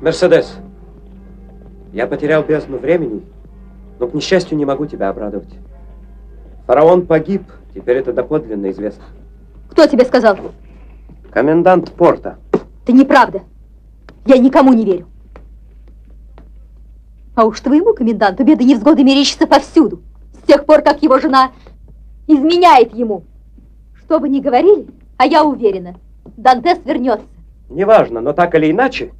Мерседес, я потерял бездну времени, но, к несчастью, не могу тебя обрадовать. Фараон погиб, теперь это доподлинно известно. Кто тебе сказал? Комендант порта. Это неправда. Я никому не верю. А уж твоему коменданту беды и невзгоды мерещатся повсюду, с тех пор, как его жена изменяет ему. Что бы ни говорили, а я уверена, Дантес вернется. Неважно, но так или иначе,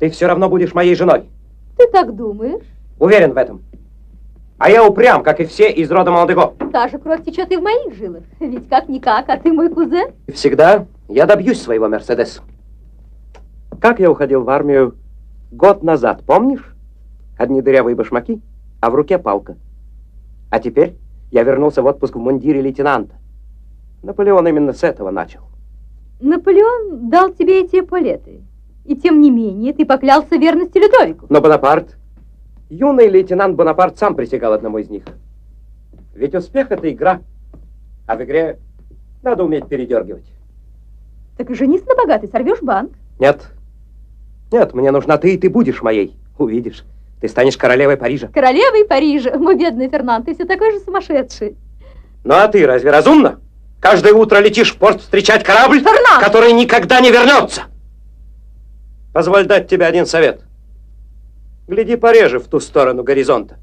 ты все равно будешь моей женой. Ты так думаешь? Уверен в этом. А я упрям, как и все из рода Молодого. Та же кровь течет и в моих жилах. Ведь как-никак, а ты мой кузен. И всегда я добьюсь своего, Мерседес. Как я уходил в армию год назад, помнишь? Одни дырявые башмаки, а в руке палка. А теперь я вернулся в отпуск в мундире лейтенанта. Наполеон именно с этого начал. Наполеон дал тебе эти эполеты. И тем не менее, ты поклялся верности Людовику. Но Бонапарт, юный лейтенант Бонапарт сам присягал одному из них. Ведь успех — это игра, а в игре надо уметь передергивать. Так и женись на богатой, сорвешь банк. Нет, нет, мне нужна ты, и ты будешь моей. Увидишь, ты станешь королевой Парижа. Королевой Парижа? Мой бедный Фернанд, ты все такой же сумасшедший. Ну а ты разве разумно? Каждое утро летишь в порт встречать корабль, Фернанд, который никогда не вернется. Позволь дать тебе один совет. Гляди пореже в ту сторону горизонта.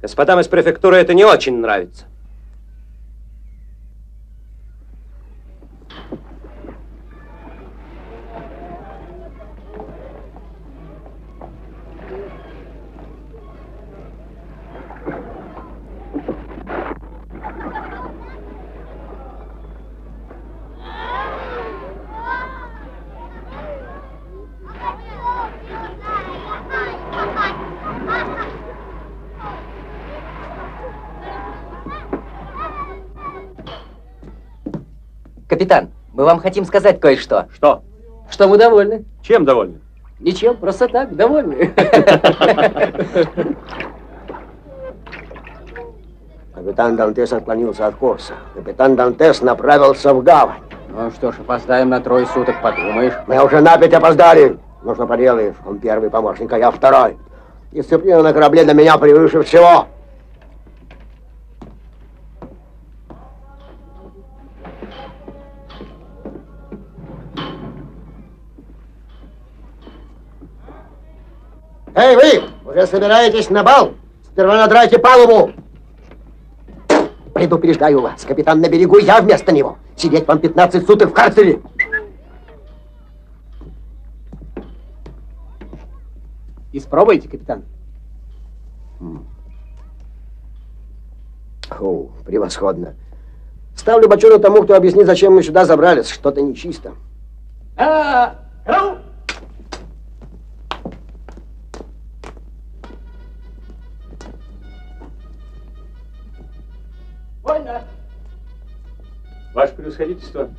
Господам из префектуры это не очень нравится. Капитан, мы вам хотим сказать кое-что. Что? Что мы довольны. Чем довольны? Ничем, просто так, довольны. Капитан Дантес отклонился от курса. Капитан Дантес направился в гавань. Ну что ж, опоздаем на 3 суток, подумаешь. Мы уже на 5 опоздали. Ну что поделаешь, он первый помощник, а я второй. Дисциплина на корабле для меня превыше всего. Эй, вы! Уже собираетесь на бал? Сперва надрайте палубу! Предупреждаю вас, капитан на берегу, я вместо него. Сидеть вам 15 суток в карцере! Испробуйте, капитан. Фу, превосходно. Ставлю бочину тому, кто объяснит, зачем мы сюда забрались. Что-то нечисто. Вольно. Ваше превосходительство,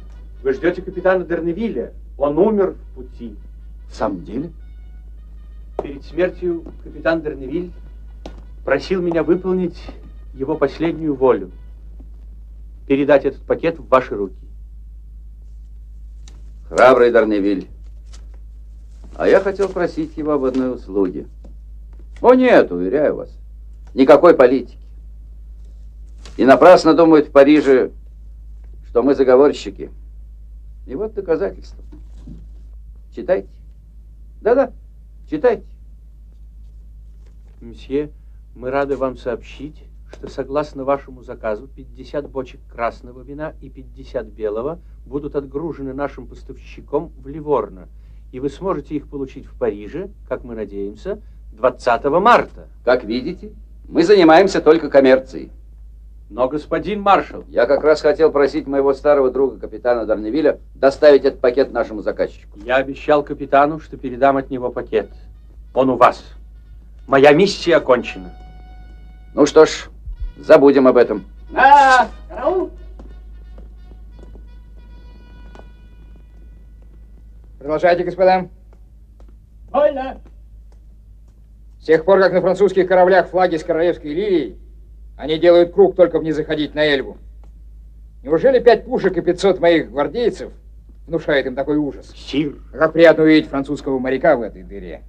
вы ждете капитана Дерневилля. Он умер в пути. В самом деле? Перед смертью капитан Дерневиль просил меня выполнить его последнюю волю. Передать этот пакет в ваши руки. Храбрый Дерневиль. А я хотел просить его об одной услуге. О нет, уверяю вас, никакой политики. И напрасно думают в Париже, что мы заговорщики. И вот доказательства. Читайте. Да-да, читайте. Мсье, мы рады вам сообщить, что согласно вашему заказу 50 бочек красного вина и 50 белого будут отгружены нашим поставщиком в Ливорно, и вы сможете их получить в Париже, как мы надеемся, 20 марта. Как видите, мы занимаемся только коммерцией. Но, господин маршал... Я как раз хотел просить моего старого друга, капитана Дерневилля, доставить этот пакет нашему заказчику. Я обещал капитану, что передам от него пакет. Он у вас. Моя миссия окончена. Ну что ж... Забудем об этом. На! Караул! Продолжайте, господа. Вольно! С тех пор, как на французских кораблях флаги с королевской лирией, они делают круг, только в не заходить на Эльбу. Неужели 5 пушек и 500 моих гвардейцев внушает им такой ужас? Сир! А как приятно увидеть французского моряка в этой дыре.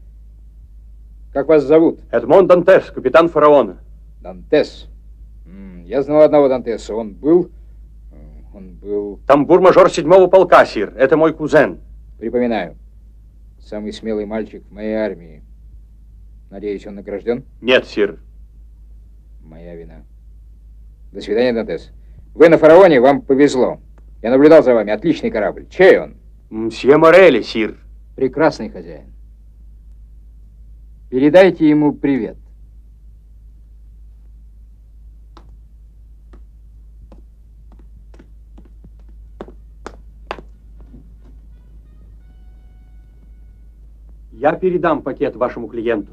Как вас зовут? Эдмон Дантес, капитан Фараона. Дантес. Я знал одного Дантеса. Он был... Тамбур-мажор 7-го полка, сир. Это мой кузен. Припоминаю. Самый смелый мальчик в моей армии. Надеюсь, он награжден? Нет, сир. Моя вина. До свидания, Дантес. Вы на Фараоне, вам повезло. Я наблюдал за вами. Отличный корабль. Чей он? Мсье Морели, сир. Прекрасный хозяин. Передайте ему привет. Я передам пакет вашему клиенту.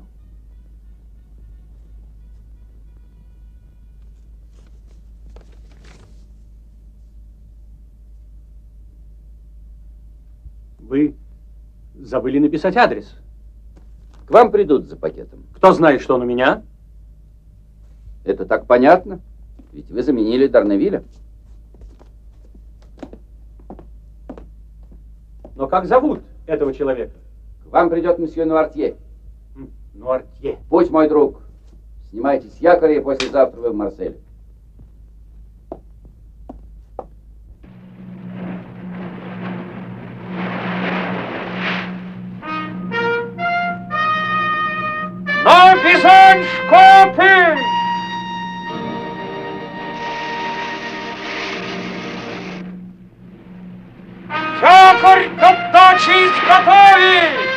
Вы забыли написать адрес. К вам придут за пакетом. Кто знает, что он у меня? Это так понятно. Ведь вы заменили Дерневилля. Но как зовут этого человека? Вам придет месье Нуартье. Нуартье. Будь мой друг. Снимайтесь с якоря, и послезавтра вы в Марселе. Но писан шкопы! Якорь до дачи изготовить!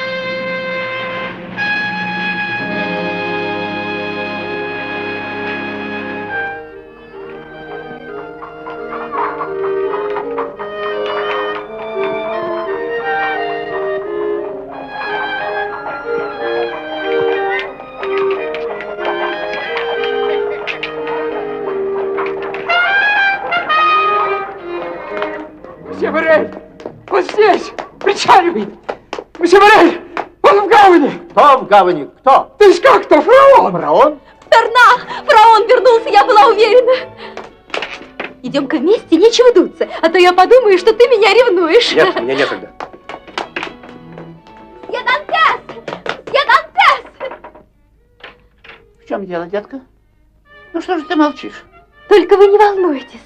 Гавани. Кто? Ты ж как, кто? Фараон! Фараон? Бернах! Фараон вернулся, я была уверена. Идем-ка вместе, нечего дуться, а то я подумаю, что ты меня ревнуешь. Нет, мне некогда. Я Дантес! Я Дантес! В чем дело, детка? Ну что же ты молчишь? Только вы не волнуйтесь.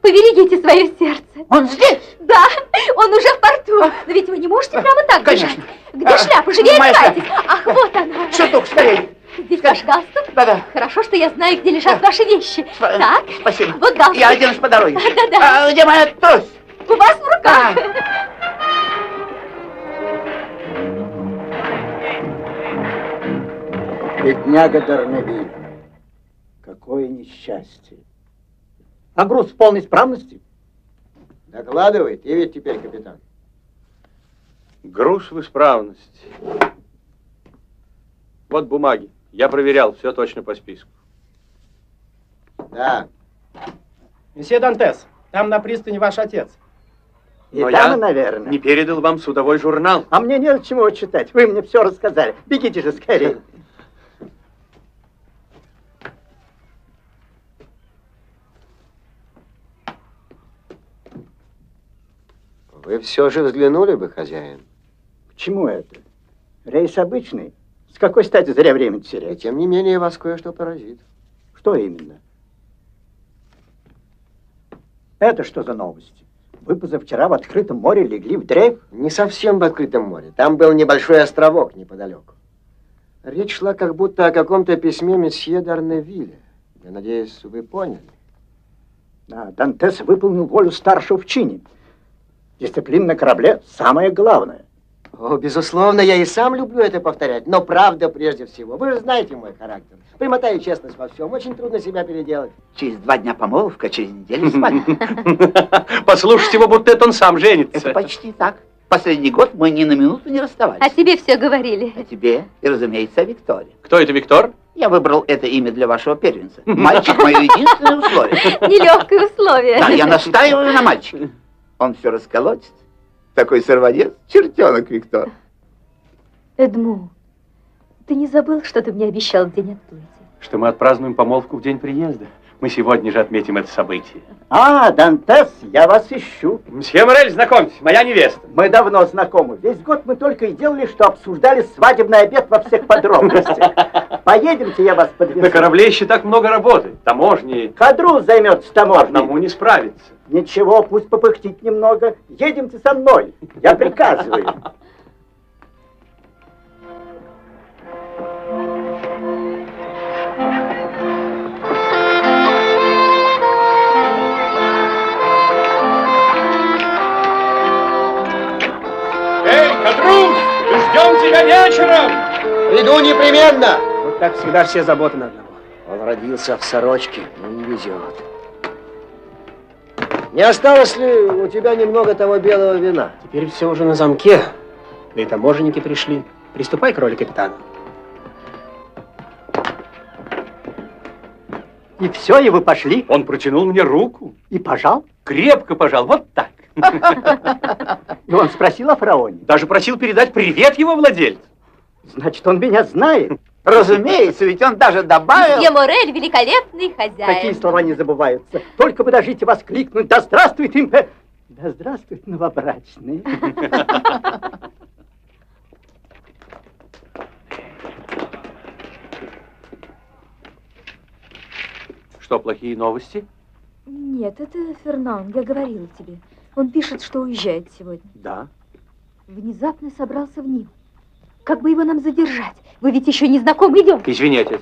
Поберегите свое сердце. Он здесь? Да, он уже в порту. Но ведь вы не можете прямо так бежать. Где шляпа? Живее одевайтесь. Ах, вот она. Шуток, скорее. Здесь ваш галстук. Да-да. Хорошо, что я знаю, где лежат ваши вещи. Так. Спасибо. Вот галстук. Я оденусь по дороге. Да-да. А где моя трость? У вас в руках. Бедняга Дерневиль. Какое несчастье. А груз в полной исправности? Докладывай, ты ведь теперь капитан. Груз в исправности. Вот бумаги. Я проверял, все точно по списку. Да. Месье Дантес, там на пристани ваш отец. И но там, я, наверное, не передал вам судовой журнал. А мне не к чему читать. Вы мне все рассказали. Бегите же скорее. Вы все же взглянули бы, хозяин. Почему это? Рейс обычный. С какой стати зря время терять? И тем не менее вас кое-что поразит. Что именно? Это что за новости? Вы позавчера в открытом море легли в дрейф? Не совсем в открытом море. Там был небольшой островок неподалеку. Речь шла как будто о каком-то письме месье Дарневилля. Я надеюсь, вы поняли. Да, Дантес выполнил волю старшего в чине. Дисциплина на корабле самое главное. О, безусловно, я и сам люблю это повторять, но правда прежде всего. Вы же знаете мой характер. Прямота и честность во всем. Очень трудно себя переделать. Через 2 дня помолвка, через неделю свадьба. Послушайте его, будто это он сам женится. Это почти так. Последний год мы ни на минуту не расставались. О тебе все говорили. О тебе и, разумеется, о Викторе. Кто это Виктор? Я выбрал это имя для вашего первенца. Мальчик — мое единственное условие. Нелегкое условие. Да, я настаиваю на мальчике. Он все расколотит. Такой сорванец, чертенок, Виктор. Эдму, ты не забыл, что ты мне обещал в день отплытия? Что мы отпразднуем помолвку в день приезда. Мы сегодня же отметим это событие. А, Дантес, я вас ищу. Мсье Морель, знакомьтесь, моя невеста. Мы давно знакомы. Весь год мы только и делали, что обсуждали свадебный обед во всех подробностях. Поедемте, я вас подвезу. На корабле еще так много работы. Таможни. Кадрус займется таможней. Одному не справится. Ничего, пусть попыхтит немного. Едемте со мной, я приказываю. Эй, Кадрус, ждем тебя вечером. Приду непременно. Вот так всегда все заботы на одного. Он родился в сорочке, но не везет. Не осталось ли у тебя немного того белого вина? Теперь все уже на замке. Да и таможенники пришли. Приступай к роли капитана. И все, и вы пошли. Он протянул мне руку. И пожал? Крепко пожал, вот так. И он спросил о фараоне. Даже просил передать привет его владельцу. Значит, он меня знает. Разумеется, ведь он даже добавил... Месье Морель великолепный хозяин. Такие слова не забываются. Только вы дождите воскликнуть. Да здравствует импе... Да здравствует новобрачные. Что, плохие новости? Нет, это Фернан, я говорила тебе. Он пишет, что уезжает сегодня. Да. Внезапно собрался в Нил. Как бы его нам задержать? Вы ведь еще не знакомы, идем. Извини, отец.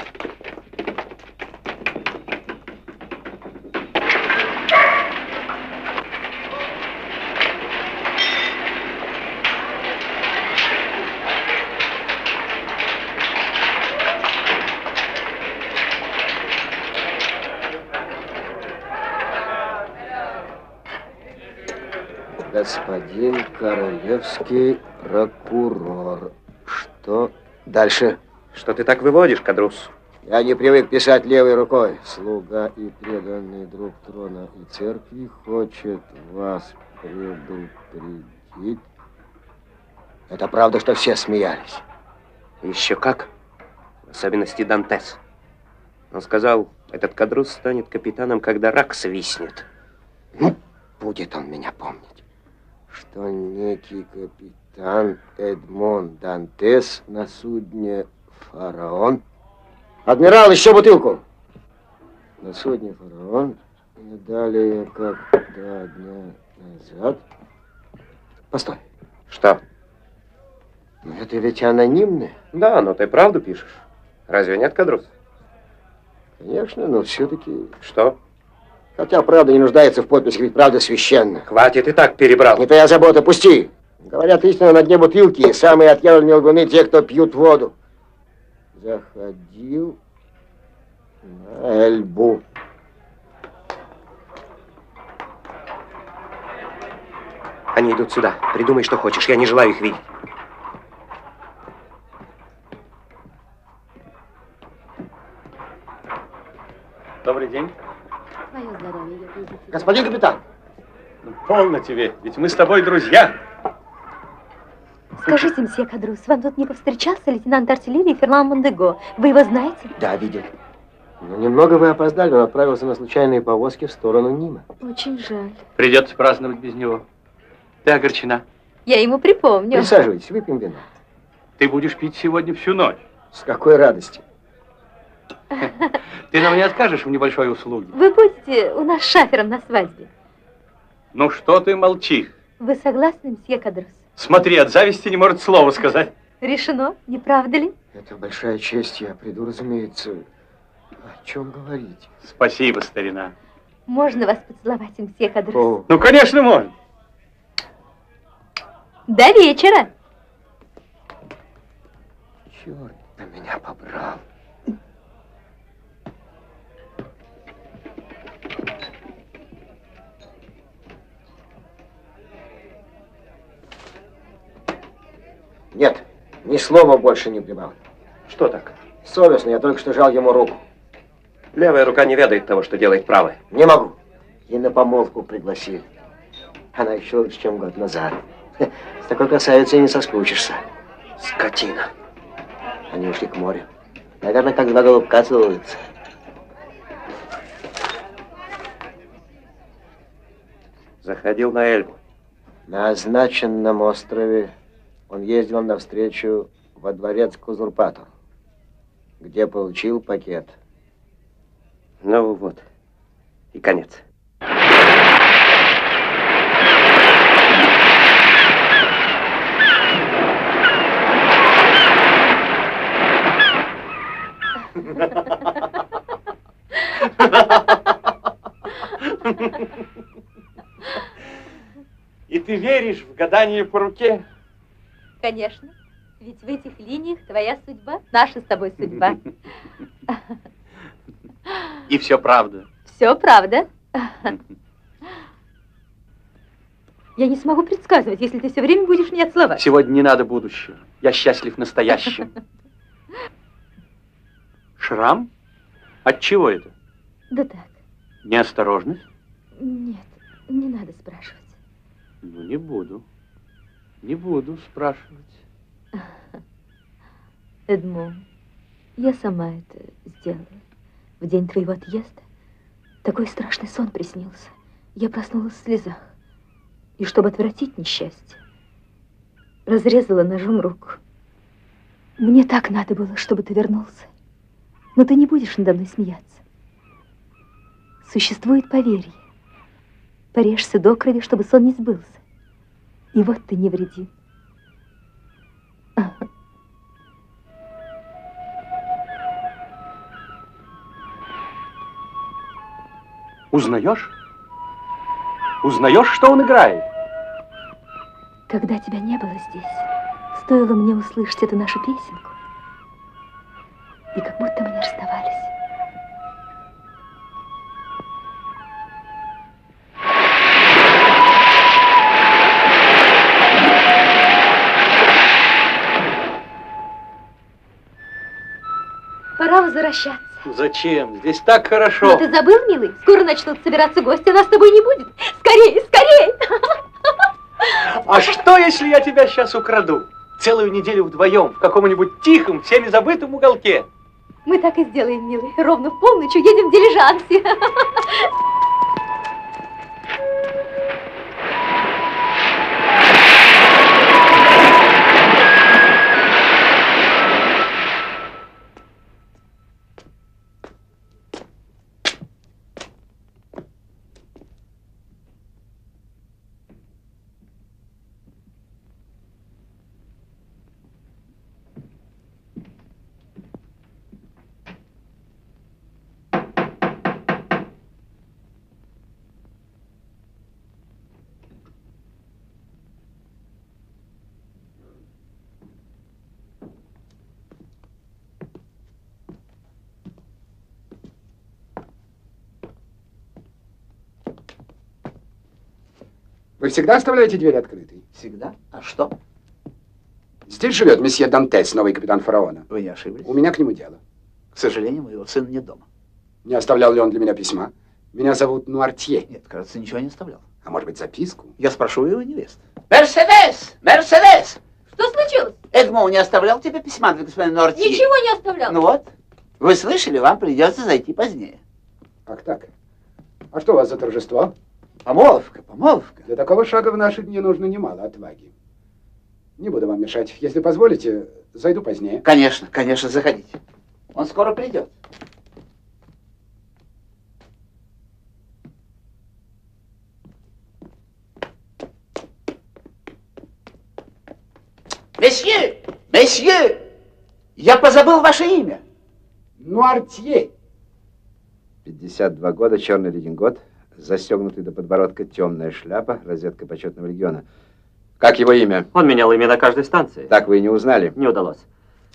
Господин королевский прокурор. Что дальше? Что ты так выводишь, Кадрус? Я не привык писать левой рукой. Слуга и преданный друг трона и церкви хочет вас предупредить. Это правда, что все смеялись? Еще как. В особенности Дантес. Он сказал, этот Кадрус станет капитаном, когда рак свистнет. Ну, будет он меня помнить. Что некий капитан Эдмон Дантес на судне «Фараон». Адмирал, еще бутылку. На судне «Фараон» не далее, как 2 дня назад. Постой. Что? Ну, это ведь анонимное. Да, но ты правду пишешь. Разве нет, Кадрус? Конечно, но все-таки... Что? Хотя правда не нуждается в подписях, ведь правда священна. Хватит, и так перебрал. Не твоя забота, пусти. Говорят, истина на дне бутылки, и самые отъявленные лгуны те, кто пьют воду. Заходил на Эльбу. Они идут сюда. Придумай, что хочешь. Я не желаю их видеть. Добрый день. Господин капитан. Ну, полно тебе, ведь мы с тобой друзья. Скажите, мсье Кадрус, вам тут не повстречался лейтенант артиллерии Ферлан Мондего? Вы его знаете? Да, видел. Но немного вы опоздали, он отправился на случайные повозки в сторону Нима. Очень жаль. Придется праздновать без него. Ты огорчена? Я ему припомню. Присаживайтесь, выпьем вина. Ты будешь пить сегодня всю ночь. С какой радостью. Ты нам не откажешь в небольшой услуге? Вы будете у нас шафером на свадьбе. Ну что ты молчишь? Вы согласны, мсье Кадрус? Смотри, от зависти не может слова сказать. Решено, не правда ли? Это большая честь, я приду, разумеется. О чем говорить? Спасибо, старина. Можно вас поцеловать, мсье Кадрус? О. Ну, конечно, можно. До вечера. Черт на меня побрал. Нет, ни слова больше не прибавлю. Что так? Совестно, я только что жал ему руку. Левая рука не ведает того, что делает правая. Не могу. И на помолвку пригласили. Она еще лучше, чем год назад. С такой красавицей не соскучишься. Скотина. Они ушли к морю. Наверное, как два голубка целуются. Заходил на Эльбу. На означенном острове он ездил навстречу во дворец к узурпатору, где получил пакет. Ну вот, и конец. И ты веришь в гадание по руке? Конечно. Ведь в этих линиях твоя судьба, наша с тобой судьба. И все правда. Все правда. Я не смогу предсказывать, если ты все время будешь меня целовать. Сегодня не надо будущего. Я счастлив настоящим. Шрам? От чего это? Да так. Неосторожность? Нет, не надо спрашивать. Ну, не буду. Не буду спрашивать. Эдмон, я сама это сделала. В день твоего отъезда такой страшный сон приснился. Я проснулась в слезах. И чтобы отвратить несчастье, разрезала ножом руку. Мне так надо было, чтобы ты вернулся. Но ты не будешь надо мной смеяться. Существует поверье. Порежься до крови, чтобы сон не сбылся. И вот ты невредим. Узнаешь? Узнаешь, что он играет? Когда тебя не было здесь, стоило мне услышать эту нашу песенку, и как будто мы не расставались. Пора возвращаться. Зачем? Здесь так хорошо. Но ты забыл, милый? Скоро начнут собираться гости, а нас с тобой не будет. Скорее, скорее! А что, если я тебя сейчас украду? Целую неделю вдвоем в каком-нибудь тихом, всеми забытом уголке. Мы так и сделаем, милый. Ровно в полночь уедем в дилижансе. Вы всегда оставляете дверь открытой? Всегда. А что? Здесь живет месье Дантес, новый капитан Фараона. Вы не ошиблись? У меня к нему дело. К сожалению, моего сына нет дома. Не оставлял ли он для меня письма? Меня зовут Нуартье. Нет, кажется, ничего не оставлял. А может быть, записку? Я спрошу его невесту. Мерседес! Мерседес! Что случилось? Эдмон не оставлял тебе письма для господина Нуартье? Ничего не оставлял. Ну вот, вы слышали, вам придется зайти позднее. Как так? А что у вас за торжество? Помолвка, помолвка. Для такого шага в наши дни нужно немало отваги. Не буду вам мешать. Если позволите, зайду позднее. Конечно, конечно, заходите. Он скоро придет. Месье, месье, я позабыл ваше имя. Нуартье. 52 года, черный редингот, застегнутый до подбородка, темная шляпа, розетка почетного легиона. Как его имя? Он менял имя на каждой станции. Так вы и не узнали? Не удалось.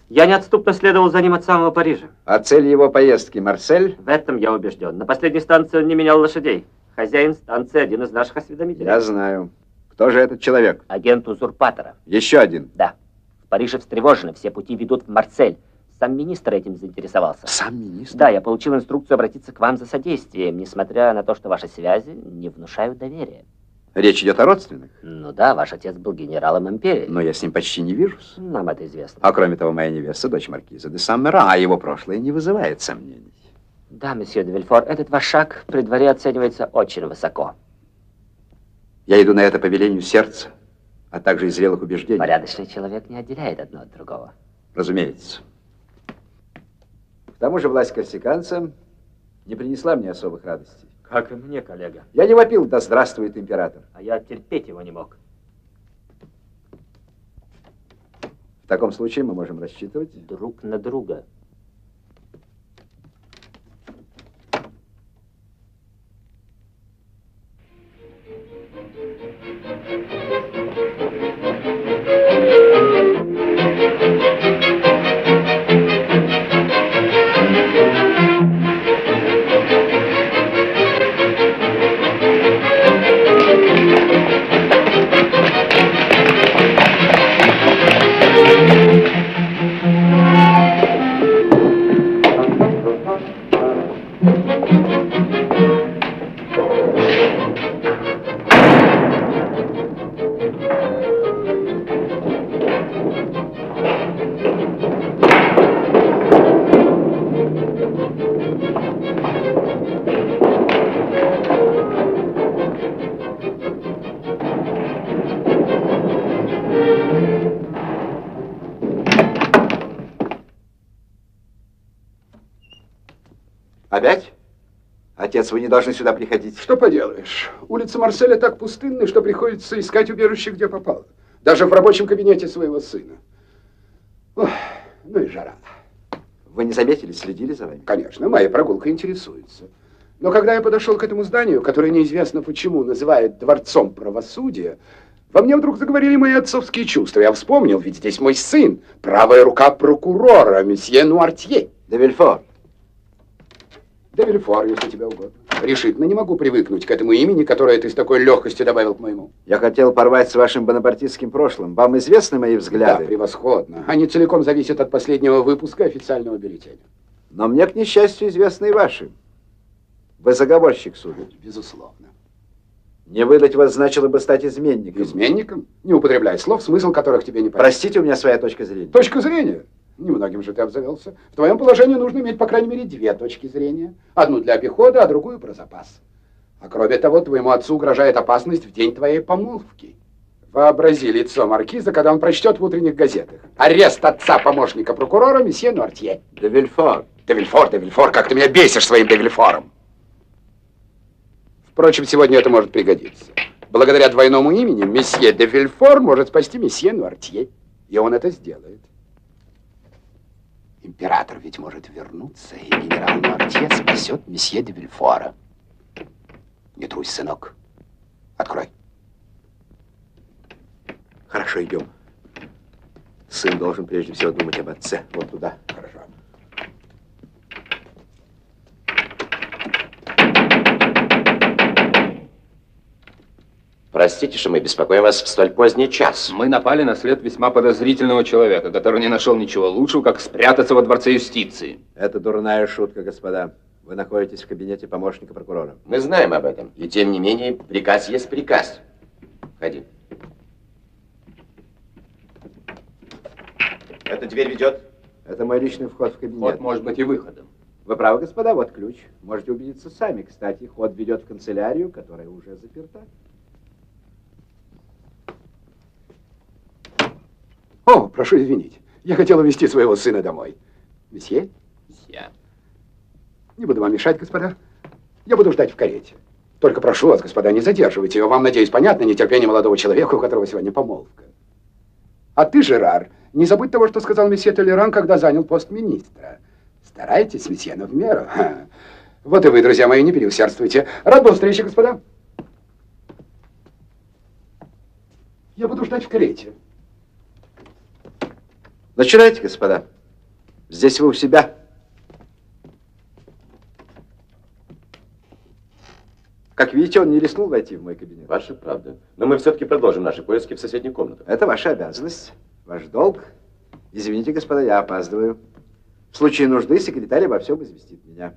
Я неотступно следовал за ним от самого Парижа. А цель его поездки Марсель? В этом я убежден. На последней станции он не менял лошадей. Хозяин станции один из наших осведомителей. Я знаю. Кто же этот человек? Агент узурпатора. Еще один? Да. В Париже встревожены, все пути ведут в Марсель. Сам министр этим заинтересовался. Сам министр? Да, я получил инструкцию обратиться к вам за содействием, несмотря на то, что ваши связи не внушают доверия. Речь идет о родственных? Ну да, ваш отец был генералом империи. Но я с ним почти не вижусь. Нам это известно. А кроме того, моя невеста, дочь маркиза де Саммера, а его прошлое не вызывает сомнений. Да, месье де Вильфор, этот ваш шаг при дворе оценивается очень высоко. Я иду на это по велению сердца, а также и зрелых убеждений. Порядочный человек не отделяет одно от другого. Разумеется. К тому же власть корсиканца не принесла мне особых радостей. Как и мне, коллега. Я не вопил, да здравствует император. А я терпеть его не мог. В таком случае мы можем рассчитывать... Друг на друга. Опять? Отец, вы не должны сюда приходить. Что поделаешь? Улицы Марселя так пустынны, что приходится искать убежище, где попало. Даже в рабочем кабинете своего сына. Ох, ну и жара. Вы не заметили, следили за вами? Конечно, моя прогулка интересуется. Но когда я подошел к этому зданию, которое неизвестно почему называют дворцом правосудия, во мне вдруг заговорили мои отцовские чувства. Я вспомнил, ведь здесь мой сын, правая рука прокурора, месье Нуартье. Де Вильфор. Де Вильфор, если тебе угодно. Решительно не могу привыкнуть к этому имени, которое ты с такой легкостью добавил к моему. Я хотел порвать с вашим бонапартистским прошлым. Вам известны мои взгляды? Да, превосходно. Они целиком зависят от последнего выпуска официального бюллетеня. Но мне, к несчастью, известны и ваши. Вы заговорщик, сударь. Безусловно. Не выдать вас значило бы стать изменником. Изменником? Не употребляй слов, смысл которых тебе не понятен. Простите, у меня своя точка зрения. Точка зрения? Немногим же ты обзавелся. В твоем положении нужно иметь, по крайней мере, две точки зрения. Одну для обихода, а другую про запас. А кроме того, твоему отцу угрожает опасность в день твоей помолвки. Вообрази лицо маркиза, когда он прочтет в утренних газетах. Арест отца помощника прокурора месье Нуартье. Де Вильфор. Де Вильфор, Де Вильфор, как ты меня бесишь своим Де Вильфором. Впрочем, сегодня это может пригодиться. Благодаря двойному имени месье Де Вильфор может спасти месье Нуартье. И он это сделает. Император ведь может вернуться, и генерал Нуартье спасет месье де Вильфора. Не трусь, сынок. Открой. Хорошо, идем. Сын должен прежде всего думать об отце. Вот туда. Хорошо. Простите, что мы беспокоим вас в столь поздний час. Мы напали на след весьма подозрительного человека, который не нашел ничего лучшего, как спрятаться во Дворце юстиции. Это дурная шутка, господа. Вы находитесь в кабинете помощника прокурора. Мы знаем об этом. И тем не менее, приказ есть приказ. Входи. Эта дверь ведет? Это мой личный вход в кабинет. Вот, может быть, и выходом. Вы правы, господа, вот ключ. Можете убедиться сами. Кстати, ход ведет в канцелярию, которая уже заперта. О, прошу извинить. Я хотел увезти своего сына домой. Месье? Месье. Не буду вам мешать, господа. Я буду ждать в карете. Только прошу вас, господа, не задерживайте его. Вам, надеюсь, понятно нетерпение молодого человека, у которого сегодня помолвка. А ты, Жерар, не забудь того, что сказал месье Толеран, когда занял пост министра. Старайтесь, месье, но в меру. Ха. Вот и вы, друзья мои, не переусердствуйте. Рад был встрече, господа. Я буду ждать в карете. Начинайте, господа. Здесь вы у себя. Как видите, он не рискнул войти в мой кабинет. Ваша правда. Но мы все-таки продолжим наши поиски в соседних комнатах. Это ваша обязанность, ваш долг. Извините, господа, я опаздываю. В случае нужды секретарь обо всем известит меня.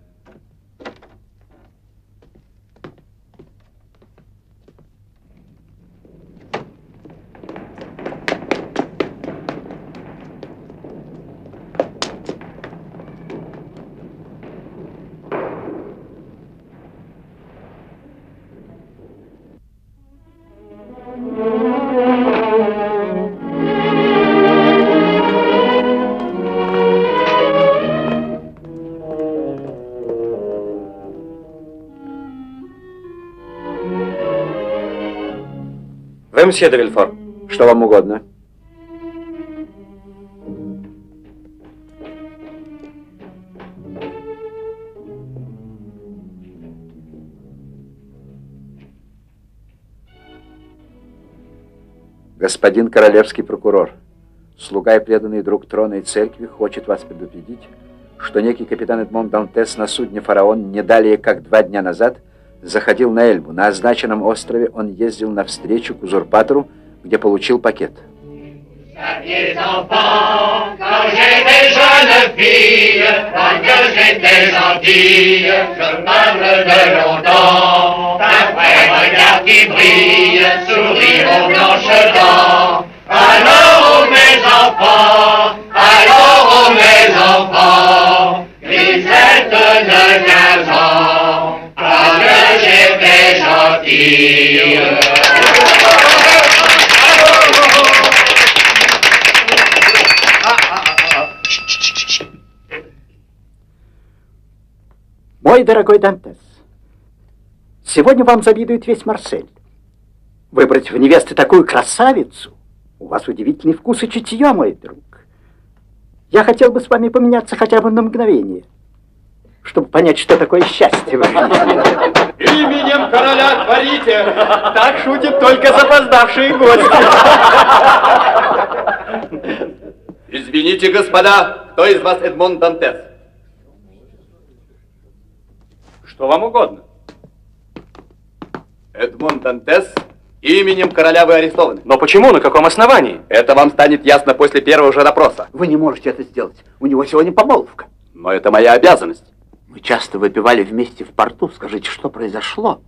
Мсье де Вильфор, что вам угодно? Господин королевский прокурор, слуга и преданный друг трона и церкви хочет вас предупредить, что некий капитан Эдмон Дантес на судне «Фараон» не далее как 2 дня назад заходил на Эльбу. На означенном острове он ездил навстречу к узурпатору, где получил пакет. Мой дорогой Дантес, сегодня вам завидует весь Марсель. Выбрать в невесты такую красавицу — у вас удивительный вкус и чутье, мой друг. Я хотел бы с вами поменяться хотя бы на мгновение, чтобы понять, что такое счастье. Именем короля творите! Так шутят только запоздавшие гости. Извините, господа, кто из вас Эдмон Дантес? Что вам угодно? Эдмон Дантес, именем короля вы арестованы. Но почему, на каком основании? Это вам станет ясно после первого же допроса. Вы не можете это сделать. У него сегодня помолвка. Но это моя обязанность. Мы часто выпивали вместе в порту. Скажите, что произошло?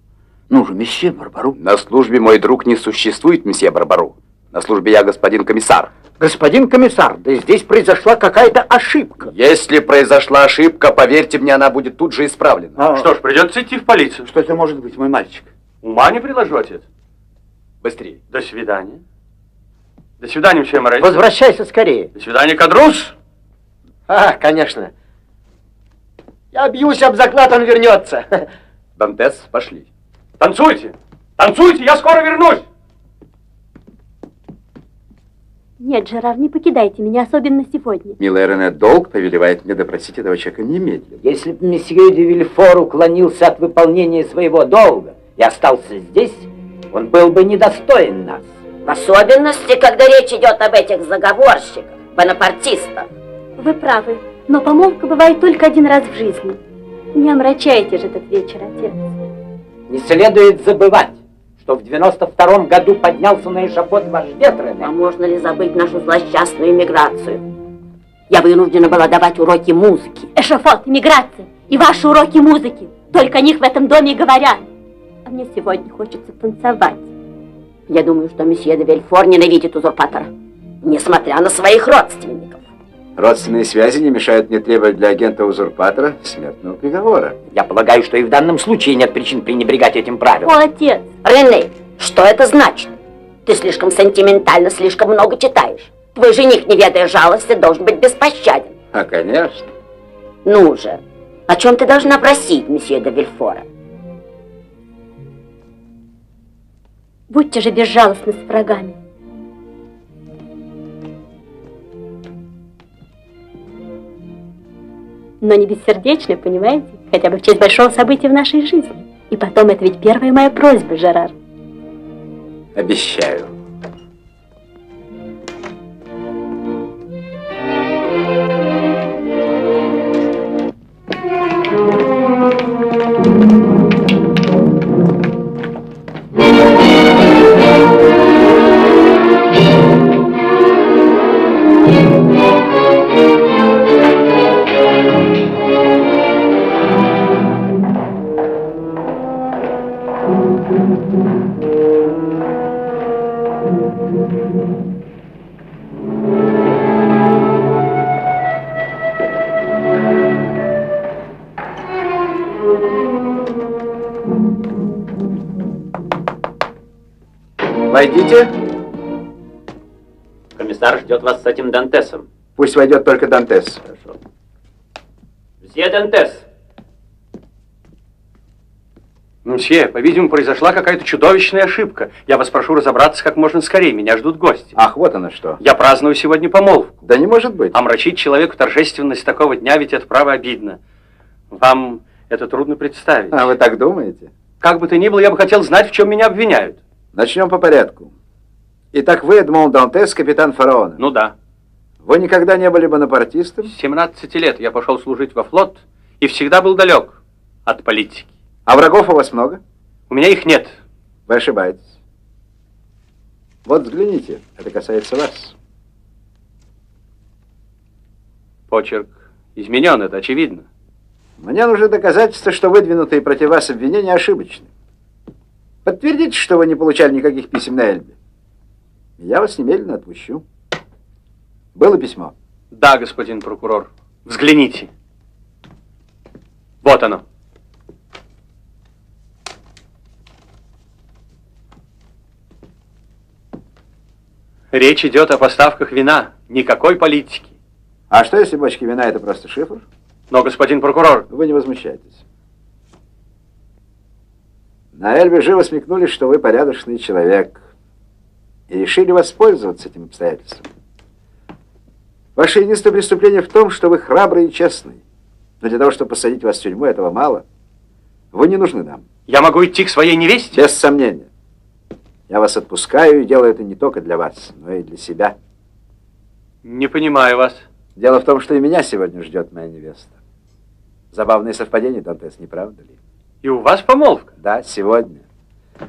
Ну же, месье Барбару. На службе, мой друг, не существует месье Барбару. На службе я господин комиссар. Господин комиссар, да здесь произошла какая-то ошибка. Если произошла ошибка, поверьте мне, она будет тут же исправлена. Что ж, придется идти в полицию. Что это может быть, мой мальчик? Ума не приложу, отец. Быстрее. До свидания. До свидания, месье Морель. Возвращайся скорее. До свидания, Кадрус. А, конечно. Я бьюсь об заклад, он вернется. Дантес, пошли. Танцуйте! Танцуйте, я скоро вернусь! Нет, Жерар, не покидайте меня, особенно сегодня. Милая Рене, долг повелевает мне допросить этого человека немедленно. Если бы месье де Вильфор уклонился от выполнения своего долга и остался здесь, он был бы недостоин нас. В особенности, когда речь идет об этих заговорщиках, бонапартистах. Вы правы. Но помолвка бывает только 1 раз в жизни. Не омрачайте же этот вечер, отец. Не следует забывать, что в 92-м году поднялся на эшафот ваш Ветренный. А можно ли забыть нашу злосчастную миграцию? Я вынуждена была давать уроки музыки. Эшафот, миграция и ваши уроки музыки. Только о них в этом доме и говорят. А мне сегодня хочется танцевать. Я думаю, что месье де Вильфор ненавидит узурпатора, несмотря на своих родственников. Родственные связи не мешают мне требовать для агента-узурпатора смертного приговора. Я полагаю, что и в данном случае нет причин пренебрегать этим правилом. О, отец! Рене, что это значит? Ты слишком сентиментально, слишком много читаешь. Твой жених, не ведая жалости, должен быть беспощаден. А, конечно. Ну же, о чем ты должна просить месье де Вильфора? Будьте же безжалостны с врагами. Но не бессердечно, понимаете? Хотя бы в честь большого события в нашей жизни. И потом, это ведь первая моя просьба, Жерар. Обещаю. Войдите. Комиссар ждет вас с этим Дантесом. Пусть войдет только Дантес. Хорошо. Мсье Дантес. Мсье, по-видимому, произошла какая-то чудовищная ошибка. Я вас прошу разобраться как можно скорее. Меня ждут гости. Ах, вот оно что. Я праздную сегодня помолвку. Да не может быть. Омрачить человеку торжественность такого дня, ведь это право обидно. Вам это трудно представить. А вы так думаете? Как бы то ни было, я бы хотел знать, в чем меня обвиняют. Начнем по порядку. Итак, вы, Эдмонд Дантес, капитан Фараона. Ну да. Вы никогда не были бонапартистом? С 17 лет я пошел служить во флот и всегда был далек от политики. А врагов у вас много? У меня их нет. Вы ошибаетесь. Вот взгляните, это касается вас. Почерк изменен, это очевидно. Мне нужны доказательства, что выдвинутые против вас обвинения ошибочны. Подтвердите, что вы не получали никаких писем на Эльбе. Я вас немедленно отпущу. Было письмо? Да, господин прокурор. Взгляните. Вот оно. Речь идет о поставках вина. Никакой политики. А что, если бочки вина — это просто шифр? Но, господин прокурор... Вы не возмущайтесь. На Эльбе живо смекнули, что вы порядочный человек, и решили воспользоваться этим обстоятельством. Ваше единственное преступление в том, что вы храбрый и честный. Но для того, чтобы посадить вас в тюрьму, этого мало. Вы не нужны нам. Я могу идти к своей невесте? Без сомнения. Я вас отпускаю и делаю это не только для вас, но и для себя. Не понимаю вас. Дело в том, что и меня сегодня ждет моя невеста. Забавное совпадение, Дантес, не правда ли? И у вас помолвка? Да, сегодня.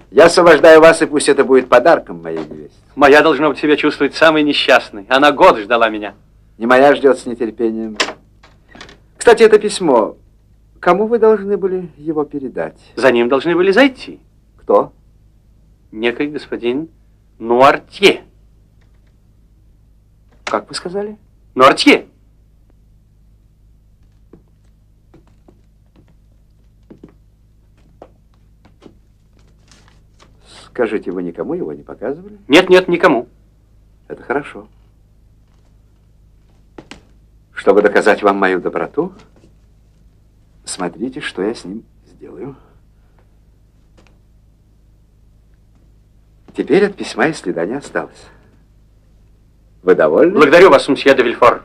Я освобождаю вас, и пусть это будет подарком моей невесте. Моя должна быть себя чувствовать самой несчастной. Она год ждала меня. И моя ждет с нетерпением. Кстати, это письмо. Кому вы должны были его передать? За ним должны были зайти. Кто? Некий господин Нуартье. Как вы сказали? Нуартье. Скажите, вы никому его не показывали? Нет, нет, никому. Это хорошо. Чтобы доказать вам мою доброту, смотрите, что я с ним сделаю. Теперь от письма и следа не осталось. Вы довольны? Благодарю вас, мсье де Вильфор.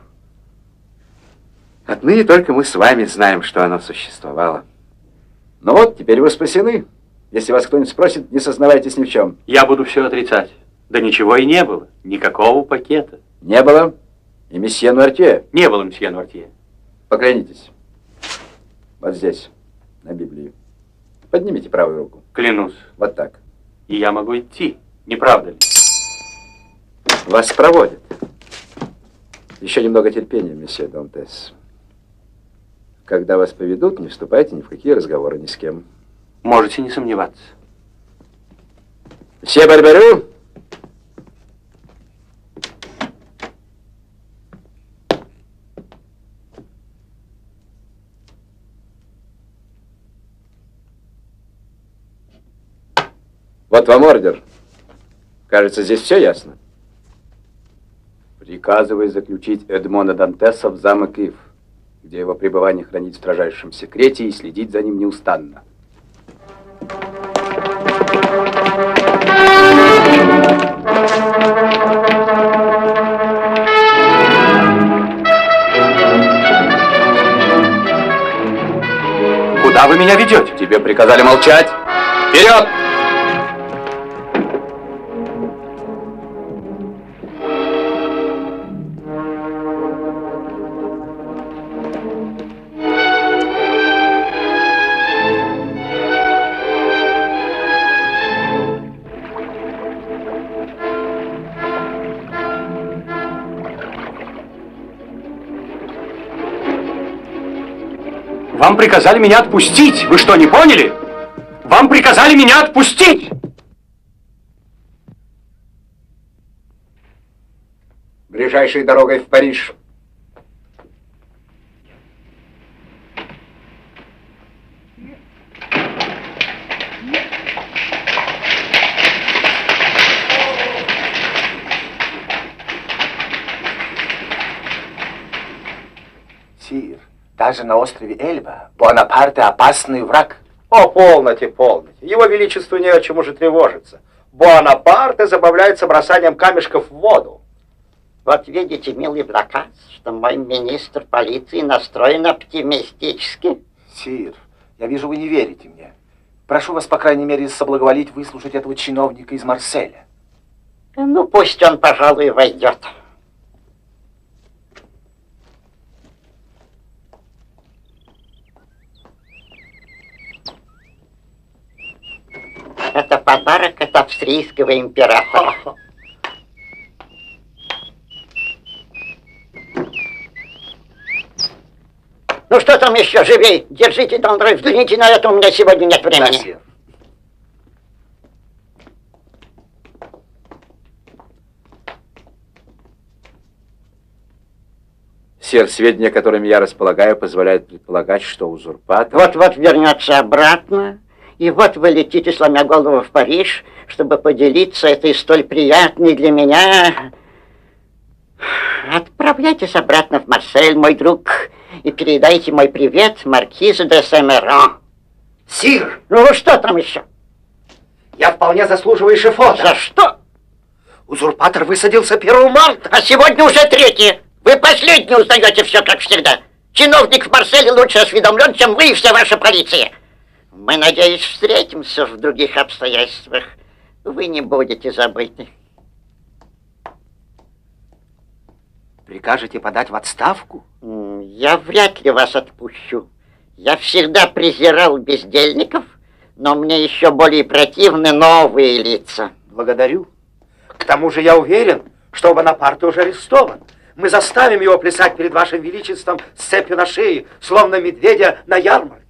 Отныне только мы с вами знаем, что оно существовало. Ну вот, теперь вы спасены. Если вас кто-нибудь спросит, не сознавайтесь ни в чем. Я буду все отрицать. Да ничего и не было. Никакого пакета. Не было. И месье Нуартье. Не было месье Нуартье. Поклянитесь. Вот здесь, на Библии. Поднимите правую руку. Клянусь. Вот так. и я могу идти, не правда ли? Вас проводят. Еще немного терпения, месье Дантес. Когда вас поведут, не вступайте ни в какие разговоры ни с кем. Можете не сомневаться. Месье Барберу! Вот вам ордер. Кажется, здесь все ясно. Приказываю заключить Эдмона Дантеса в замок Ив, где его пребывание хранить в строжайшем секрете и следить за ним неустанно. Куда вы меня ведете? Тебе приказали молчать. Вперед! Вам приказали меня отпустить! Вы что, не поняли? Вам приказали меня отпустить! Ближайшей дорогой в Париж. Сир. Даже на острове Эльба Бонапарте опасный враг. О, полноте, полноте. Его величеству не о чем уже тревожиться. Бонапарте забавляется бросанием камешков в воду. Вот видите, милый Блакас, что мой министр полиции настроен оптимистически. Сир, я вижу, вы не верите мне. Прошу вас, по крайней мере, соблаговолить выслушать этого чиновника из Марселя. Ну, пусть он, пожалуй, войдет. Это подарок от австрийского императора. Ну что там еще, живей, держите, Дондрой, взгляните на это, у меня сегодня нет времени. Спасибо. Сир, сведения, которыми я располагаю, позволяют предполагать, что узурпатор... Вот-вот вернется обратно. И вот вы летите, сломя голову, в Париж, чтобы поделиться этой столь приятной для меня. Отправляйтесь обратно в Марсель, мой друг, и передайте мой привет маркизу де Сен-Меран. Сир! Ну что там еще? Я вполне заслуживаю эшафота. За что? Узурпатор высадился 1 марта. А сегодня уже 3. Вы последний узнаете все, как всегда. Чиновник в Марселе лучше осведомлен, чем вы и вся ваша полиция. Мы, надеюсь, встретимся в других обстоятельствах. Вы не будете забыты. Прикажете подать в отставку? Я вряд ли вас отпущу. Я всегда презирал бездельников, но мне еще более противны новые лица. Благодарю. К тому же я уверен, что Бонапарт уже арестован. Мы заставим его плясать перед вашим величеством с цепью на шее, словно медведя на ярмарке.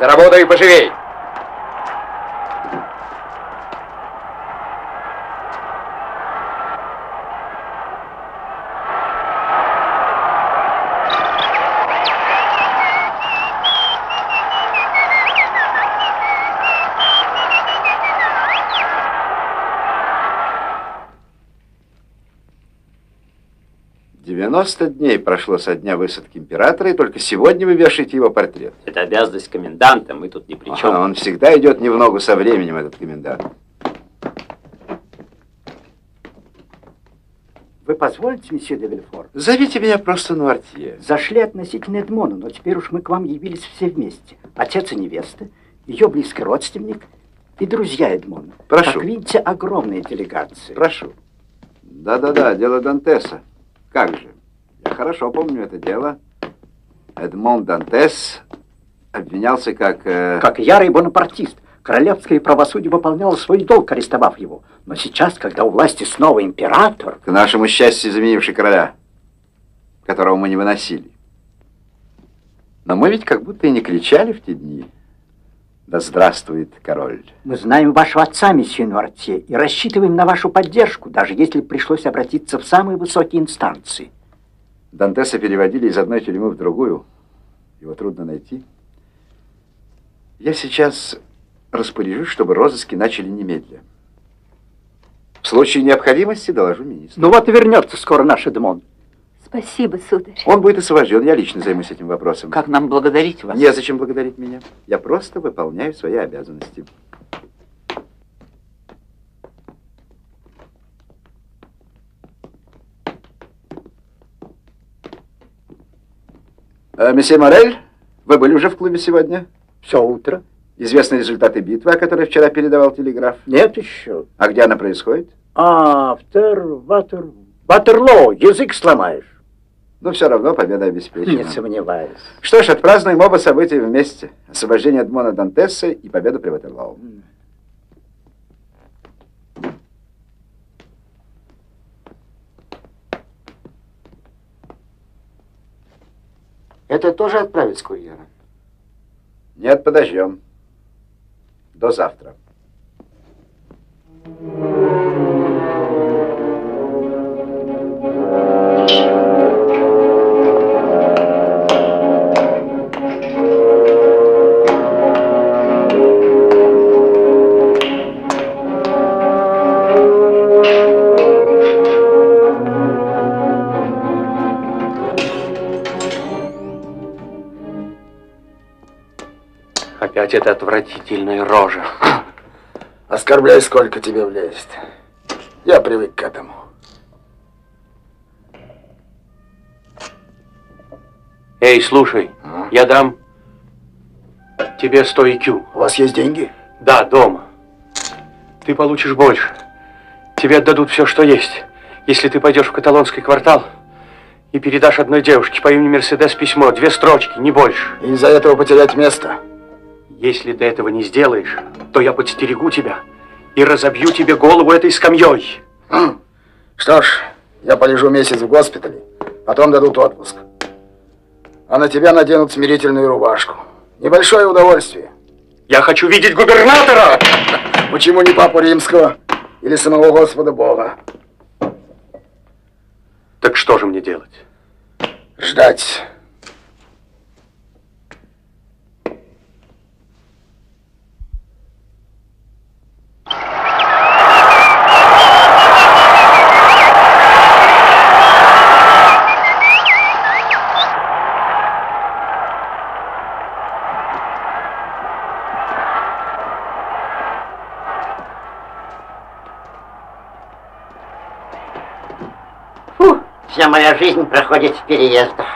За работу и поживей! Дней прошло со дня высадки императора, и только сегодня вы вешаете его портрет. Это обязанность коменданта, мы тут ни при чем. Он всегда идет не в ногу со временем, этот комендант. Вы позволите, месье де Вильфор? Зовите меня просто Нуартье. Зашли относительно Эдмона, но теперь уж мы к вам явились все вместе. Отец и невеста, ее близкий родственник и друзья Эдмона. Прошу. Как видите, огромная делегация. Прошу. Да-да-да, дело Дантеса. Как же? Я хорошо помню это дело. Эдмон Дантес обвинялся как... Как ярый бонапартист. Королевское правосудие выполняло свой долг, арестовав его. Но сейчас, когда у власти снова император... К нашему счастью, заменивший короля, которого мы не выносили. Но мы ведь как будто и не кричали в те дни. Да здравствует король. Мы знаем вашего отца, месье Нуартье, и рассчитываем на вашу поддержку, даже если пришлось обратиться в самые высокие инстанции. Дантеса переводили из одной тюрьмы в другую. Его трудно найти. Я сейчас... Распоряжусь, чтобы розыски начали немедля. В случае необходимости доложу министру. Ну вот и вернется скоро наш Эдмон. Спасибо, сударь. Он будет освобожден, я лично займусь этим вопросом. Как нам благодарить вас? Незачем благодарить меня. Я просто выполняю свои обязанности. Месье Морель, вы были уже в клубе сегодня? Все утро. Известны результаты битвы, о которой вчера передавал телеграф? Нет еще. А где она происходит? А, Ватерлоо, язык сломаешь. Но все равно победа обеспечена. Не сомневаюсь. Что ж, отпразднуем оба события вместе. Освобождение Эдмона Дантеса и победу при Ватерлоо. Это тоже отправить с курьера? Нет, подождем. До завтра. Опять эта отвратительная рожа. Оскорбляй, сколько тебе влезет. Я привык к этому. Эй, слушай, я дам тебе 100 IQ. У вас есть деньги? Да, дома. Ты получишь больше. Тебе отдадут все, что есть. Если ты пойдешь в каталонский квартал и передашь одной девушке по имени Мерседес письмо, 2 строчки, не больше. И из-за этого потерять место? Если ты этого не сделаешь, то я подстерегу тебя и разобью тебе голову этой скамьей. Что ж, я полежу месяц в госпитале, потом дадут отпуск. А на тебя наденут смирительную рубашку. Небольшое удовольствие. Я хочу видеть губернатора! Почему не папу Римского или самого Господа Бога? Так что же мне делать? Ждать. Вся моя жизнь проходит в переездах.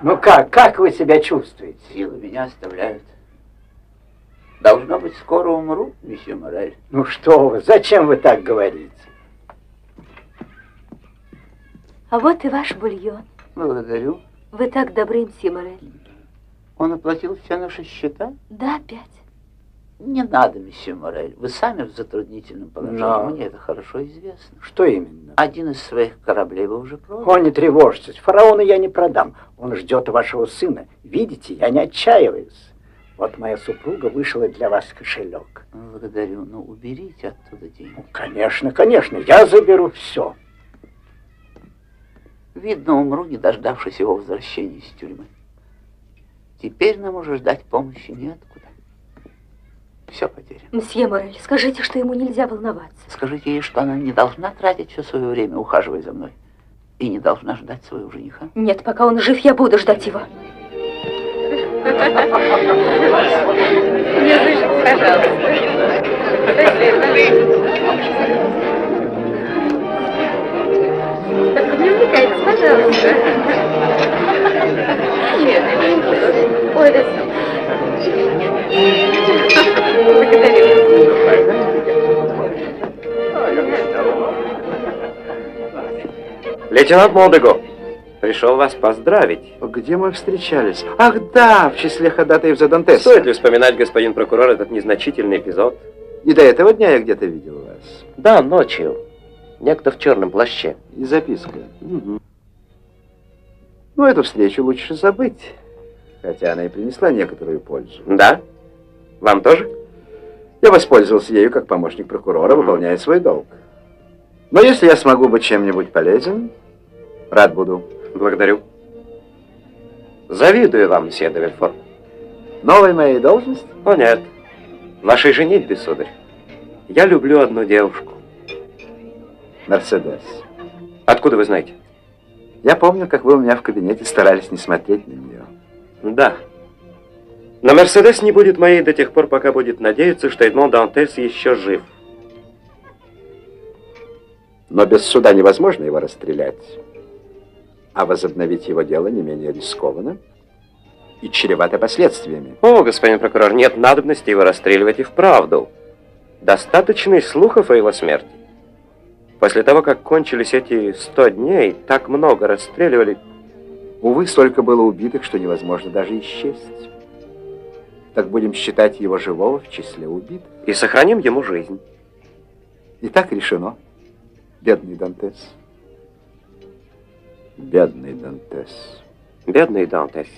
Ну как вы себя чувствуете? Силы меня оставляют. Должно быть, скоро умру, месье Морель. Ну что вы, зачем вы так говорите? А вот и ваш бульон. Благодарю. Вы так добры, месье Морель. Он оплатил все наши счета? Да, 5. Не надо, месье Морель. Вы сами в затруднительном положении. Но... Мне это хорошо известно. Что именно? Один из своих кораблей вы уже продали. О, не тревожьтесь. Фараона я не продам. Он ждет вашего сына. Видите, я не отчаиваюсь. Вот моя супруга вышила для вас кошелек. Благодарю. Но уберите оттуда деньги. Ну, конечно, конечно. Я заберу все. Видно, умру, не дождавшись его возвращения из тюрьмы. Теперь нам уже ждать помощи неоткуда. Все потеряно. Мсье Морель, скажите, что ему нельзя волноваться. Скажите ей, что она не должна тратить все свое время, ухаживая за мной. И не должна ждать своего жениха. Нет, пока он жив, я буду ждать его. Не дышите, пожалуйста. Лейтенант Молдего, пришел вас поздравить. Где мы встречались? Ах да, в числе ходатаев за Дантеса. Стоит ли вспоминать, господин прокурор, этот незначительный эпизод? И до этого дня я где-то видел вас. Да, ночью. Некто в черном плаще. И записка. Угу. Ну, эту встречу лучше забыть. Хотя она и принесла некоторую пользу. Да? Вам тоже? Я воспользовался ею как помощник прокурора, выполняя свой долг. Но если я смогу быть чем-нибудь полезен, рад буду. Благодарю. Завидую вам, месье де Вильфор. Новой моей должности? О, нет. Вашей женитьбе, сударь. Я люблю одну девушку. Мерседес. Откуда вы знаете? Я помню, как вы у меня в кабинете старались не смотреть на нее. Да. Но Мерседес не будет моей до тех пор, пока будет надеяться, что Эдмон Дантес еще жив. Но без суда невозможно его расстрелять. А возобновить его дело не менее рискованно и чревато последствиями. О, господин прокурор, нет надобности его расстреливать и вправду. Достаточно и слухов о его смерти. После того, как кончились эти 100 дней, так много расстреливали. Увы, столько было убитых, что невозможно даже исчесть. Так будем считать его живого в числе убитых. И сохраним ему жизнь. И так решено. Бедный Дантес. Бедный Дантес. Бедный Дантес.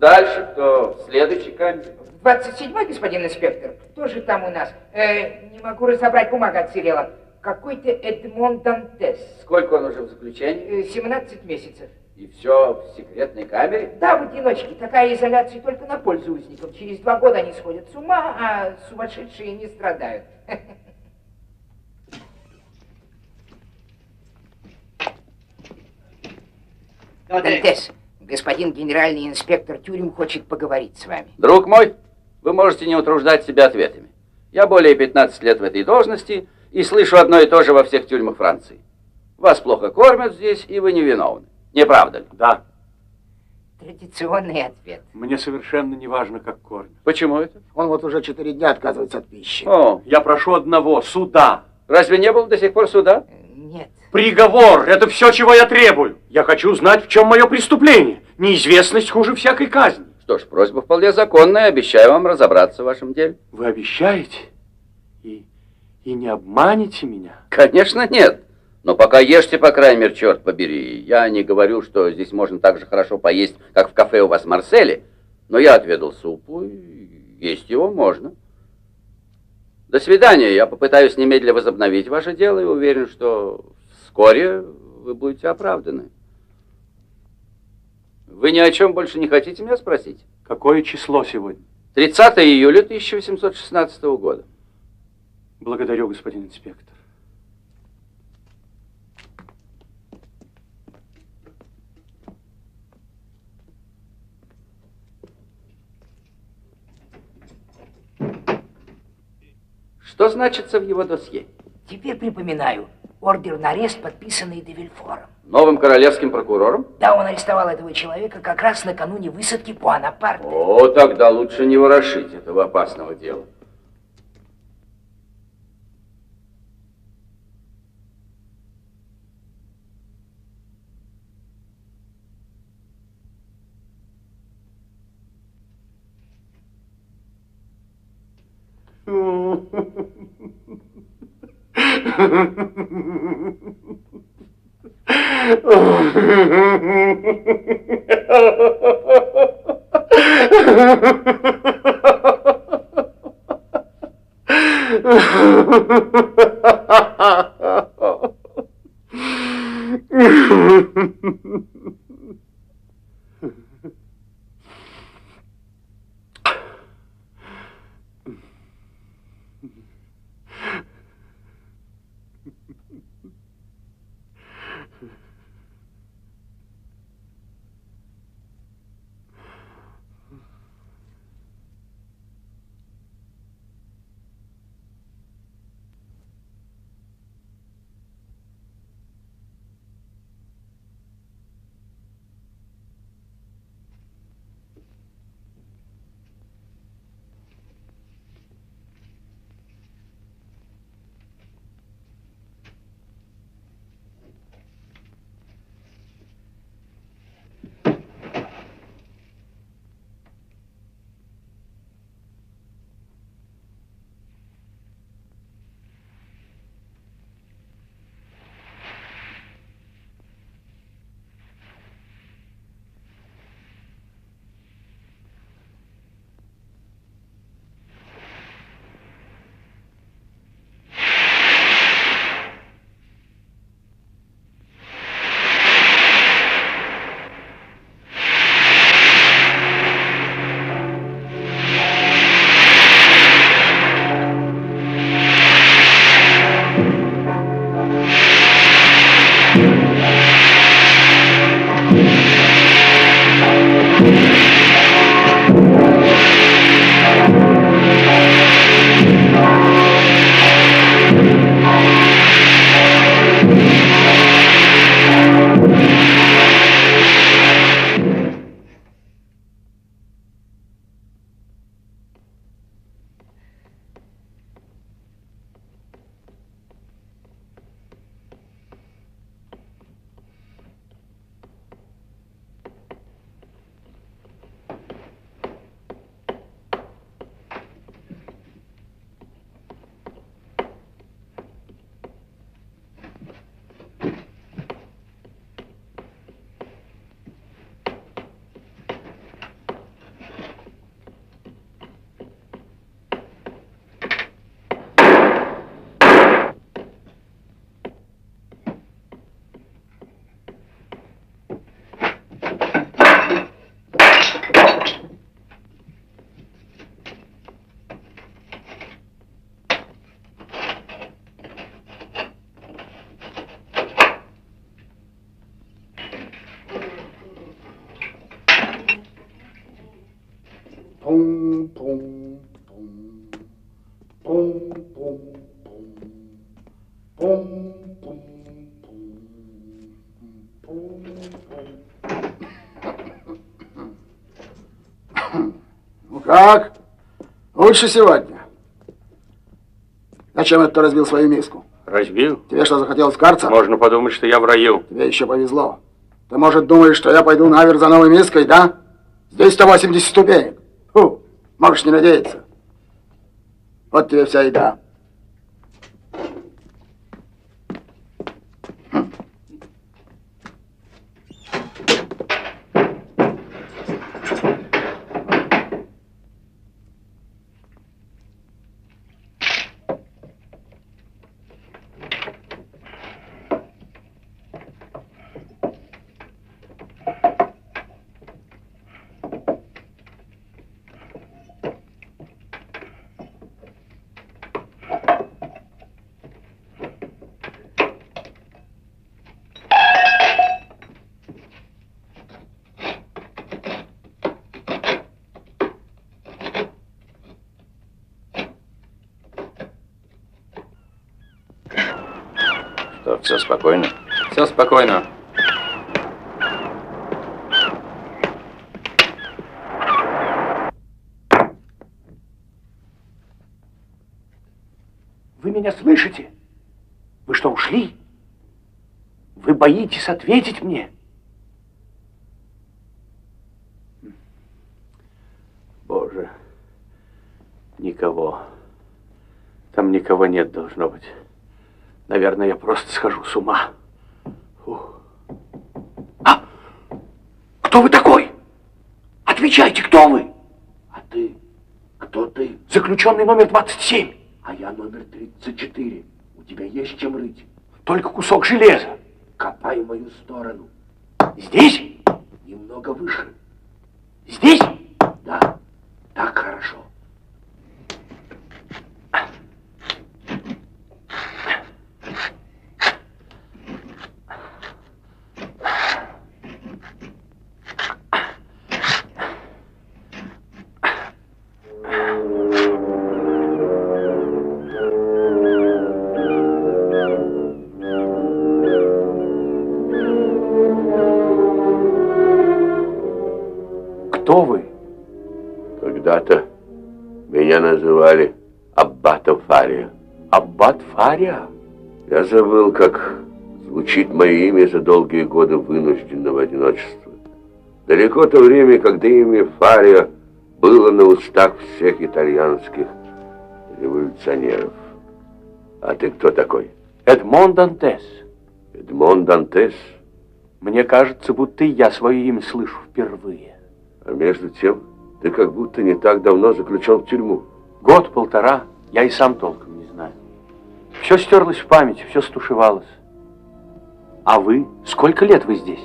Дальше кто? Следующий камень. 27-й, господин инспектор. Кто же там у нас? Не могу разобрать, бумага отсырела. Какой-то Эдмон Дантес. Сколько он уже в заключении? 17 месяцев. И все в секретной камере? Да, в одиночке. Такая изоляция только на пользу узников. Через 2 года они сходят с ума, а сумасшедшие не страдают. Дантес. Господин генеральный инспектор тюрем хочет поговорить с вами. Друг мой, вы можете не утруждать себя ответами. Я более 15 лет в этой должности и слышу одно и то же во всех тюрьмах Франции. Вас плохо кормят здесь, и вы не виновны. Не правда ли? Да. Традиционный ответ. Мне совершенно не важно, как кормят. Почему это? Он вот уже 4 дня отказывается от пищи. О, я прошу одного, суда. Разве не было до сих пор суда? Нет. Приговор! Это все, чего я требую! Я хочу знать, в чем мое преступление. Неизвестность хуже всякой казни. Что ж, просьба вполне законная. Обещаю вам разобраться в вашем деле. Вы обещаете? И не обманете меня? Конечно, нет. Но пока ешьте, по крайней мере, черт побери. Я не говорю, что здесь можно так же хорошо поесть, как в кафе у вас в Марселе. Но я отведал супу, и есть его можно. До свидания. Я попытаюсь немедленно возобновить ваше дело и уверен, что вскоре вы будете оправданы. Вы ни о чем больше не хотите меня спросить? Какое число сегодня? 30 июля 1816 года. Благодарю, господин инспектор. Что значится в его досье? Теперь припоминаю. Ордер на арест, подписанный де Вильфором. Новым королевским прокурором? Да, он арестовал этого человека как раз накануне высадки Буанапарта. О, тогда лучше не ворошить этого опасного дела. Так, лучше сегодня. Зачем это ты разбил свою миску? Разбил? Тебе что, захотелось карца? Можно подумать, что я в раю. Тебе еще повезло. Ты, может, думаешь, что я пойду наверх за новой миской, да? Здесь 180 ступенек. Фу, можешь не надеяться. Вот тебе вся еда. Все спокойно? Все спокойно. Вы меня слышите? Вы что, ушли? Вы боитесь ответить мне? Боже, никого. Там никого нет, должно быть. Наверное, я просто схожу с ума. Фух. А! Кто вы такой? Отвечайте, кто вы? А ты? Кто ты? Заключенный номер 27. А я номер 34. У тебя есть чем рыть? Только кусок железа. Копай в мою сторону. Здесь? Немного выше. Здесь? Да. Так хорошо. Называли аббатом Фария. Аббат Фария? Я забыл, как звучит мое имя за долгие годы вынужденного одиночества. Далеко то время, когда имя Фария было на устах всех итальянских революционеров. А ты кто такой? Эдмон Дантес. Эдмон Дантес? Мне кажется, будто я свое имя слышу впервые. А между тем, ты как будто не так давно заключен в тюрьму. Год-полтора, я и сам толком не знаю. Все стерлось в памяти, все стушевалось. А вы? Сколько лет вы здесь?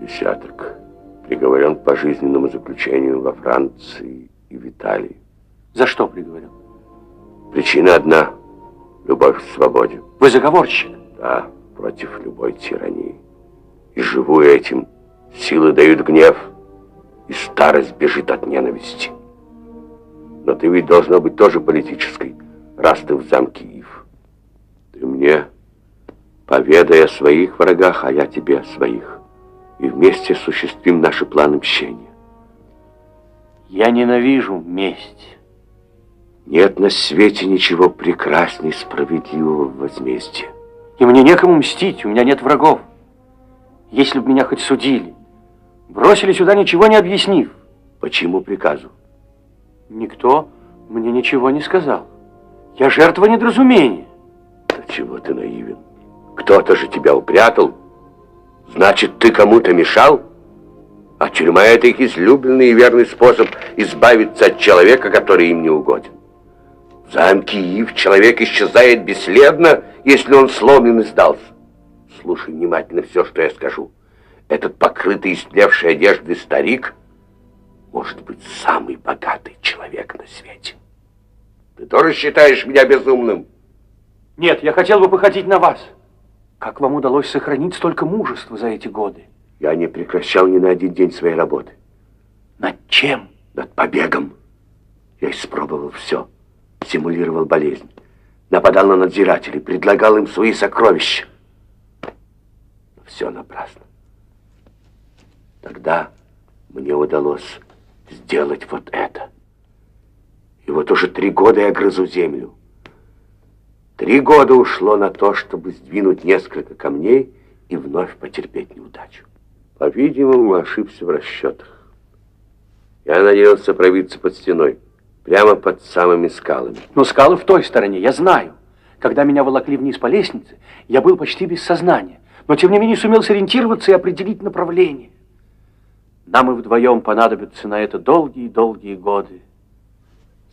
10. Приговорен к пожизненному заключению во Франции и в Италии. За что приговорен? Причина одна. Любовь к свободе. Вы заговорщик? Да, против любой тирании. И живу этим. Силы дают гнев, и старость бежит от ненависти. Но ты ведь должна быть тоже политической, раз ты в замке Ив. Ты мне поведай о своих врагах, а я тебе о своих. И вместе осуществим наши планы мщения. Я ненавижу месть. Нет на свете ничего прекрасней справедливого возмездия. И мне некому мстить, у меня нет врагов. Если бы меня хоть судили, бросили сюда, ничего не объяснив. Почему приказу? Никто мне ничего не сказал. Я жертва недоразумения. Да чего ты наивен? Кто-то же тебя упрятал. Значит, ты кому-то мешал? А тюрьма — это их излюбленный и верный способ избавиться от человека, который им не угоден. В замке Ив человек исчезает бесследно, если он сломлен и сдался. Слушай внимательно все, что я скажу. Этот покрытый истлевшей одеждой старик может быть самый богатый человек на свете. Ты тоже считаешь меня безумным? Нет, я хотел бы походить на вас. Как вам удалось сохранить столько мужества за эти годы? Я не прекращал ни на один день своей работы. Над чем? Над побегом. Я испробовал все. Симулировал болезнь. Нападал на надзирателей. Предлагал им свои сокровища. Но все напрасно. Тогда мне удалось сделать вот это. И вот уже 3 года я грызу землю. 3 года ушло на то, чтобы сдвинуть несколько камней и вновь потерпеть неудачу. По-видимому, ошибся в расчетах. Я надеялся пробиться под стеной, прямо под самыми скалами. Но скалы в той стороне, я знаю. Когда меня волокли вниз по лестнице, я был почти без сознания, но тем не менее сумел сориентироваться и определить направление. Нам и вдвоем понадобятся на это долгие-долгие годы.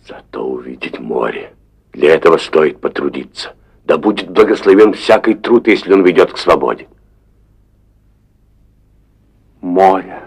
Зато увидеть море. Для этого стоит потрудиться. Да будет благословен всякий труд, если он ведет к свободе. Море.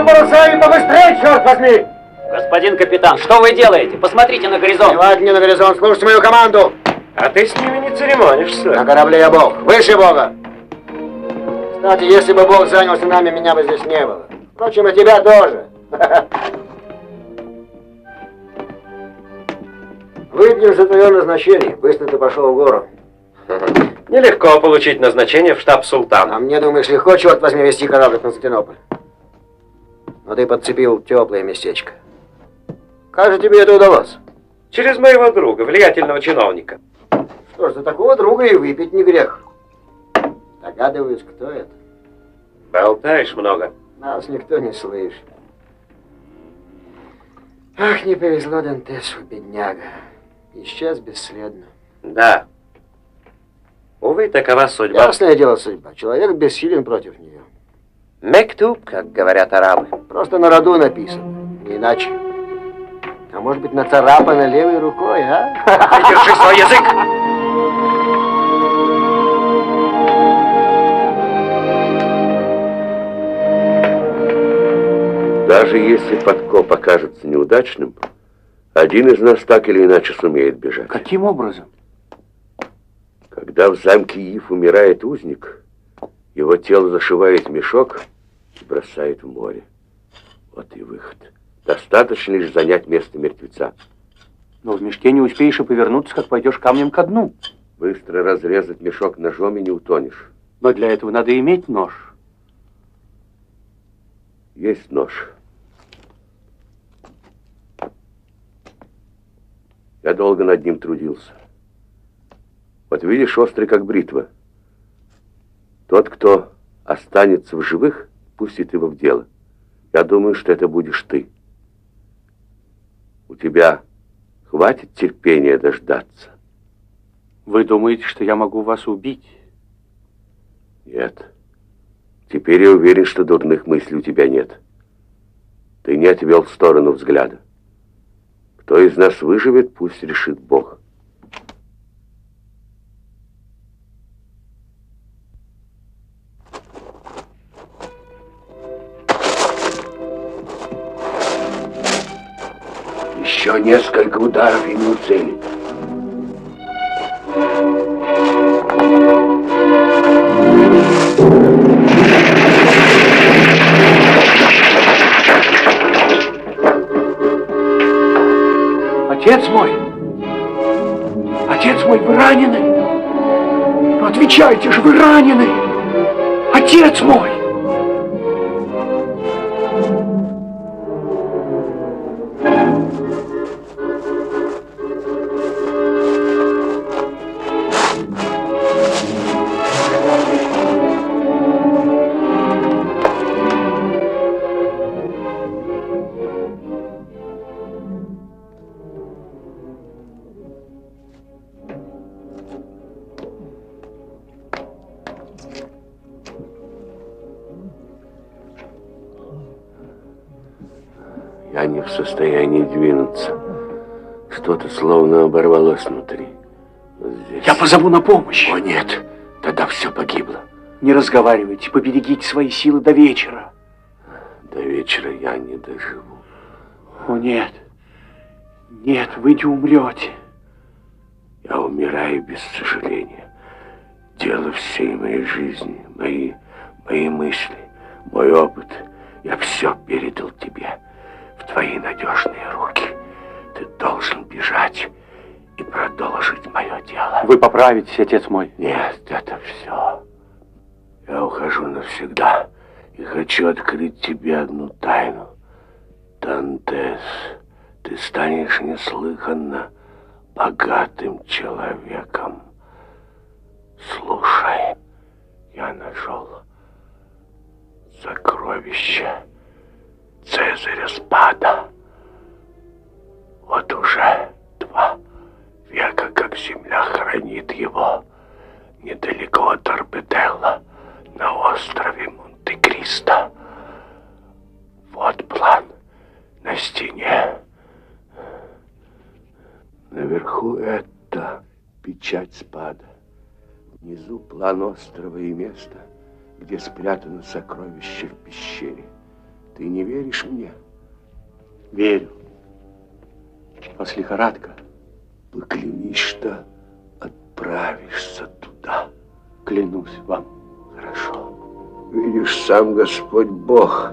Бросаем побыстрее, черт возьми! Господин капитан, что вы делаете? Посмотрите на горизонт. Плевать мне на горизонт, слушайте мою команду. А ты с ними не церемонишься. На корабле я бог, выше бога. Кстати, если бы бог занялся нами, меня бы здесь не было. Впрочем, и тебя тоже. Выпьем за твое назначение. Быстро ты пошел в гору. Нелегко получить назначение в штаб султана. А мне, думаешь, легко, черт возьми, вести корабль в Константинополь? Но ты подцепил теплое местечко. Как же тебе это удалось? Через моего друга, влиятельного чиновника. Что ж, за такого друга и выпить не грех. Догадываюсь, кто это? Болтаешь много. Нас никто не слышит. Ах, не повезло Дантесу, бедняга. Исчез бесследно. Да. Увы, такова судьба. Ясное дело судьба. Человек бессилен против нее. Мектуб, как говорят арабы. Просто на роду написано, не иначе. А может быть, нацарапано левой рукой, а? Держи свой язык! Даже если подкоп окажется неудачным, один из нас так или иначе сумеет бежать. Каким образом? Когда в замке Иф умирает узник, его тело зашивает в мешок и бросает в море. Вот и выход. Достаточно лишь занять место мертвеца. Но в мешке не успеешь и повернуться, как пойдешь камнем ко дну. Быстро разрезать мешок ножом и не утонешь. Но для этого надо иметь нож. Есть нож. Я долго над ним трудился. Вот видишь, острый как бритва. Тот, кто останется в живых, пустит его в дело. Я думаю, что это будешь ты. У тебя хватит терпения дождаться? Вы думаете, что я могу вас убить? Нет. Теперь я уверен, что дурных мыслей у тебя нет. Ты не отвел в сторону взгляда. Кто из нас выживет, пусть решит Бог. Еще несколько ударов и не уцелит. Отец мой, вы ранены? Ну, отвечайте же, вы ранены! Отец мой! Оборвалось внутри. Вот здесь. Я позову на помощь. О, нет. Тогда все погибло. Не разговаривайте. Поберегите свои силы до вечера. До вечера я не доживу. О, нет. Нет, вы не умрете. Я умираю без сожаления. дело всей моей жизни, мои мысли, мой опыт. Я все передал тебе в твои надежные руки. Ты должен бежать и продолжить мое дело. Вы поправитесь, отец мой. Нет, это все. Я ухожу навсегда и хочу открыть тебе одну тайну. Дантес, ты станешь неслыханно богатым человеком. Слушай, я нашел сокровище Цезаря Спада. Вот уже 2 века, как земля хранит его, недалеко от Орбителла, на острове Монте-Кристо. Вот план на стене. Наверху это печать Спада. Внизу план острова и место, где спрятано сокровище в пещере. Ты не веришь мне? Верю. Вас лихорадка. Поклянись, что отправишься туда. Клянусь вам. Хорошо. Видишь, сам Господь Бог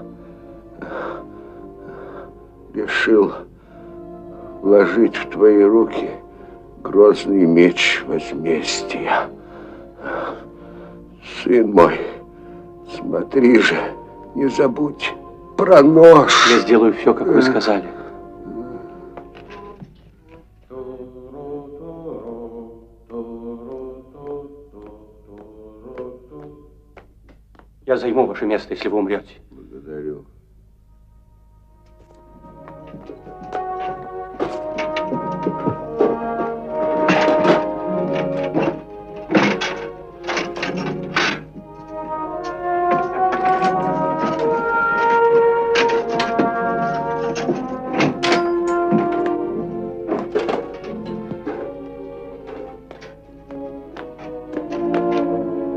решил вложить в твои руки грозный меч возмездия. Сын мой, смотри же, не забудь про нож. Я сделаю все, как вы сказали. Я займу ваше место, если вы умрете. Благодарю.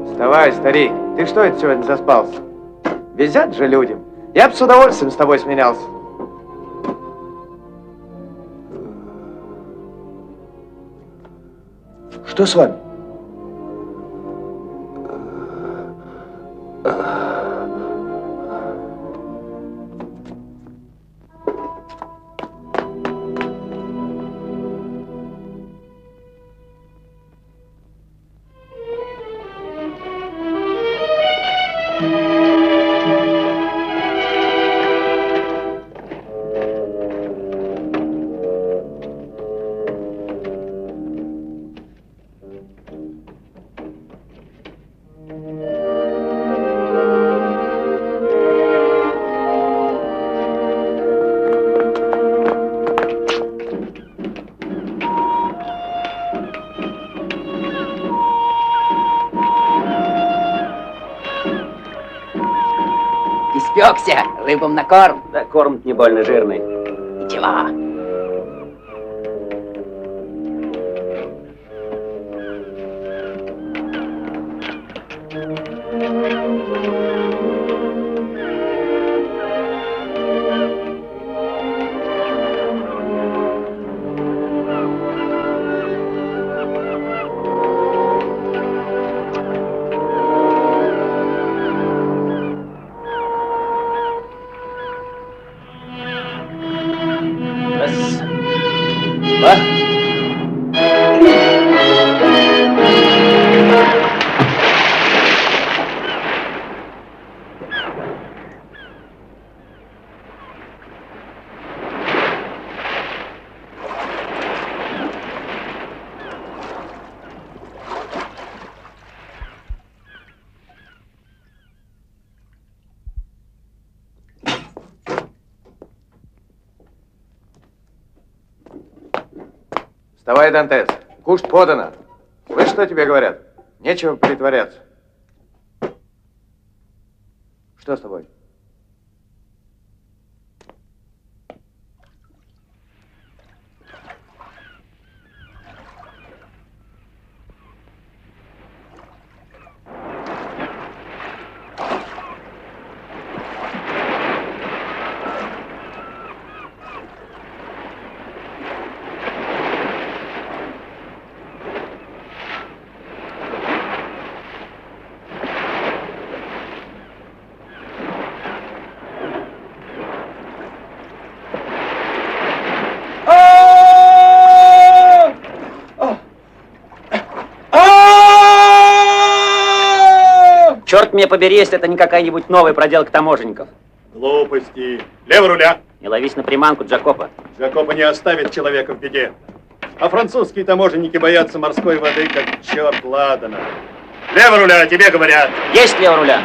Вставай, старик. Ты что это сегодня заспался? Везет же людям. Я бы с удовольствием с тобой сменялся. Что с вами? Спекся, рыбам на корм. Да, корм не больно жирный. Ничего. Вставай, Дантес, кушать подано. Слышь, что тебе говорят? Нечего притворяться. Что с тобой? черт меня побери, если это не какая-нибудь новая проделка таможенников. Глупости. Лево руля. Не ловись на приманку, Джакопо. Джакопо не оставит человека в беде. А французские таможенники боятся морской воды, как черт ладана. Лево руля, тебе говорят. Есть лево руля.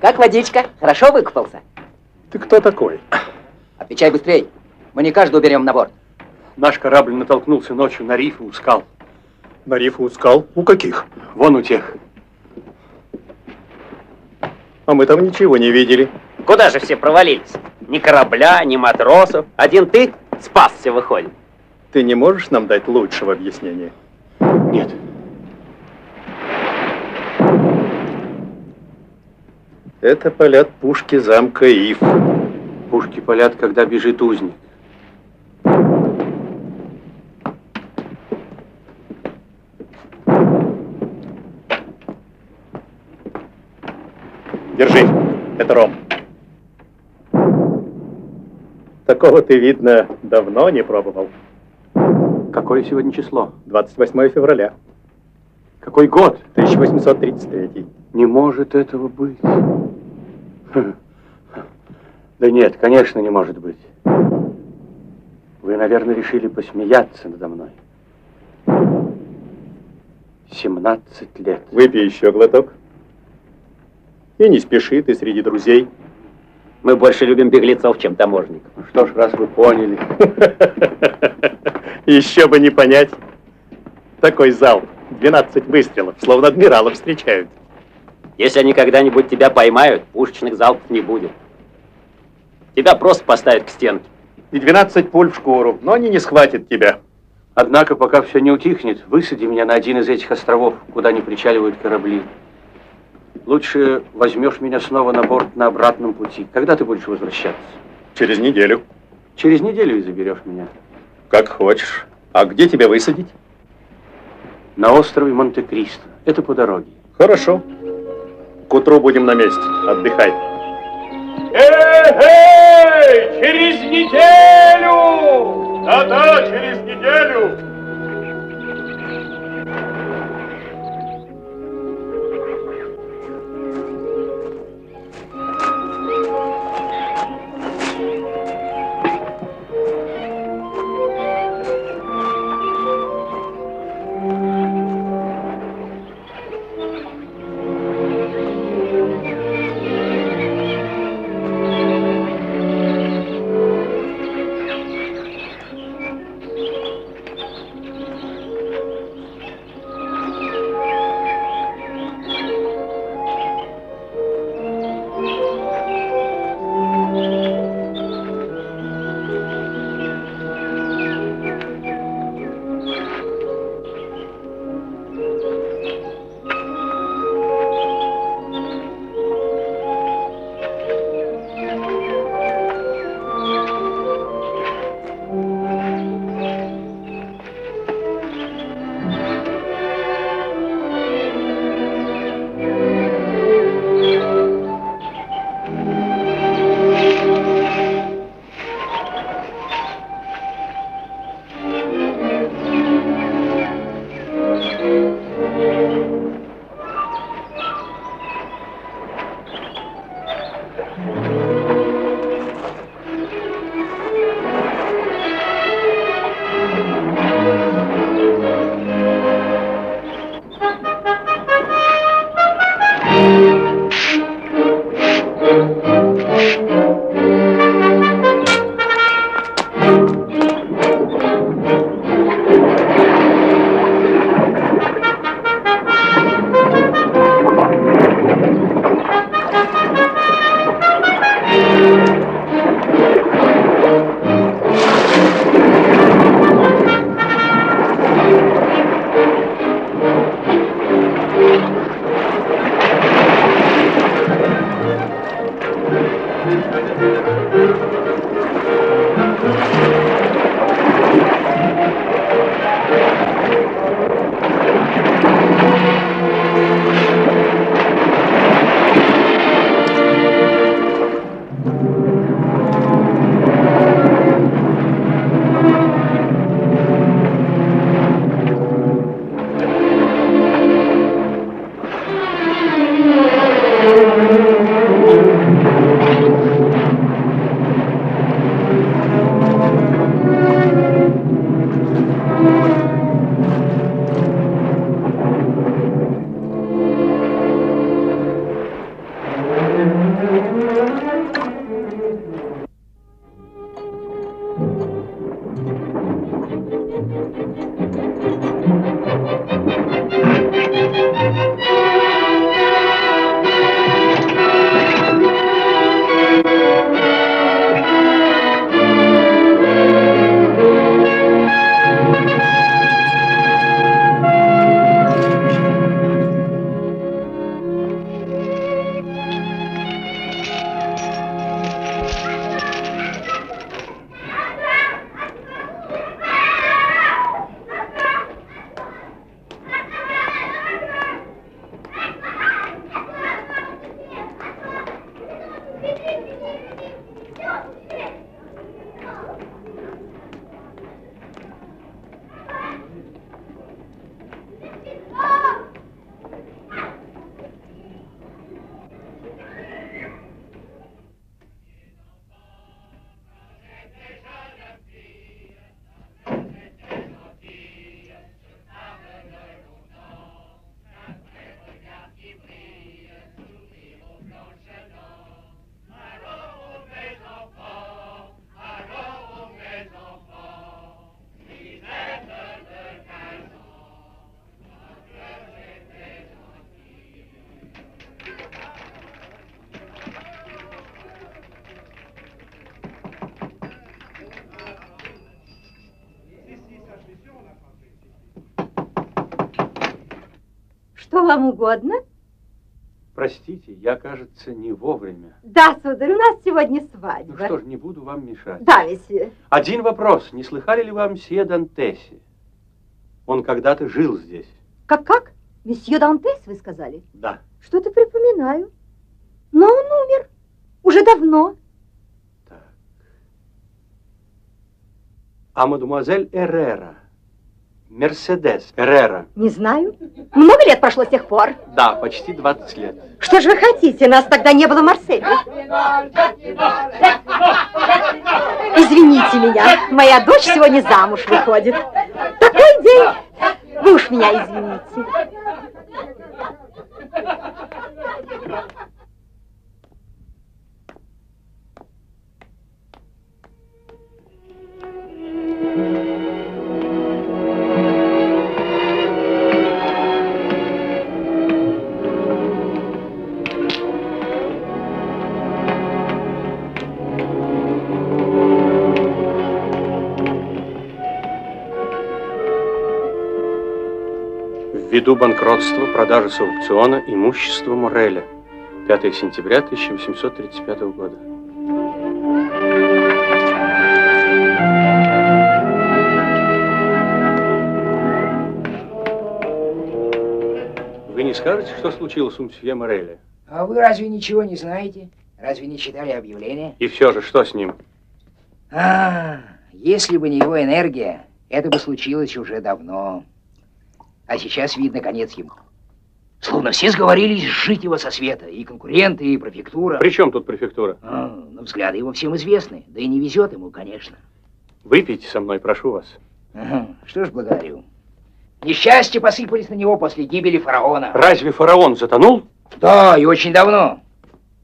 Как водичка? Хорошо выкупался? Ты кто такой? Отвечай быстрей. Мы не каждого берем на борт. Наш корабль натолкнулся ночью на риф и у скал. На риф и у скал? У каких? Вон у тех. А мы там ничего не видели. Куда же все провалились? Ни корабля, ни матросов. Один ты спасся, выходит. Ты не можешь нам дать лучшего объяснения? Нет. Это палят пушки замка Иф. Пушки палят, когда бежит узник. Держи, это ром. Такого ты, видно, давно не пробовал. Какое сегодня число? 28 февраля. Какой год? 1833. Не может этого быть. Да нет, конечно, не может быть. Вы, наверное, решили посмеяться надо мной. 17 лет. Выпей еще глоток. И не спеши, ты среди друзей. Мы больше любим беглецов, чем таможенников. Ну что ж, раз вы поняли. Еще бы не понять. Такой залп. 12 выстрелов, словно адмиралов встречают. Если они когда-нибудь тебя поймают, пушечных залпов не будет. Тебя просто поставят к стенке. И 12 пуль в шкуру, но они не схватят тебя. Однако, пока все не утихнет, высади меня на один из этих островов, куда не причаливают корабли. Лучше возьмешь меня снова на борт на обратном пути. Когда ты будешь возвращаться? Через неделю. Через неделю и заберешь меня. Как хочешь. А где тебя высадить? На острове Монте-Кристо. Это по дороге. Хорошо. К утру будем на месте. Отдыхай. Эй, через неделю! Да-да, через неделю! Что вам угодно? Простите, я, кажется, не вовремя. Да, сударь, у нас сегодня свадьба. Ну что ж, не буду вам мешать. Да, месье. Один вопрос. Не слыхали ли вы мсье Дантеси? Он когда-то жил здесь. Как? Месье Дантес, вы сказали? Да. Что-то припоминаю. Но он умер. Уже давно. Так. А мадемуазель Эррера? Мерседес Эррера. Не знаю. Много лет прошло с тех пор? Да, почти 20 лет. Что же вы хотите? Нас тогда не было в Марселе. Извините меня, моя дочь сегодня замуж выходит. Такой день. Вы уж меня извините. Ввиду банкротства, продажи с аукциона имущества Мореля. 5 сентября 1835 года. Вы не скажете, что случилось у мсье Мореля? А вы разве ничего не знаете? Разве не читали объявление? И все же, что с ним? Если бы не его энергия, это бы случилось уже давно. А сейчас видно конец ему. Словно все сговорились сжить его со света. И конкуренты, и префектура. При чем тут префектура? Ну, взгляды его всем известны. Да и не везет ему, конечно. Выпейте со мной, прошу вас. Что ж, благодарю. Несчастья посыпались на него после гибели фараона. Разве фараон затонул? Да, и очень давно.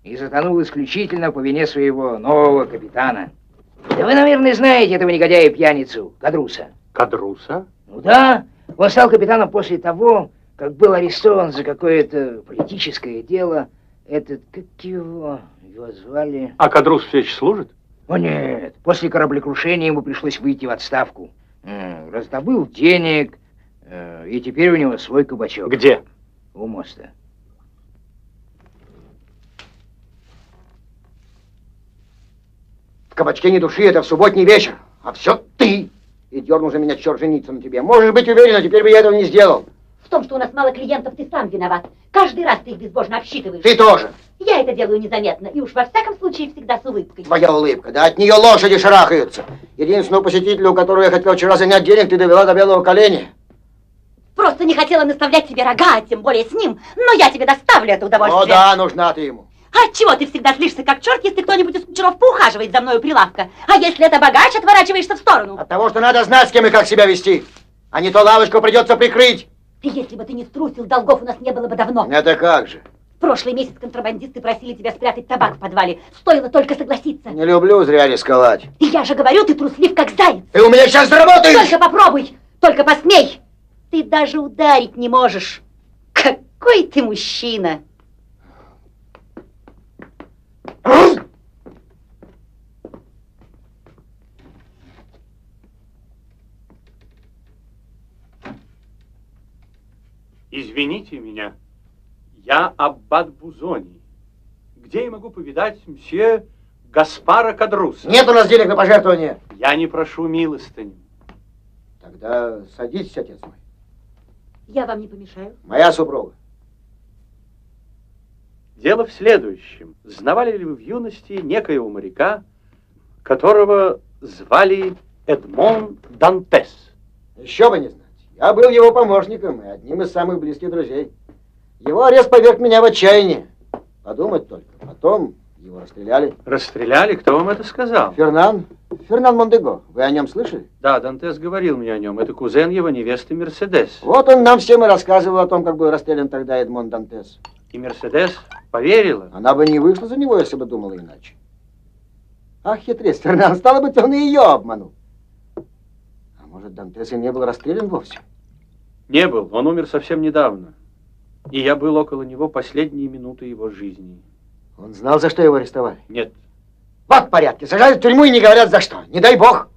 И затонул исключительно по вине своего нового капитана. Да вы, наверное, знаете этого негодяя-пьяницу, Кадруса. Кадруса? Ну да. Он стал капитаном после того, как был арестован за какое-то политическое дело. Этот, как его звали? А Кадрус все еще служит? О нет, после кораблекрушения ему пришлось выйти в отставку. Раздобыл денег, и теперь у него свой кабачок. Где? У моста. В кабачке не души, это в субботний вечер, а все ты. И дернул за меня черт жениться на тебе. Можешь быть уверена, теперь бы я этого не сделал. В том, что у нас мало клиентов, ты сам виноват. Каждый раз ты их безбожно обсчитываешь. Ты тоже. Я это делаю незаметно. И уж во всяком случае всегда с улыбкой. Твоя улыбка, да от нее лошади шарахаются. Единственного посетителя, у которого я хотел вчера занять денег, ты довела до белого коленя. Просто не хотела наставлять тебе рога, а тем более с ним. Но я тебе доставлю это удовольствие. О да, нужна ты ему. А отчего ты всегда злишься, как черт, если кто-нибудь из кучеров поухаживает за мной у прилавка? А если это богач, отворачиваешься в сторону? От того, что надо знать, с кем и как себя вести. А не то лавочку придется прикрыть. И если бы ты не струсил, долгов у нас не было бы давно. Это как же? В прошлый месяц контрабандисты просили тебя спрятать табак в подвале. Стоило только согласиться. Не люблю зря рисковать. И я же говорю, ты труслив, как заяц. Ты у меня сейчас заработаешь! Только попробуй, только посмей. Ты даже ударить не можешь. Какой ты мужчина! Извините меня, я аббат Бузони. Где я могу повидать мсье Гаспара Кадруса? Нет у нас денег на пожертвование. Я не прошу милостыню. Тогда садитесь, отец мой. Я вам не помешаю. Моя супруга. Дело в следующем. Знавали ли вы в юности некоего моряка, которого звали Эдмон Дантес? Еще бы не знать. Я был его помощником и одним из самых близких друзей. Его арест поверг меня в отчаяние. Подумать только. Потом его расстреляли. Расстреляли? Кто вам это сказал? Фернан Мондего. Вы о нем слышали? Да, Дантес говорил мне о нем. Это кузен его невесты Мерседес. Вот он нам всем и рассказывал о том, как был расстрелян тогда Эдмон Дантес. И Мерседес поверила? Она бы не вышла за него, если бы думала иначе. Ах, хитрец Фернан. Стало быть, он и ее обманул. А может, Дантес и не был расстрелян вовсе? Не был. Он умер совсем недавно. И я был около него последние минуты его жизни. Он знал, за что его арестовали? Нет. Вот в порядке. Сажают в тюрьму и не говорят за что. Не дай бог.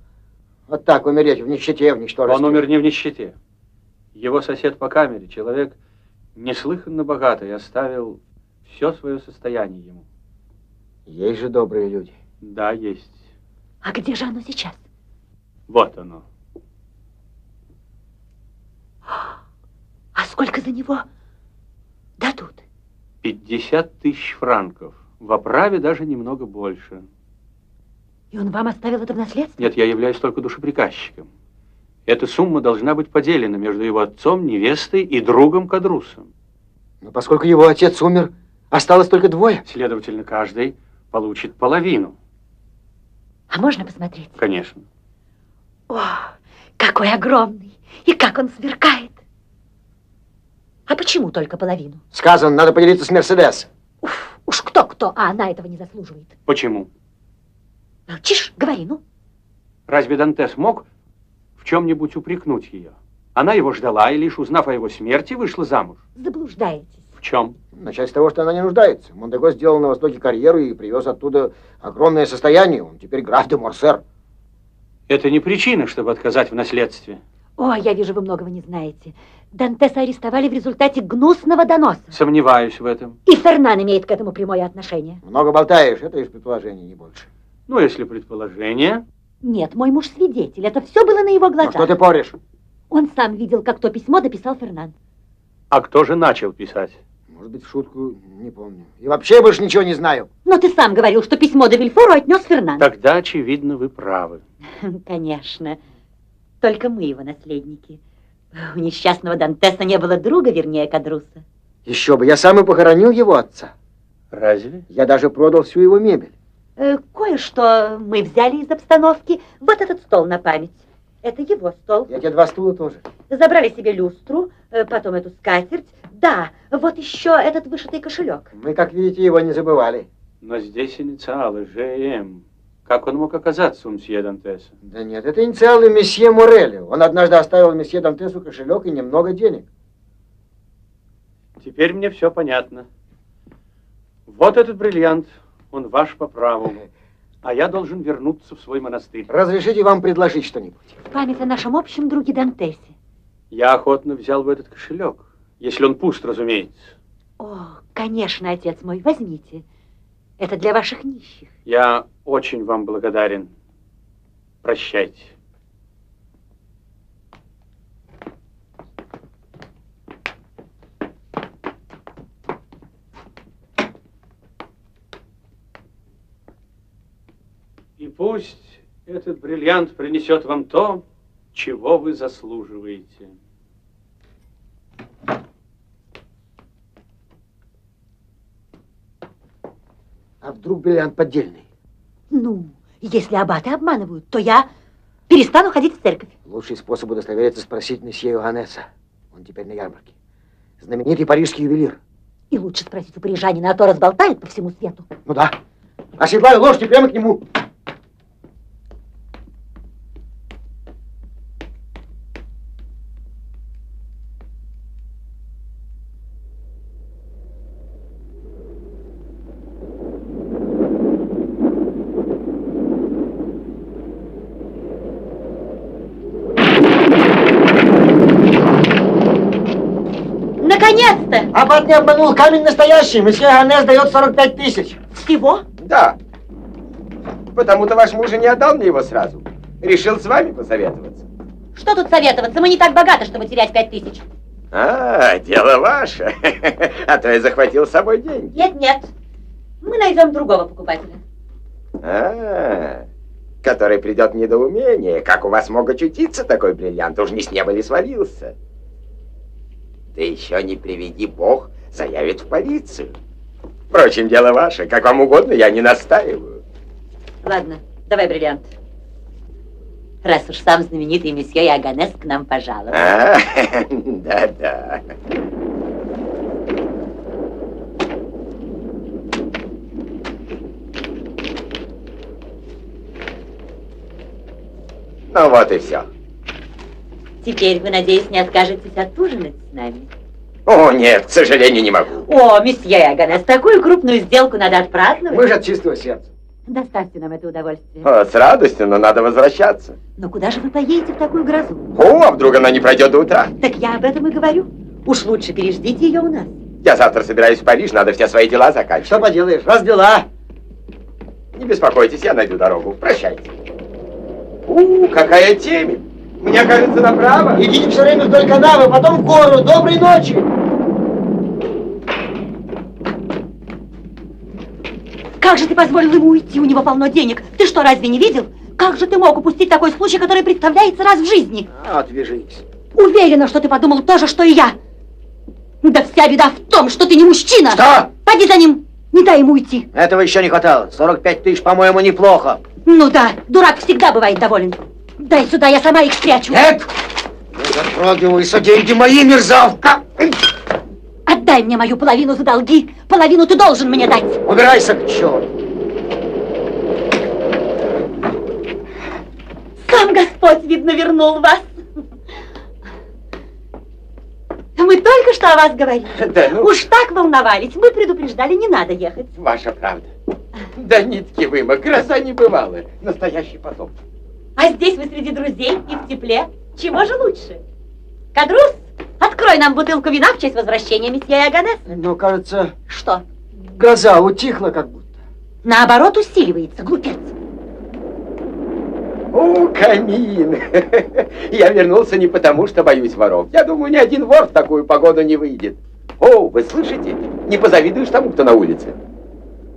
Вот так умереть в нищете, в ничтожестве. Он умер не в нищете. Его сосед по камере, человек неслыханно богатый, оставил все свое состояние ему. Есть же добрые люди. Да, есть. А где же оно сейчас? Вот оно. А сколько за него? Да тут. 50 000 франков. В оправе даже немного больше. И он вам оставил это в наследство? Нет, я являюсь только душеприказчиком. Эта сумма должна быть поделена между его отцом, невестой и другом Кадрусом. Но поскольку его отец умер, осталось только двое. Следовательно, каждый получит половину. А можно посмотреть? Конечно. О, какой огромный! И как он сверкает! А почему только половину? Сказано, надо поделиться с Мерседес. Уж кто-кто, а она этого не заслуживает. Почему? Молчишь? Говори, ну. Разве Дантес мог в чем-нибудь упрекнуть ее? Она его ждала и лишь узнав о его смерти, вышла замуж. Заблуждаетесь. В чем? Начать с того, что она не нуждается. Мондего сделал на Востоке карьеру и привез оттуда огромное состояние. Он теперь граф де Морсер. Это не причина, чтобы отказать в наследстве. О, я вижу, вы многого не знаете. Дантеса арестовали в результате гнусного доноса. Сомневаюсь в этом. И Фернан имеет к этому прямое отношение. Много болтаешь, это лишь предположение, не больше. Ну, если предположение... Нет, мой муж свидетель, это все было на его глазах. Ну, что ты порешь? Он сам видел, как то письмо дописал Фернан. А кто же начал писать? Может быть, в шутку, не помню. И вообще больше ничего не знаю. Но ты сам говорил, что письмо де Вильфору отнес Фернан. Тогда, очевидно, вы правы. Конечно. Только мы его наследники. У несчастного Дантеса не было друга, вернее, Кадруса. Еще бы, я сам и похоронил его отца. Разве? Я даже продал всю его мебель. Кое-что мы взяли из обстановки. Вот этот стол на память. Это его стол. Я тебе 2 стула тоже. Забрали себе люстру, потом эту скатерть. Да, вот еще этот вышитый кошелек. Мы, как видите, его не забывали. Но здесь инициалы Ж.М. Как он мог оказаться у мсье Дантеса? Да нет, это инициалы месье Морели. Он однажды оставил месье Дантесу кошелек и немного денег. Теперь мне все понятно. Вот этот бриллиант, он ваш по праву. А я должен вернуться в свой монастырь. Разрешите вам предложить что-нибудь? В память о нашем общем друге Дантесе. Я охотно взял бы этот кошелек, если он пуст, разумеется. О, конечно, отец мой, возьмите. Это для ваших нищих. Я очень вам благодарен. Прощайте. И пусть этот бриллиант принесет вам то, чего вы заслуживаете. А вдруг бриллиант поддельный? Ну, если аббаты обманывают, то я перестану ходить в церковь. Лучший способ удостовериться — спросить месье Йоганнеса. Он теперь на ярмарке. Знаменитый парижский ювелир. И лучше спросить у парижанина, а то разболтает по всему свету. Ну да. Оседлаю лошадь и прямо к нему. Наконец-то! А парень обманул, камень настоящий, месье Ганес дает 45 тысяч. Всего? Да. Потому-то ваш муж и не отдал мне его сразу. Решил с вами посоветоваться. Что тут советоваться? Мы не так богаты, чтобы терять 5000. А, дело ваше. А то я захватил с собой деньги. Нет, нет. Мы найдем другого покупателя. А, который придет в недоумение. Как у вас мог очутиться такой бриллиант? Уж не с неба ли свалился? Да еще не приведи бог, заявит в полицию. Впрочем, дело ваше. Как вам угодно, я не настаиваю. Ладно, давай бриллиант. Раз уж сам знаменитый месье Ганес к нам пожаловал. А, да-да. Ну вот и все. Теперь вы, надеюсь, не откажетесь отужинать с нами? О, нет, к сожалению, не могу. О, месье Ганес, такую крупную сделку надо отпраздновать. Мы же от чистого сердца. Доставьте нам это удовольствие. О, с радостью, но надо возвращаться. Но куда же вы поедете в такую грозу? О, а вдруг она не пройдет до утра? Так я об этом и говорю. Уж лучше переждите ее у нас. Я завтра собираюсь в Париж, надо все свои дела заканчивать. Что поделаешь, раз дела. Не беспокойтесь, я найду дорогу. Прощайте. У, какая темень. Мне кажется, направо. Идите все время вдоль канавы, потом в гору. Доброй ночи. Как же ты позволил ему уйти? У него полно денег. Ты что, разве не видел? Как же ты мог упустить такой случай, который представляется раз в жизни? Отвяжись. Уверена, что ты подумал то же, что и я. Да вся беда в том, что ты не мужчина. Что? Пойди за ним. Не дай ему уйти. Этого еще не хватало. 45 тысяч, по-моему, неплохо. Ну да, дурак всегда бывает доволен. Дай сюда, я сама их спрячу. Нет! Не затрагивайся, деньги мои, мерзавка! Отдай мне мою половину за долги. Половину ты должен мне дать. Убирайся к черту. Сам Господь, видно, вернул вас. Мы только что о вас говорили. Да, ну... Уж так волновались. Мы предупреждали, не надо ехать. Ваша правда. До нитки вымок, гроза небывалая. Настоящий потоп. А здесь вы среди друзей и в тепле. Чего же лучше? Кадрус, открой нам бутылку вина в честь возвращения месье Ганеса. Но, кажется... Что? Гроза утихла как будто. Наоборот, усиливается, глупец. О, камин! Я вернулся не потому, что боюсь воров. Я думаю, ни один вор в такую погоду не выйдет. О, вы слышите? Не позавидуешь тому, кто на улице.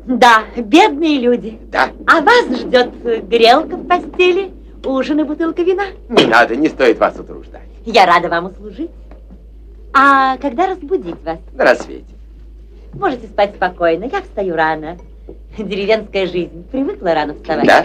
Да, бедные люди. Да. А вас ждет грелка в постели, ужин и бутылка вина. Не надо, не стоит вас утруждать. Я рада вам услужить. А когда разбудить вас? На рассвете. Можете спать спокойно, я встаю рано. Деревенская жизнь. Привыкла рано вставать. Да.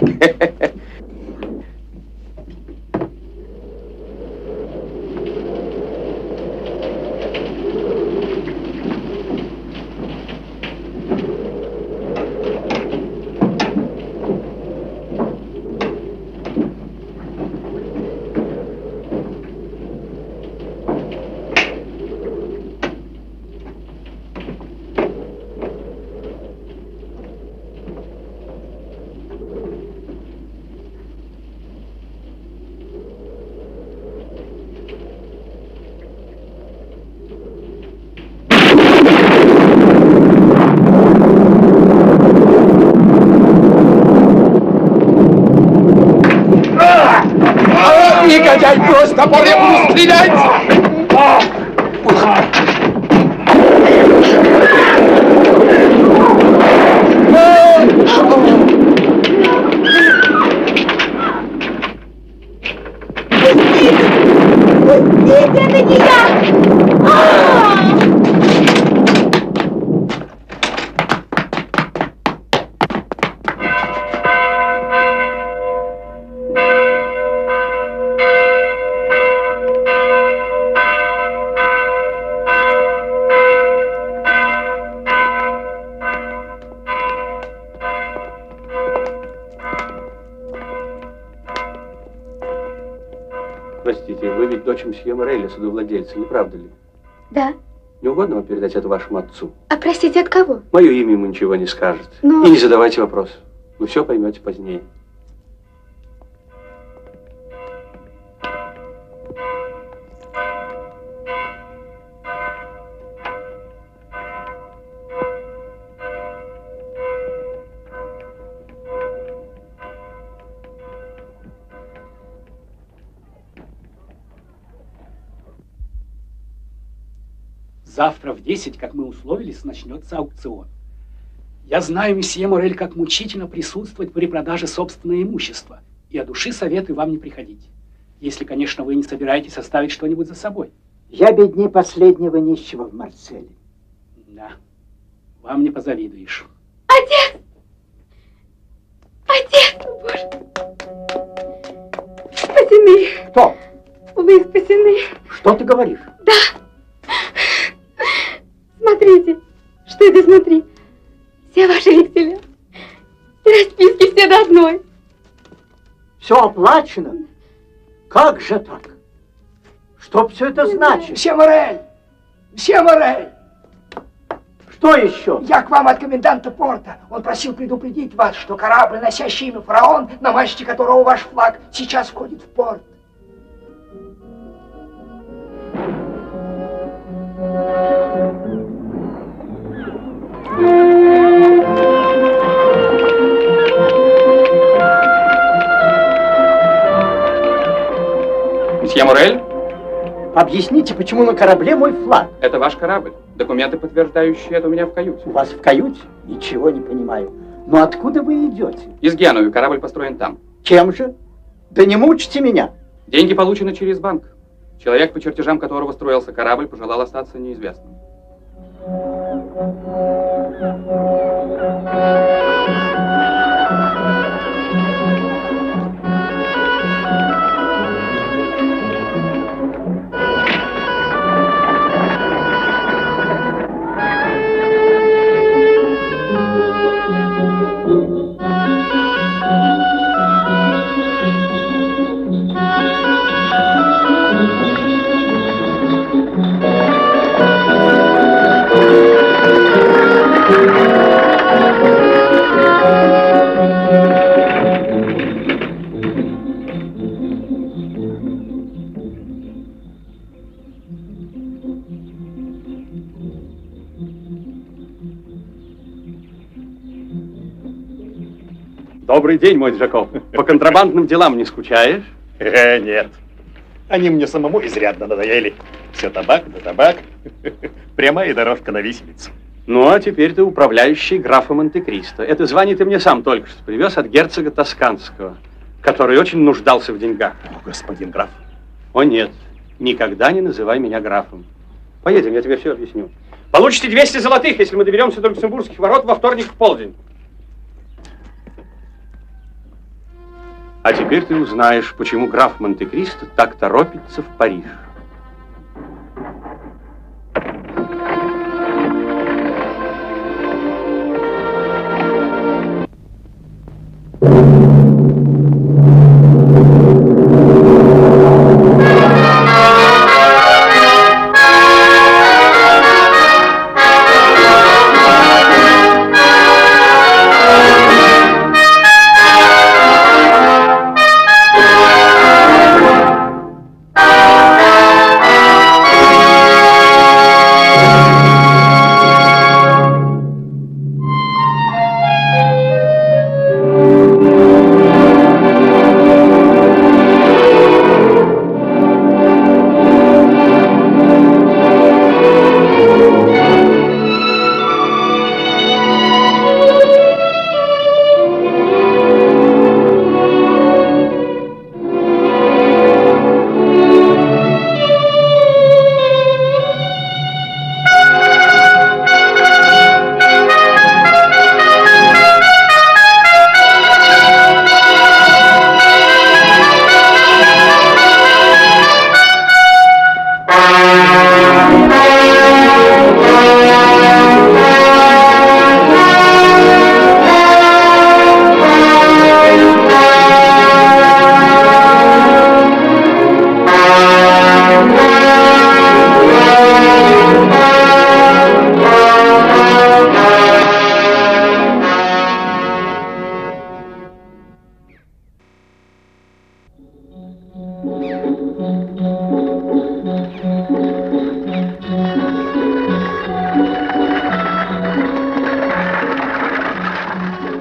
Судовладельца, не правда ли? Да. Не угодно вам передать это вашему отцу? А простите, от кого? Мое имя ему ничего не скажет. Но... И не задавайте вопрос. Вы все поймете позднее. Завтра в 10, как мы условились, начнется аукцион. Я знаю, месье Морель, как мучительно присутствовать при продаже собственного имущества, и от души советую вам не приходить, если, конечно, вы не собираетесь оставить что-нибудь за собой. Я беднее последнего нищего в Марселе. Да, вам не позавидуешь. Отец! Отец, боже! Спасены! Кто? Вы спасены. Что ты говоришь? Да. Смотрите, что это внутри. Все ваши векселя. Расписки все до одной. Все оплачено? Как же так? Что все это значит? Месье Морель! Месье Морель! Что еще? Я к вам от коменданта порта. Он просил предупредить вас, что корабль, носящий имя Фараон, на мачте которого ваш флаг, сейчас входит в порт. Месье Морель? Объясните, почему на корабле мой флаг? Это ваш корабль. Документы, подтверждающие это, у меня в каюте. У вас в каюте? Ничего не понимаю. Но откуда вы идете? Из Генуи. Корабль построен там. Чем же? Да не мучьте меня. Деньги получены через банк. Человек, по чертежам которого строился корабль, пожелал остаться неизвестным. Добрый день, мой Джакоб. По контрабандным делам не скучаешь? Нет. Они мне самому изрядно надоели. Все табак да табак. Прямая дорожка на виселицу. Ну, а теперь ты управляющий графа Монте-Кристо. Это звание ты мне сам только что привез от герцога Тосканского, который очень нуждался в деньгах. О, господин граф. О, нет. Никогда не называй меня графом. Поедем, я тебе все объясню. Получите 200 золотых, если мы доберемся до Люксембургских ворот во вторник в полдень. А теперь ты узнаешь, почему граф Монте-Кристо так торопится в Париж.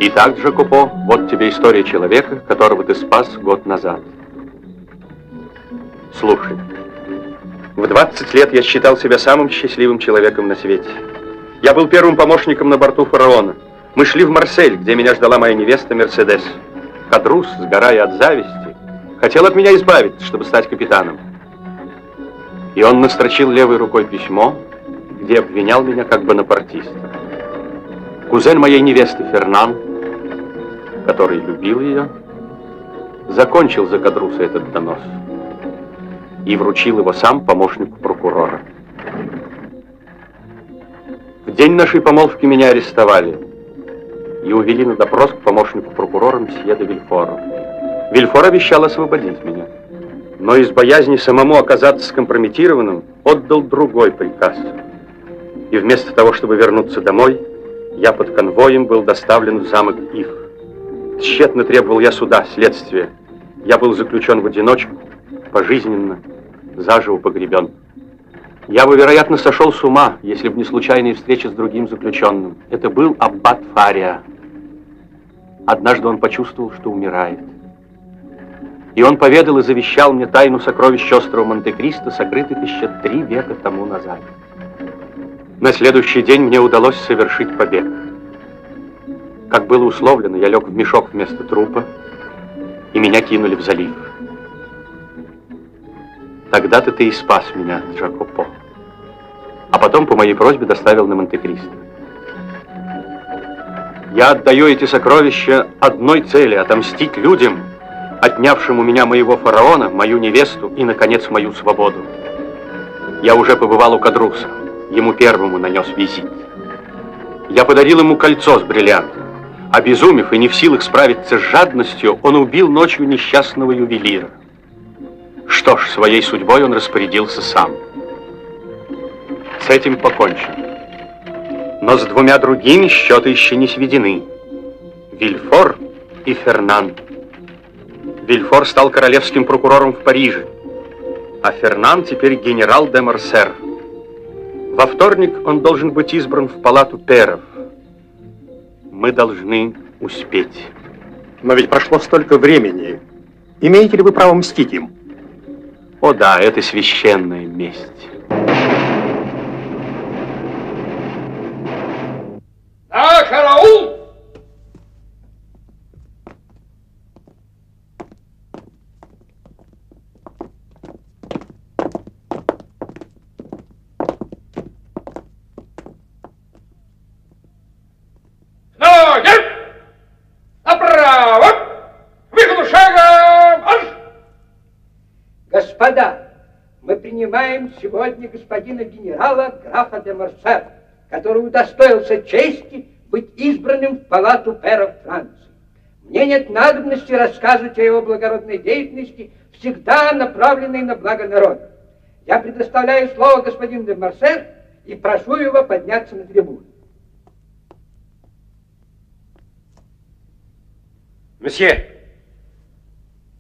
Итак, Жакупо, вот тебе история человека, которого ты спас год назад. Слушай. В 20 лет я считал себя самым счастливым человеком на свете. Я был первым помощником на борту «Фараона». Мы шли в Марсель, где меня ждала моя невеста Мерседес. Кадрус, сгорая от зависти, хотел от меня избавиться, чтобы стать капитаном. И он настрочил левой рукой письмо, где обвинял меня как бонапартиста. Кузен моей невесты Фернан, который любил ее, закончил за Кадруса этот донос и вручил его сам помощнику прокурора. В день нашей помолвки меня арестовали и увели на допрос к помощнику прокурора мсье де Вильфору. Вильфор обещал освободить меня, но из боязни самому оказаться скомпрометированным отдал другой приказ. И вместо того, чтобы вернуться домой, я под конвоем был доставлен в замок Ив. Тщетно требовал я суда, следствия. Я был заключен в одиночку, пожизненно, заживо погребен. Я бы, вероятно, сошел с ума, если бы не случайная встреча с другим заключенным. Это был аббат Фария. Однажды он почувствовал, что умирает. И он поведал и завещал мне тайну сокровищ острова Монте-Кристо, сокрытых еще 3 века тому назад. На следующий день мне удалось совершить побег. Как было условлено, я лег в мешок вместо трупа, и меня кинули в залив. Тогда-то ты и спас меня, Джакопо. А потом, по моей просьбе, доставил на Монте-Кристо. Я отдаю эти сокровища одной цели — отомстить людям, отнявшим у меня моего фараона, мою невесту и, наконец, мою свободу. Я уже побывал у Кадруса. Ему первому нанес визит. Я подарил ему кольцо с бриллиантом. Обезумев и не в силах справиться с жадностью, он убил ночью несчастного ювелира. Что ж, своей судьбой он распорядился сам. С этим покончено. Но с 2 другими счеты еще не сведены. Вильфор и Фернан. Вильфор стал королевским прокурором в Париже, а Фернан теперь генерал де Морсер. Во вторник он должен быть избран в палату перов. Мы должны успеть. Но ведь прошло столько времени. Имеете ли вы право мстить им? О да, это священная месть. На караул! Господа, мы принимаем сегодня господина генерала графа де Морсер, который удостоился чести быть избранным в палату перов Франции. Мне нет надобности рассказывать о его благородной деятельности, всегда направленной на благо народа. Я предоставляю слово господину де Морсер и прошу его подняться на трибуну. Месье,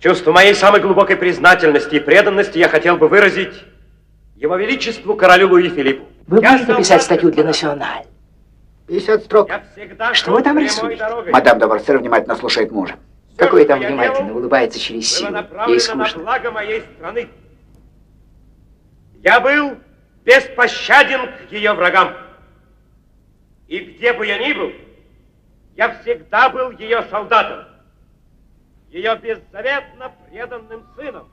чувство моей самой глубокой признательности и преданности я хотел бы выразить Его Величеству королю Луи Филиппу. Вы можете написать статью для «Националь»? 50 строк. Что вы там рисуете? Мадам де Морсер внимательно слушает мужа. Какой там внимательно, улыбается через силу. Ей скучно. Я был беспощаден к ее врагам. И где бы я ни был, я всегда был ее солдатом. Ее беззаветно преданным сыном.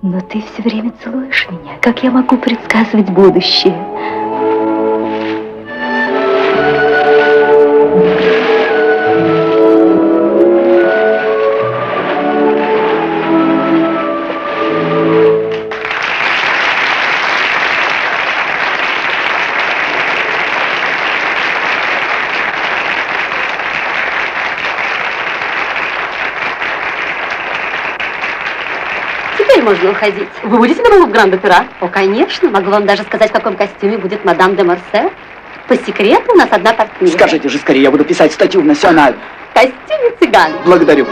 Но ты все время целуешь меня. Как я могу предсказывать будущее? Можно уходить. Вы будете на балу в Гранд-Опера? О, конечно. Могу вам даже сказать, в каком костюме будет мадам де Морсер. По секрету у нас одна партнерка. Скажите же скорее, я буду писать статью в «Националь». В костюме цыган. Благодарю.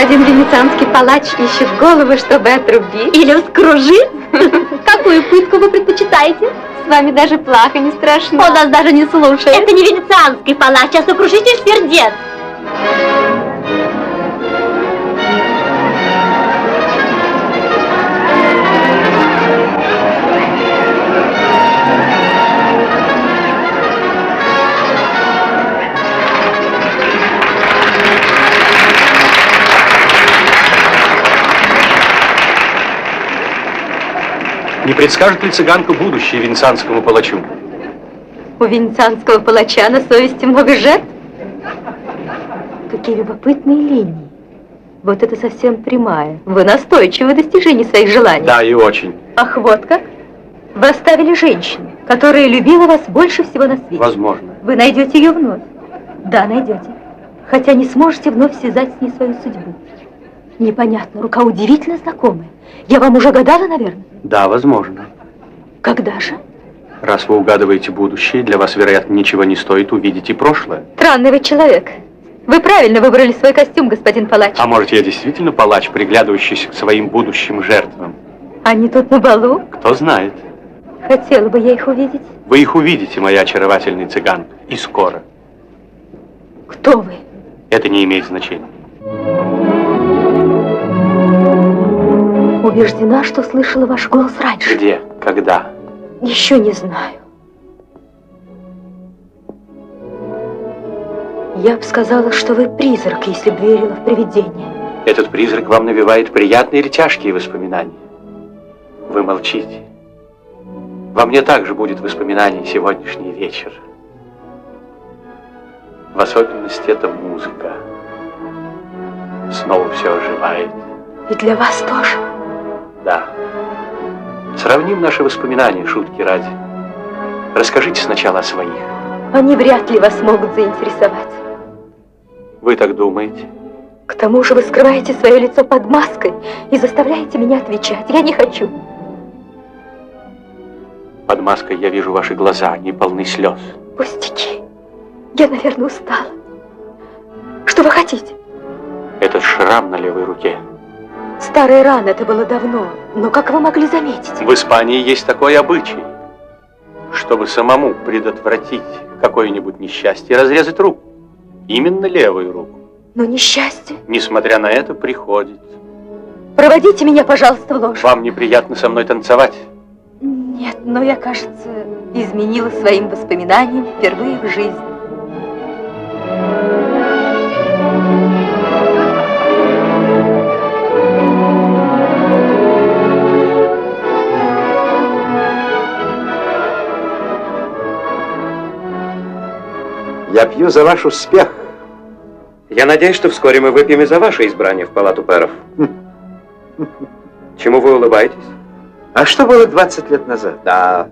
господин венецианский палач ищет головы, чтобы отрубить. Или вскружить? Какую пытку вы предпочитаете? С вами даже плаха не страшно. Он нас даже не слушает. Это не венецианский палач, а сокрушитель сердец. Не предскажет ли цыганка будущее венецианскому палачу? У венецианского палача на совести много жертв. Какие любопытные линии. Вот это совсем прямая. Вы настойчивы в достижении своих желаний. Да, и очень. Ах, вот как? Вы оставили женщину, которая любила вас больше всего на свете. Возможно. Вы найдете ее вновь. Да, найдете. Хотя не сможете вновь связать с ней свою судьбу. Непонятно, рука удивительно знакомая. Я вам уже гадала, наверное? Да, возможно. Когда же? Раз вы угадываете будущее, для вас, вероятно, ничего не стоит увидеть и прошлое. Странный вы человек. Вы правильно выбрали свой костюм, господин палач. А может, я действительно палач, приглядывающийся к своим будущим жертвам? Они тут на балу? Кто знает. Хотела бы я их увидеть. Вы их увидите, моя очаровательная цыганка, и скоро. Кто вы? Это не имеет значения. Убеждена, что слышала ваш голос раньше. Где? Когда? Еще не знаю. Я бы сказала, что вы призрак, если бы верила в привидение. Этот призрак вам навевает приятные или тяжкие воспоминания? Вы молчите. Во мне также будет воспоминание сегодняшний вечер. В особенности это музыка. Снова все оживает. И для вас тоже? Да. Сравним наши воспоминания, шутки ради. Расскажите сначала о своих. Они вряд ли вас могут заинтересовать. Вы так думаете? К тому же вы скрываете свое лицо под маской и заставляете меня отвечать. Я не хочу. Под маской я вижу ваши глаза, они полны слез. Пустяки. Я, наверное, устала. Что вы хотите? Этот шрам на левой руке. Старая рана, это было давно, но как вы могли заметить? В Испании есть такой обычай, чтобы самому предотвратить какое-нибудь несчастье, разрезать руку, именно левую руку. Но несчастье? Несмотря на это, приходит. Проводите меня, пожалуйста, в ложь. Вам неприятно со мной танцевать? Нет, но я, кажется, изменила своим воспоминаниям впервые в жизни. Я пью за ваш успех. Я надеюсь, что вскоре мы выпьем и за ваше избрание в Палату пэров. Чему вы улыбаетесь? А что было 20 лет назад? Да.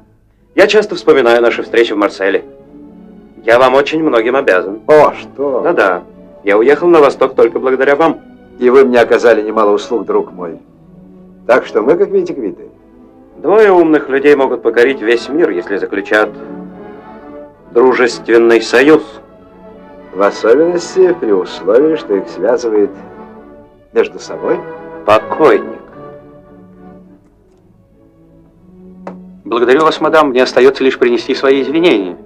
Я часто вспоминаю наши встречи в Марселе. Я вам очень многим обязан. О, что? Да-да. Я уехал на восток только благодаря вам. И вы мне оказали немало услуг, друг мой. Так что мы, как видите, квиты. Двое умных людей могут покорить весь мир, если заключат дружественный союз. В особенности при условии, что их связывает между собой покойник. Благодарю вас, мадам. Мне остается лишь принести свои извинения.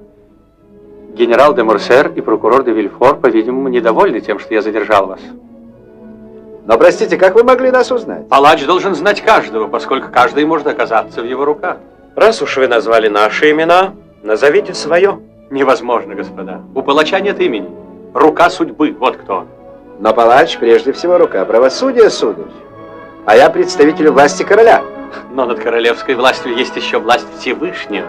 Генерал де Морсер и прокурор де Вильфор, по-видимому, недовольны тем, что я задержал вас. Но, простите, как вы могли нас узнать? Палач должен знать каждого, поскольку каждый может оказаться в его руках. Раз уж вы назвали наши имена, назовите свое. Невозможно, господа. У палача нет имени. Рука судьбы, вот кто. Но палач прежде всего рука правосудия, сударь. А я представитель власти короля. Но над королевской властью есть еще власть Всевышнего.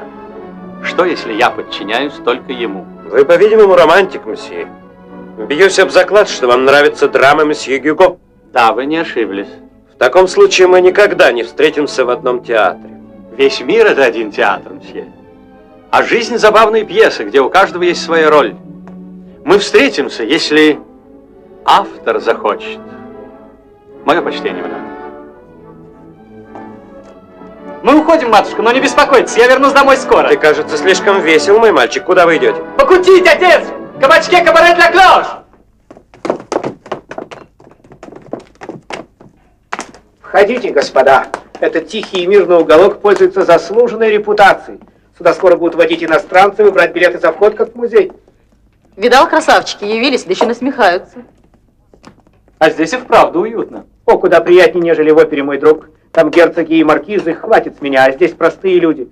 Что, если я подчиняюсь только ему? Вы, по-видимому, романтик, мсье. Бьюсь об заклад, что вам нравится драма мсье Гюго. Да, вы не ошиблись. В таком случае мы никогда не встретимся в одном театре. Весь мир — это один театр, мсье. А жизнь — забавные пьесы, где у каждого есть своя роль. Мы встретимся, если автор захочет. Мое почтение, мадам. Мы уходим, матушка, но не беспокойтесь, я вернусь домой скоро. Ты, кажется, слишком весел, мой мальчик. Куда вы идете? Покутить, отец! В кабачке кабаре для клош! Входите, господа. Этот тихий и мирный уголок пользуется заслуженной репутацией. Сюда скоро будут водить иностранцев и брать билеты за вход, как в музей. Видал, красавчики явились, да еще насмехаются. А здесь и вправду уютно. О, куда приятнее, нежели в опере, мой друг. Там герцоги и маркизы, хватит с меня, а здесь простые люди.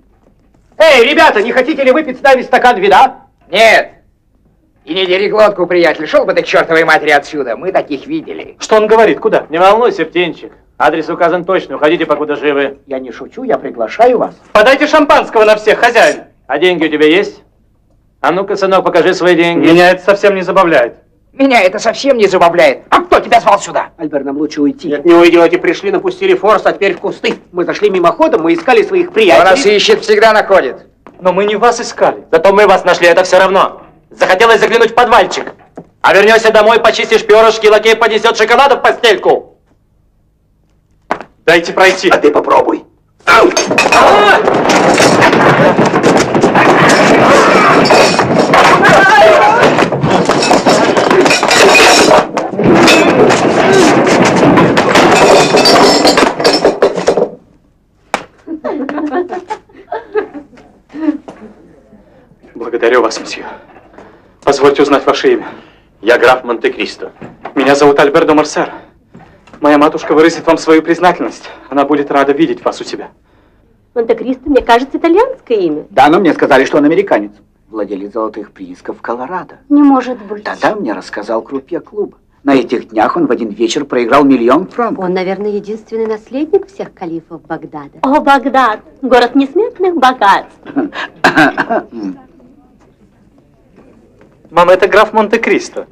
Эй, ребята, не хотите ли выпить с нами стакан вина? Нет. И не дери глотку, приятель, шел бы ты к чертовой матери отсюда, мы таких видели. Что он говорит, куда? Не волнуйся, птенчик. Адрес указан точно, уходите, покуда живы. Я не шучу, я приглашаю вас. Подайте шампанского на всех, хозяин. А деньги у тебя есть? А ну-ка, сынок, покажи свои деньги. Меня это совсем не забавляет. Меня это совсем не забавляет. А кто тебя звал сюда? Альбер, нам лучше уйти. Нет, не уйдете, пришли, напустили форс, а теперь в кусты. Мы зашли мимоходом, мы искали своих приятелей. Он нас ищет, всегда находит. Но мы не вас искали. Зато мы вас нашли, это все равно. Захотелось заглянуть в подвальчик. А вернешься домой, почистишь перышки, лакей поднесет шоколада в постельку. Дайте пройти. А ты попробуй. Благодарю вас, месье. Позвольте узнать ваше имя. Я граф Монте-Кристо. Меня зовут Альбер де Морсер. Моя матушка выразит вам свою признательность. Она будет рада видеть вас у себя. Монте-Кристо, мне кажется, итальянское имя. Да, но мне сказали, что он американец. Владелец золотых приисков в Колорадо. Не может быть. Да-да, мне рассказал крупье клуба. На этих днях он в один вечер проиграл 1 000 000 франков. Он, наверное, единственный наследник всех калифов Багдада. О, Багдад! Город несметных богатств. Мама, это граф Монте-Кристо.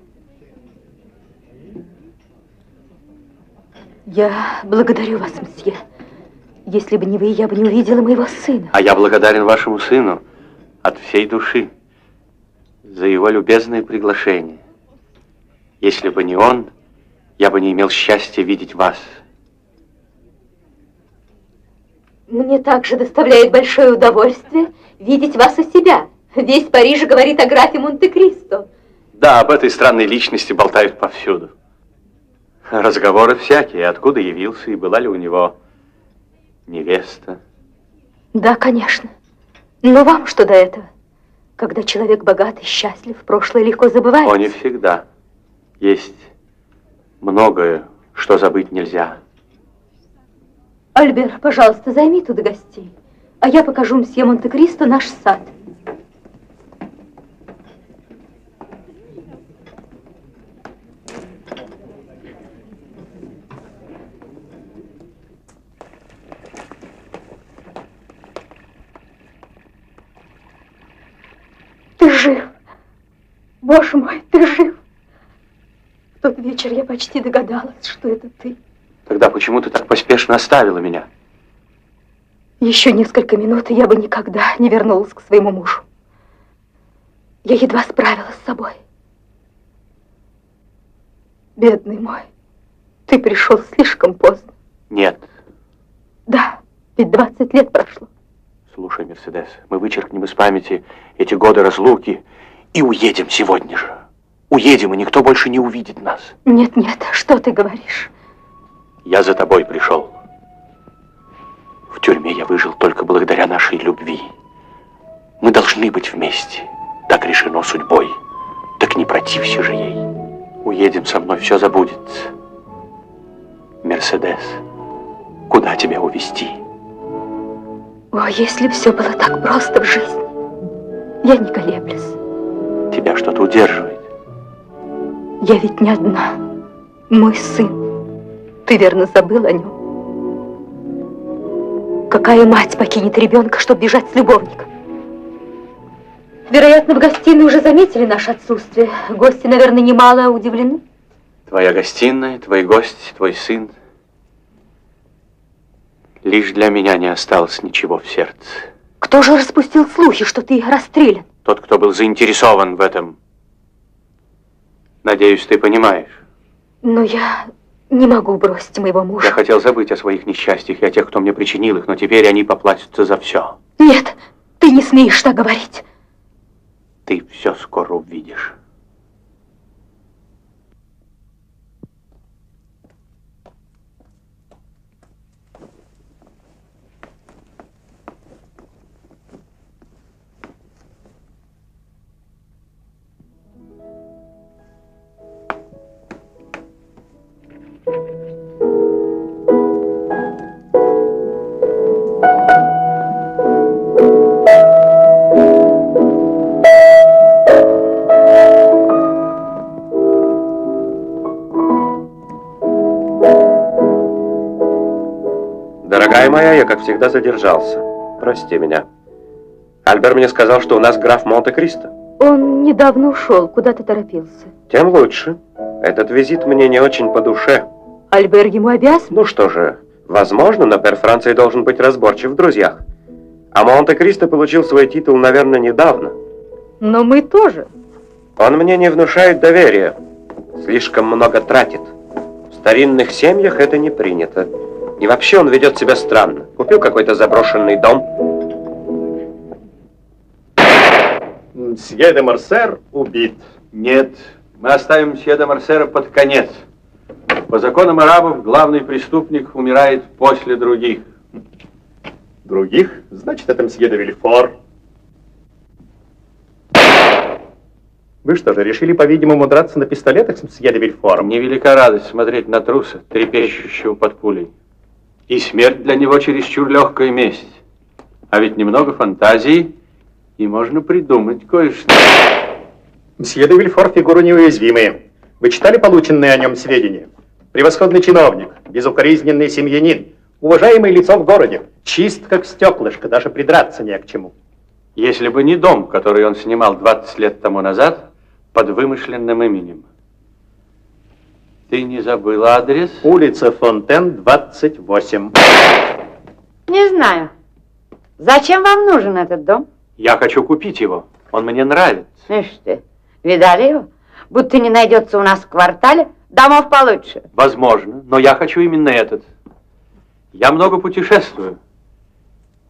Я благодарю вас, мсье. Если бы не вы, я бы не увидела моего сына. А я благодарен вашему сыну от всей души за его любезное приглашение. Если бы не он, я бы не имел счастья видеть вас. Мне также доставляет большое удовольствие видеть вас у себя. Весь Париж говорит о графе Монте-Кристо. Да, об этой странной личности болтают повсюду. Разговоры всякие, откуда явился и была ли у него невеста. Да, конечно. Но вам что до этого? Когда человек богат и счастлив, прошлое легко забывается. О, не всегда. Есть многое, что забыть нельзя. Альбер, пожалуйста, займи тут гостей, а я покажу мсье Монте-Кристо наш сад. Ты жив. Боже мой, ты жив. В тот вечер я почти догадалась, что это ты. Тогда почему ты так поспешно оставила меня? Еще несколько минут, и я бы никогда не вернулась к своему мужу. Я едва справилась с собой. Бедный мой, ты пришел слишком поздно. Нет. Да, ведь 20 лет прошло. Слушай, Мерседес, мы вычеркнем из памяти эти годы разлуки и уедем сегодня же. Уедем, и никто больше не увидит нас. Нет, нет, что ты говоришь? Я за тобой пришел. В тюрьме я выжил только благодаря нашей любви. Мы должны быть вместе. Так решено судьбой. Так не протився же ей. Уедем со мной, все забудется. Мерседес, куда тебя увезти? О, если бы все было так просто в жизни, я не колеблюсь. Тебя что-то удерживает? Я ведь не одна. Мой сын. Ты верно забыл о нем? Какая мать покинет ребенка, чтобы бежать с любовником? Вероятно, в гостиной уже заметили наше отсутствие. Гости, наверное, немало удивлены. Твоя гостиная, твои гости, твой сын. Лишь для меня не осталось ничего в сердце. Кто же распустил слухи, что ты расстрелян? Тот, кто был заинтересован в этом. Надеюсь, ты понимаешь. Но я не могу бросить моего мужа. Я хотел забыть о своих несчастьях и о тех, кто мне причинил их, но теперь они поплатятся за все. Нет, ты не смеешь так говорить. Ты все скоро увидишь. Дорогая моя, я, как всегда, задержался. Прости меня. Альбер мне сказал, что у нас граф Монте-Кристо. Он недавно ушел, куда-то торопился. Тем лучше. Этот визит мне не очень по душе. Альбер ему обязан? Ну что же, возможно, но пер Франции должен быть разборчив в друзьях. А Монте-Кристо получил свой титул, наверное, недавно. Но мы тоже. Он мне не внушает доверия. Слишком много тратит. В старинных семьях это не принято. И вообще он ведет себя странно. Купил какой-то заброшенный дом. Мсье де Морсер убит. Нет, мы оставим мсье де Морсера под конец. По законам арабов главный преступник умирает после других. Других? Значит, это мсье де Вильфор. Вы что же, решили, по-видимому, драться на пистолетах с мсье де Вильфором? Невелика радость смотреть на труса, трепещущего под пулей. И смерть для него чересчур легкая месть. А ведь немного фантазии, и можно придумать кое-что. Мсье де Вильфор фигура неуязвимая. Вы читали полученные о нем сведения? Превосходный чиновник, безукоризненный семьянин, уважаемое лицо в городе, чист как стеклышко, даже придраться не к чему. Если бы не дом, который он снимал 20 лет тому назад, под вымышленным именем. Ты не забыла адрес? Улица Фонтен, 28. Не знаю. Зачем вам нужен этот дом? Я хочу купить его. Он мне нравится. Ишь ты, видали его? Будто не найдется у нас в квартале домов получше. Возможно, но я хочу именно этот. Я много путешествую.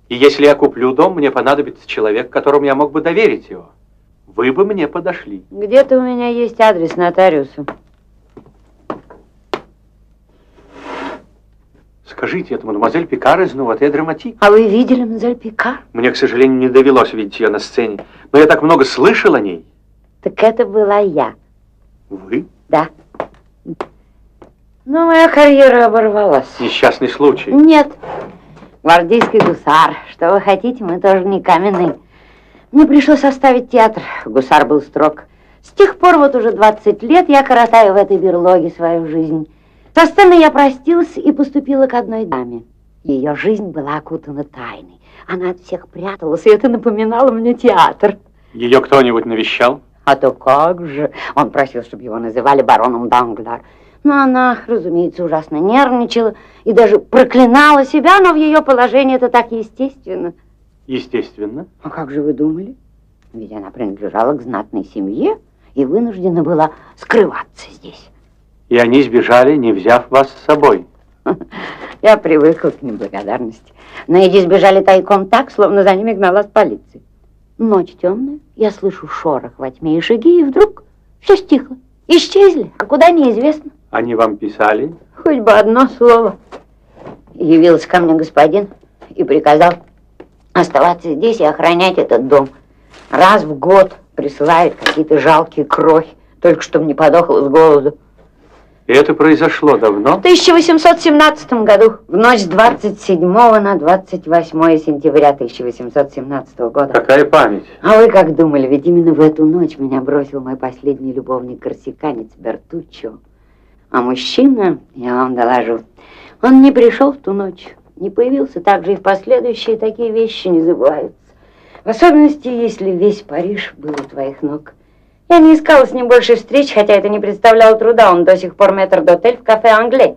И если я куплю дом, мне понадобится человек, которому я мог бы доверить его. Вы бы мне подошли. Где-то у меня есть адрес нотариуса. Скажите, это мадемуазель Пикар из «Нувате Драматик». А вы видели мадемуазель Пикар? Мне, к сожалению, не довелось видеть ее на сцене. Но я так много слышал о ней. Так это была я. Вы? Да. Но моя карьера оборвалась. Несчастный случай. Нет. Гвардейский гусар. Что вы хотите, мы тоже не каменные. Мне пришлось оставить театр. Гусар был строг. С тех пор вот уже 20 лет я коротаю в этой берлоге свою жизнь. Со сцены я простилась и поступила к одной даме. Ее жизнь была окутана тайной. Она от всех пряталась, и это напоминало мне театр. Ее кто-нибудь навещал? А то как же. Он просил, чтобы его называли бароном Данглар. Но она, разумеется, ужасно нервничала и даже проклинала себя, но в ее положении это так естественно. Естественно? А как же вы думали? Ведь она принадлежала к знатной семье и вынуждена была скрываться здесь. И они сбежали, не взяв вас с собой. Я привыкла к неблагодарности. Но эти сбежали тайком так, словно за ними гналась полиция. Ночь темная, я слышу шорох во тьме и шаги, и вдруг все стихло. Исчезли, а куда неизвестно. Они вам писали? Хоть бы одно слово. Явился ко мне господин и приказал оставаться здесь и охранять этот дом. Раз в год присылают какие-то жалкие крохи, только чтобы не подохло с голоду. И это произошло давно? В 1817 году, в ночь с 27 на 28 сентября 1817 года. Какая память! А вы как думали, ведь именно в эту ночь меня бросил мой последний любовник-корсиканец Бертуччо. А мужчина, я вам доложу, он не пришел в ту ночь, не появился, так же и в последующие, такие вещи не забываются. В особенности, если весь Париж был у твоих ног. Я не искала с ним больше встреч, хотя это не представляло труда. Он до сих пор метр д'отель в кафе «Англей».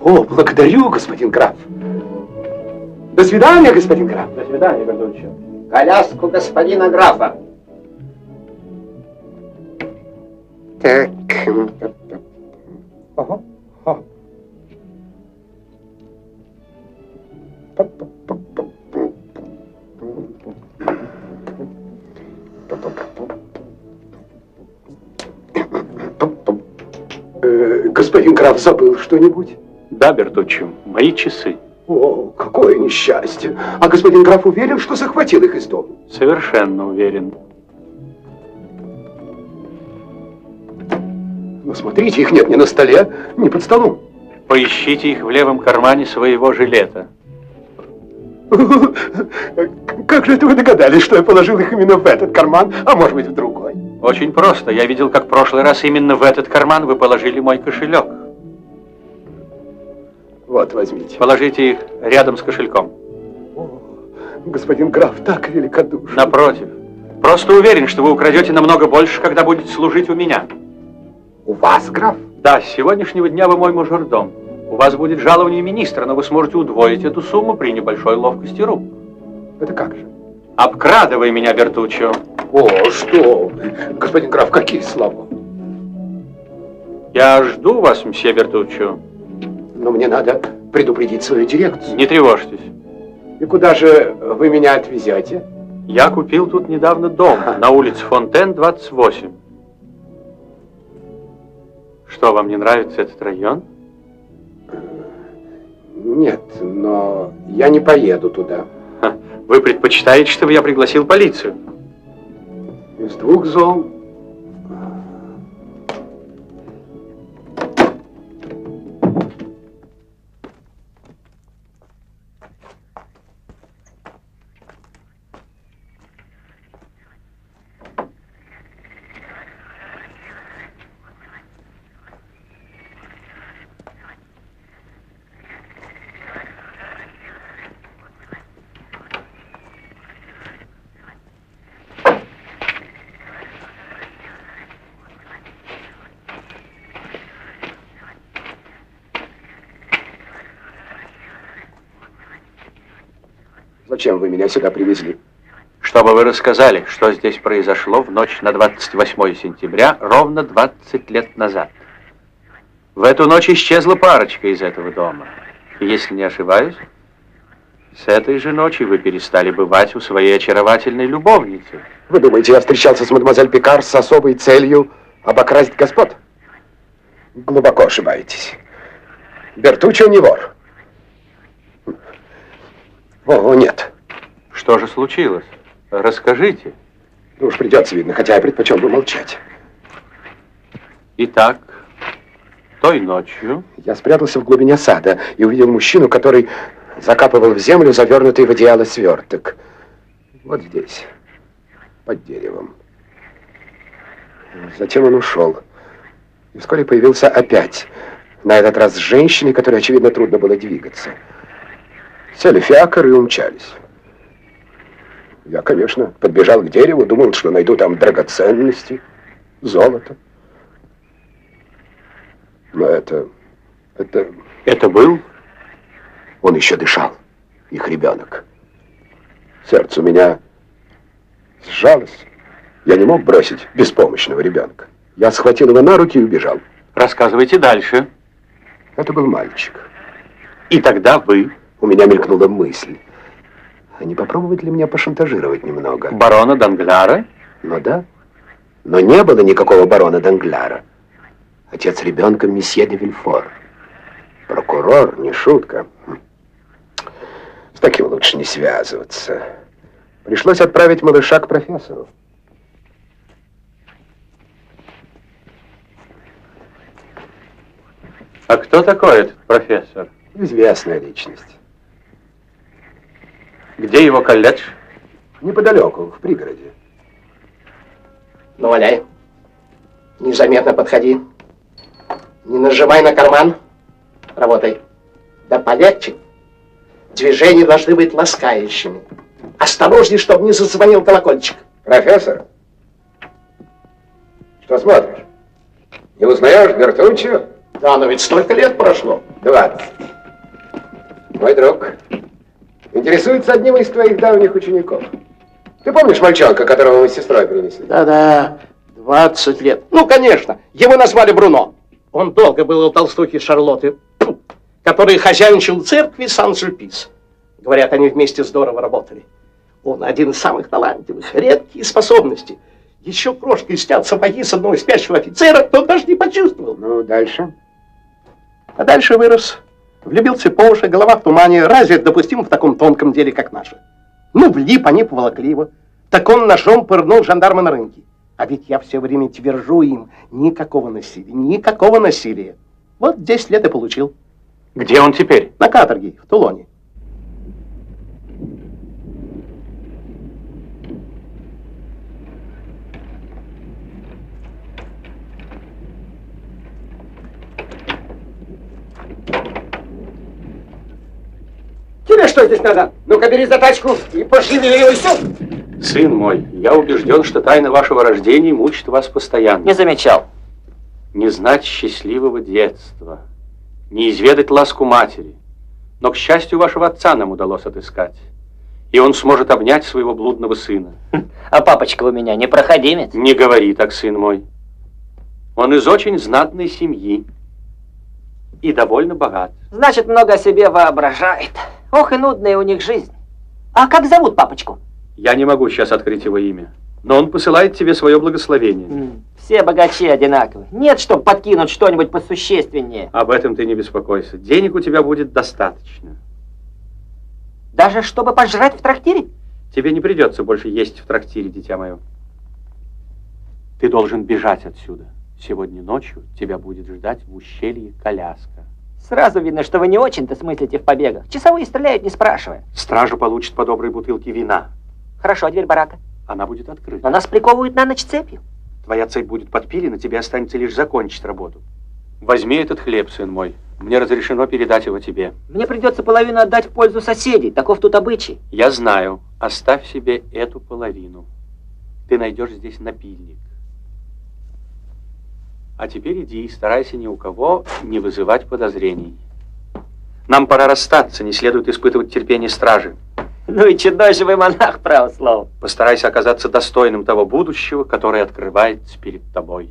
О, благодарю, господин граф. До свидания, господин граф. До свидания, Гордуччо. Коляску господина графа. Так. Ага. Ага. Господин граф забыл что-нибудь? Да, Бертуччо, мои часы. О, какое несчастье! А господин граф уверен, что захватил их из дома? Совершенно уверен. Ну, смотрите, их нет ни на столе, ни под столом. Поищите их в левом кармане своего жилета. Как же это вы догадались, что я положил их именно в этот карман, а может быть в другой? Очень просто. Я видел, как в прошлый раз именно в этот карман вы положили мой кошелек. Вот, возьмите. Положите их рядом с кошельком. О, господин граф, так великодушен. Напротив. Просто уверен, что вы украдете намного больше, когда будете служить у меня. У вас, граф? Да, с сегодняшнего дня вы мой мажордом. У вас будет жалование министра, но вы сможете удвоить эту сумму при небольшой ловкости рук. Это как же? Обкрадывай меня, Бертуччо. О, что вы, господин граф, какие слова. Я жду вас, мсье Бертуччо. Но мне надо предупредить свою дирекцию. Не тревожьтесь. И куда же вы меня отвезете? Я купил тут недавно дом на улице Фонтен, 28. Что, вам не нравится этот район? Нет, но я не поеду туда. Вы предпочитаете, чтобы я пригласил полицию? Из двух зол. Зачем вы меня сюда привезли? Чтобы вы рассказали, что здесь произошло в ночь на 28 сентября, ровно 20 лет назад. В эту ночь исчезла парочка из этого дома. И если не ошибаюсь, с этой же ночи вы перестали бывать у своей очаровательной любовницы. Вы думаете, я встречался с мадемуазель Пикар с особой целью обокрасть господ? Глубоко ошибаетесь. Бертуччо не вор. О, нет. Что же случилось? Расскажите. Ну уж придется, видно, хотя я предпочел бы молчать. Итак, той ночью... Я спрятался в глубине сада и увидел мужчину, который закапывал в землю завернутый в одеяло сверток. Вот здесь, под деревом. Затем он ушел. И вскоре появился опять. На этот раз с женщиной, которой, очевидно, трудно было двигаться. Сели в фиакр и умчались. Я, конечно, подбежал к дереву, думал, что найду там драгоценности, золото. Но это был? Он еще дышал, их ребенок. Сердце у меня сжалось. Я не мог бросить беспомощного ребенка. Я схватил его на руки и убежал. Рассказывайте дальше. Это был мальчик. И тогда вы... У меня мелькнула мысль, а не попробовать ли меня пошантажировать немного? Барона Данглара? Ну да, но не было никакого барона Данглара. Отец ребенка месье де Вильфор. Прокурор, не шутка. С таким лучше не связываться. Пришлось отправить малыша к профессору. А кто такой этот профессор? Известная личность. Где его колледж? Неподалеку, в пригороде. Ну, валяй. Незаметно подходи. Не нажимай на карман. Работай. Да, полегче. Движения должны быть ласкающими. Осторожней, чтобы не зазвонил колокольчик. Профессор? Что смотришь? Не узнаешь Бертуччо? Да, но ведь столько лет прошло. 20. Мой друг интересуется одним из твоих давних учеников. Ты помнишь мальчонка, которого мы с сестрой принесли? Да-да, 20 лет. Ну, конечно, его назвали Бруно. Он долго был у толстухи Шарлотты, который хозяйничал в церкви Сан-Сульпис. Говорят, они вместе здорово работали. Он один из самых талантливых, редкие способности. Еще крошкой снят сапоги с одного спящего офицера, кто даже не почувствовал. Ну, дальше? А дальше вырос. Влюбился по уши, голова в тумане. Разве это допустимо в таком тонком деле, как наше? Ну, влип, они поволокли его. Так он ножом пырнул жандарма на рынке. А ведь я все время твержу им, никакого насилия, никакого насилия. Вот 10 лет и получил. Где он теперь? На каторге, в Тулоне. согласуйтесь надо. Ну-ка, бери за тачку и пошевеливайся. Сын мой, я убежден, что тайна вашего рождения мучит вас постоянно. Не замечал. Не знать счастливого детства, не изведать ласку матери. Но, к счастью, вашего отца нам удалось отыскать. И он сможет обнять своего блудного сына. А папочка у меня непроходимец? Не говори так, сын мой. Он из очень знатной семьи и довольно богат. Значит, много о себе воображает. Ох, и нудная у них жизнь. А как зовут папочку? Я не могу сейчас открыть его имя, но он посылает тебе свое благословение. Все богачи одинаковы. Нет, чтобы подкинуть что-нибудь посущественнее. Об этом ты не беспокойся. Денег у тебя будет достаточно. Даже чтобы пожрать в трактире? Тебе не придется больше есть в трактире, дитя мое. Ты должен бежать отсюда. Сегодня ночью тебя будет ждать в ущелье коляска. Сразу видно, что вы не очень-то смыслите в побегах. Часовые стреляют, не спрашивая. Стража получит по доброй бутылке вина. Хорошо, а дверь барака? Она будет открыта. Но нас приковывают на ночь цепью. Твоя цепь будет подпилена, тебе останется лишь закончить работу. Возьми этот хлеб, сын мой. Мне разрешено передать его тебе. Мне придется половину отдать в пользу соседей. Таков тут обычай. Я знаю. Оставь себе эту половину. Ты найдешь здесь напильник. А теперь иди и старайся ни у кого не вызывать подозрений. Нам пора расстаться, не следует испытывать терпение стражи. Ну и чудной же вы монах, право слово. Постарайся оказаться достойным того будущего, которое открывается перед тобой.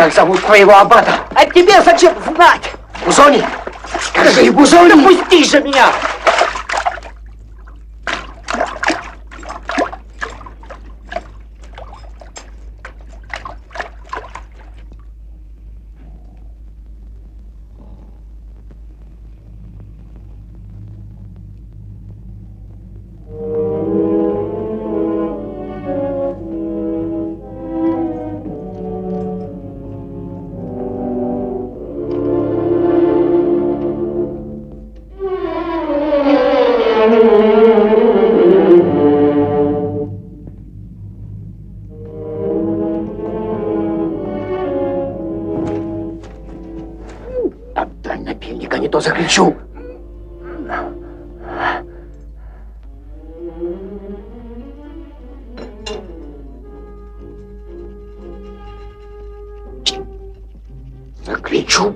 Как зовут твоего аббата? А тебе зачем знать? Бузони! Скажи, Бузони! Да пусти же меня! Закричу. Закричу.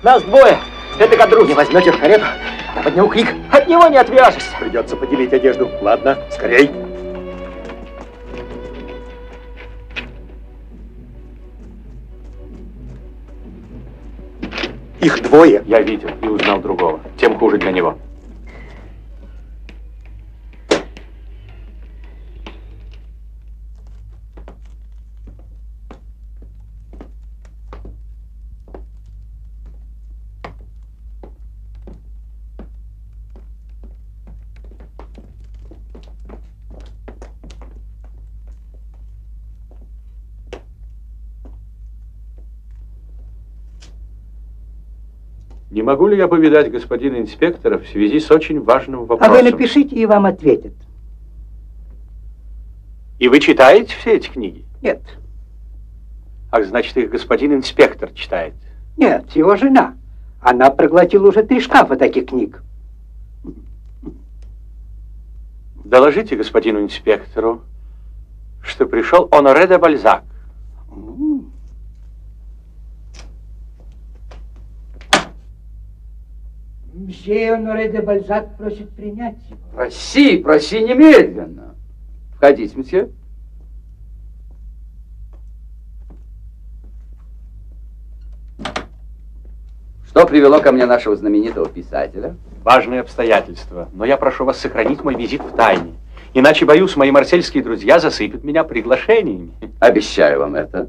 Нас двое. Это как друг. Не возьмете в карету, а поднял крик. От него не отвяжешься. Придется поделить одежду. Ладно, скорей. Их двое. Я видел и узнал другого. Тем хуже для него. Не могу ли я повидать господина инспектора в связи с очень важным вопросом? А вы напишите, и вам ответят. И вы читаете все эти книги? Нет. Ах, значит, их господин инспектор читает? Нет, его жена. Она проглотила уже 3 шкафа таких книг. Доложите господину инспектору, что пришел Оноре де Бальзак. Мсье Оноре де Бальзак просит принять его. Проси, проси немедленно. Входите, мсье. Что привело ко мне нашего знаменитого писателя? Важные обстоятельства, но я прошу вас сохранить мой визит в тайне. Иначе, боюсь, мои марсельские друзья засыпят меня приглашениями. Обещаю вам это.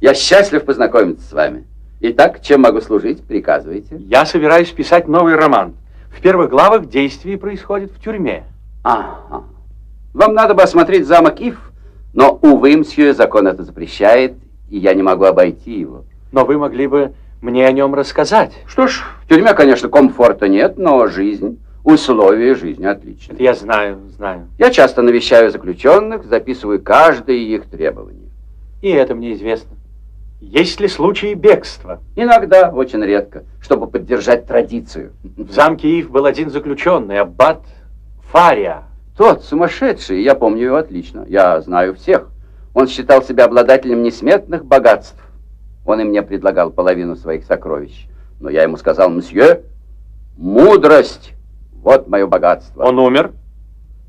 Я счастлив познакомиться с вами. Итак, чем могу служить, приказывайте. Я собираюсь писать новый роман. В первых главах действие происходит в тюрьме. Ага. Вам надо бы осмотреть замок Иф, но, увы, мсье, закон это запрещает, и я не могу обойти его. Но вы могли бы мне о нем рассказать. Что ж, в тюрьме, конечно, комфорта нет, но жизнь, условия жизни отличные. Это я знаю. Я часто навещаю заключенных, записываю каждое их требование. И это мне известно. Есть ли случаи бегства? Иногда, очень редко, чтобы поддержать традицию. В замке Иф был один заключенный, аббат Фария. Тот сумасшедший, я помню его отлично, я знаю всех. Он считал себя обладателем несметных богатств. Он и мне предлагал половину своих сокровищ. Но я ему сказал: мсье, мудрость, вот мое богатство. Он умер?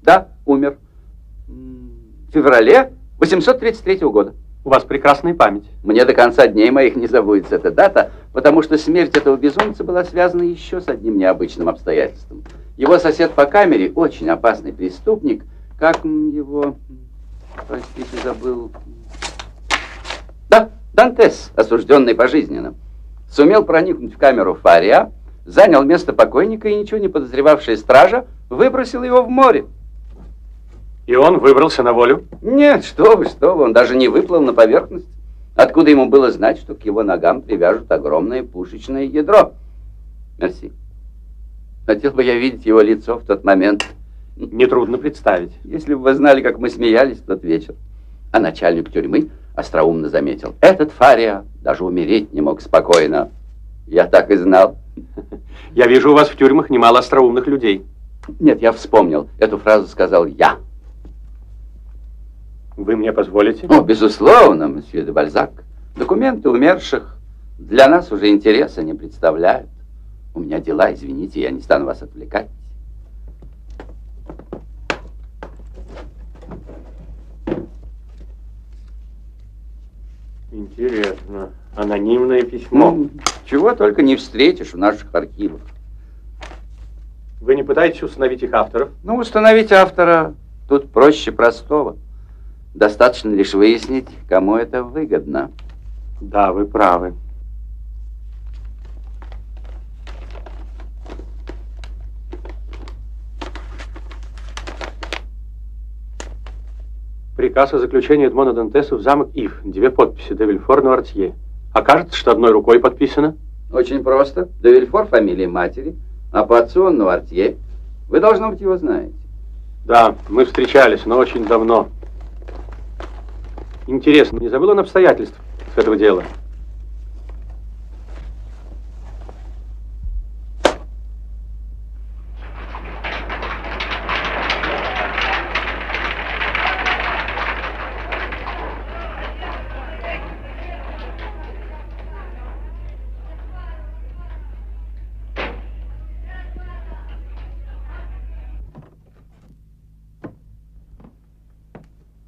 Да, умер. В феврале 1833 года. У вас прекрасная память. Мне до конца дней моих не забудется эта дата, потому что смерть этого безумца была связана еще с одним необычным обстоятельством. Его сосед по камере, очень опасный преступник, как его, простите, забыл. Да, Дантес, осужденный пожизненно, сумел проникнуть в камеру Фария, занял место покойника, и ничего не подозревавшая стража выбросила его в море. И он выбрался на волю? Нет, что вы, он даже не выплыл на поверхность. Откуда ему было знать, что к его ногам привяжут огромное пушечное ядро? Мерси. Хотел бы я видеть его лицо в тот момент. Нетрудно представить. Если бы вы знали, как мы смеялись в тот вечер. А начальник тюрьмы остроумно заметил: этот Фария даже умереть не мог спокойно. Я так и знал. Я вижу, у вас в тюрьмах немало остроумных людей. Нет, я вспомнил. Эту фразу сказал я. Вы мне позволите? О, безусловно, мсье де Бальзак. Документы умерших для нас уже интереса не представляют. У меня дела, извините, я не стану вас отвлекать. Интересно. Анонимное письмо. Чего только не встретишь в наших архивах. Вы не пытаетесь установить их авторов? Ну, установить автора тут проще простого. Достаточно лишь выяснить, кому это выгодно. Да, вы правы. Приказ о заключении Эдмона Дантеса в замок Иф. 2 подписи. Де Вильфор, Нуартье. Окажется, что одной рукой подписано? Очень просто. Де Вильфор — фамилия матери, а по отцу он Нуартье. Вы, должно быть, его знаете. Да, мы встречались, но очень давно. Интересно, не забыл он обстоятельств с этого дела?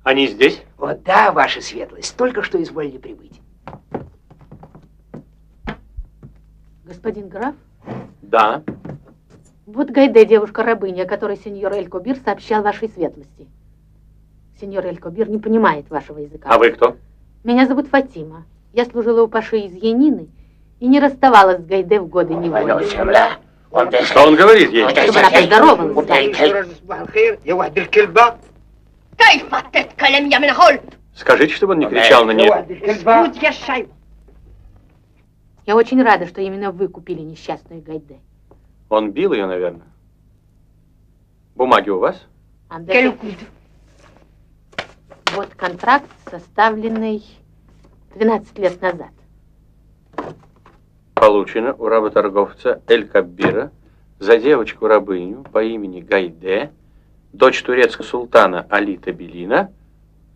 Они здесь? О, да, ваша светлость, только что изволили прибыть. Господин граф? Да. Вот Гайде, девушка-рабыня, о которой сеньор Эль Кобир сообщал вашей светлости. Сеньор Эль Кобир не понимает вашего языка. А вы кто? Меня зовут Фатима. Я служила у паши из Янины и не расставалась с Гайде в годы неволи. Что он говорит ей? Чтобы она поздоровалась. Скажите, чтобы он не кричал на нее. Я очень рада, что именно вы купили несчастную Гайде. Он бил ее, наверное. Бумаги у вас? Вот контракт, составленный 12 лет назад. Получено у работорговца Эль-Каббира за девочку-рабыню по имени Гайде, дочь турецкого султана Али Белина,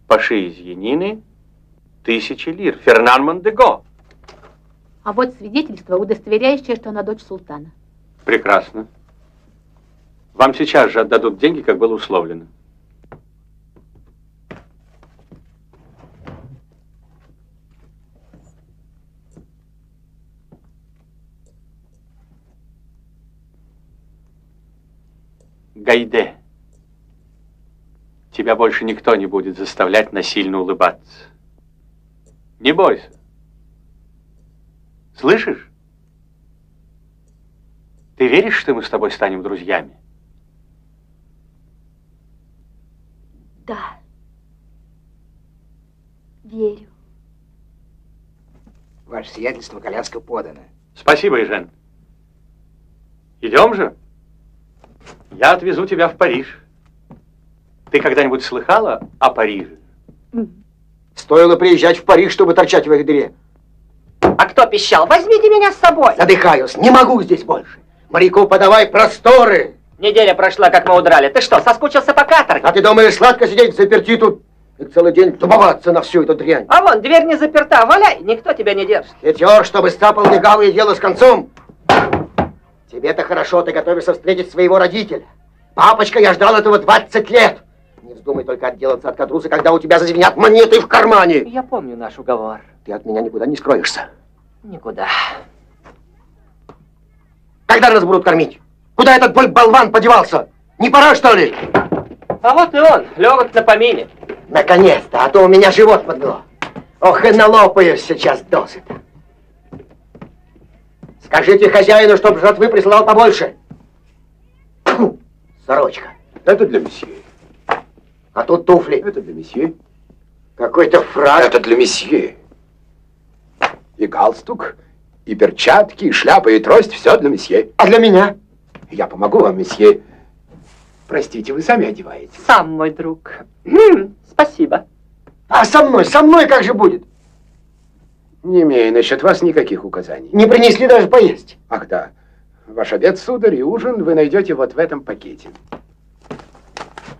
паши из Янины, 1000 лир. Фернан Мондего. А вот свидетельство, удостоверяющее, что она дочь султана. Прекрасно. Вам сейчас же отдадут деньги, как было условлено. Гайде, тебя больше никто не будет заставлять насильно улыбаться. Не бойся. Слышишь? Ты веришь, что мы с тобой станем друзьями? Да. Верю. Ваше сиятельство, коляска подана. Спасибо, Ежен. Идем же. Я отвезу тебя в Париж. Ты когда-нибудь слыхала о Париже? Стоило приезжать в Париж, чтобы торчать в их дыре. А кто пищал? Возьмите меня с собой. Задыхаюсь, не могу здесь больше. Моряку подавай просторы. Неделя прошла, как мы удрали. Ты что, соскучился по каторге? А ты думаешь, сладко сидеть заперти тут и целый день тубоваться на всю эту дрянь? А вон, дверь не заперта, валяй, никто тебя не держит. Хитер, чтобы стапал легавый и дело с концом. Тебе-то хорошо, ты готовишься встретить своего родителя. Папочка, я ждал этого 20 лет. Не вздумай только отделаться от кадруса, когда у тебя зазвенят монеты в кармане. Я помню наш уговор. Ты от меня никуда не скроешься. Никуда. Когда нас будут кормить? Куда этот болван подевался? Не пора, что ли? А вот и он, лёгок на помине. Наконец-то, а то у меня живот подгло. Ох, и налопаешь сейчас досыта. Скажите хозяину, чтобы жратвы присылал побольше. Фу, сорочка. Это для месье. А тут туфли. Это для месье. Какой-то фраг. Это для месье. И галстук, и перчатки, и шляпа, и трость. Все для месье. А для меня? Я помогу вам, месье. Простите, вы сами одеваете. Сам, мой друг. Спасибо. А со мной как же будет? Не имею насчет вас никаких указаний. Не принесли даже поесть. Ах да. Ваш обед, сударь, и ужин вы найдете вот в этом пакете.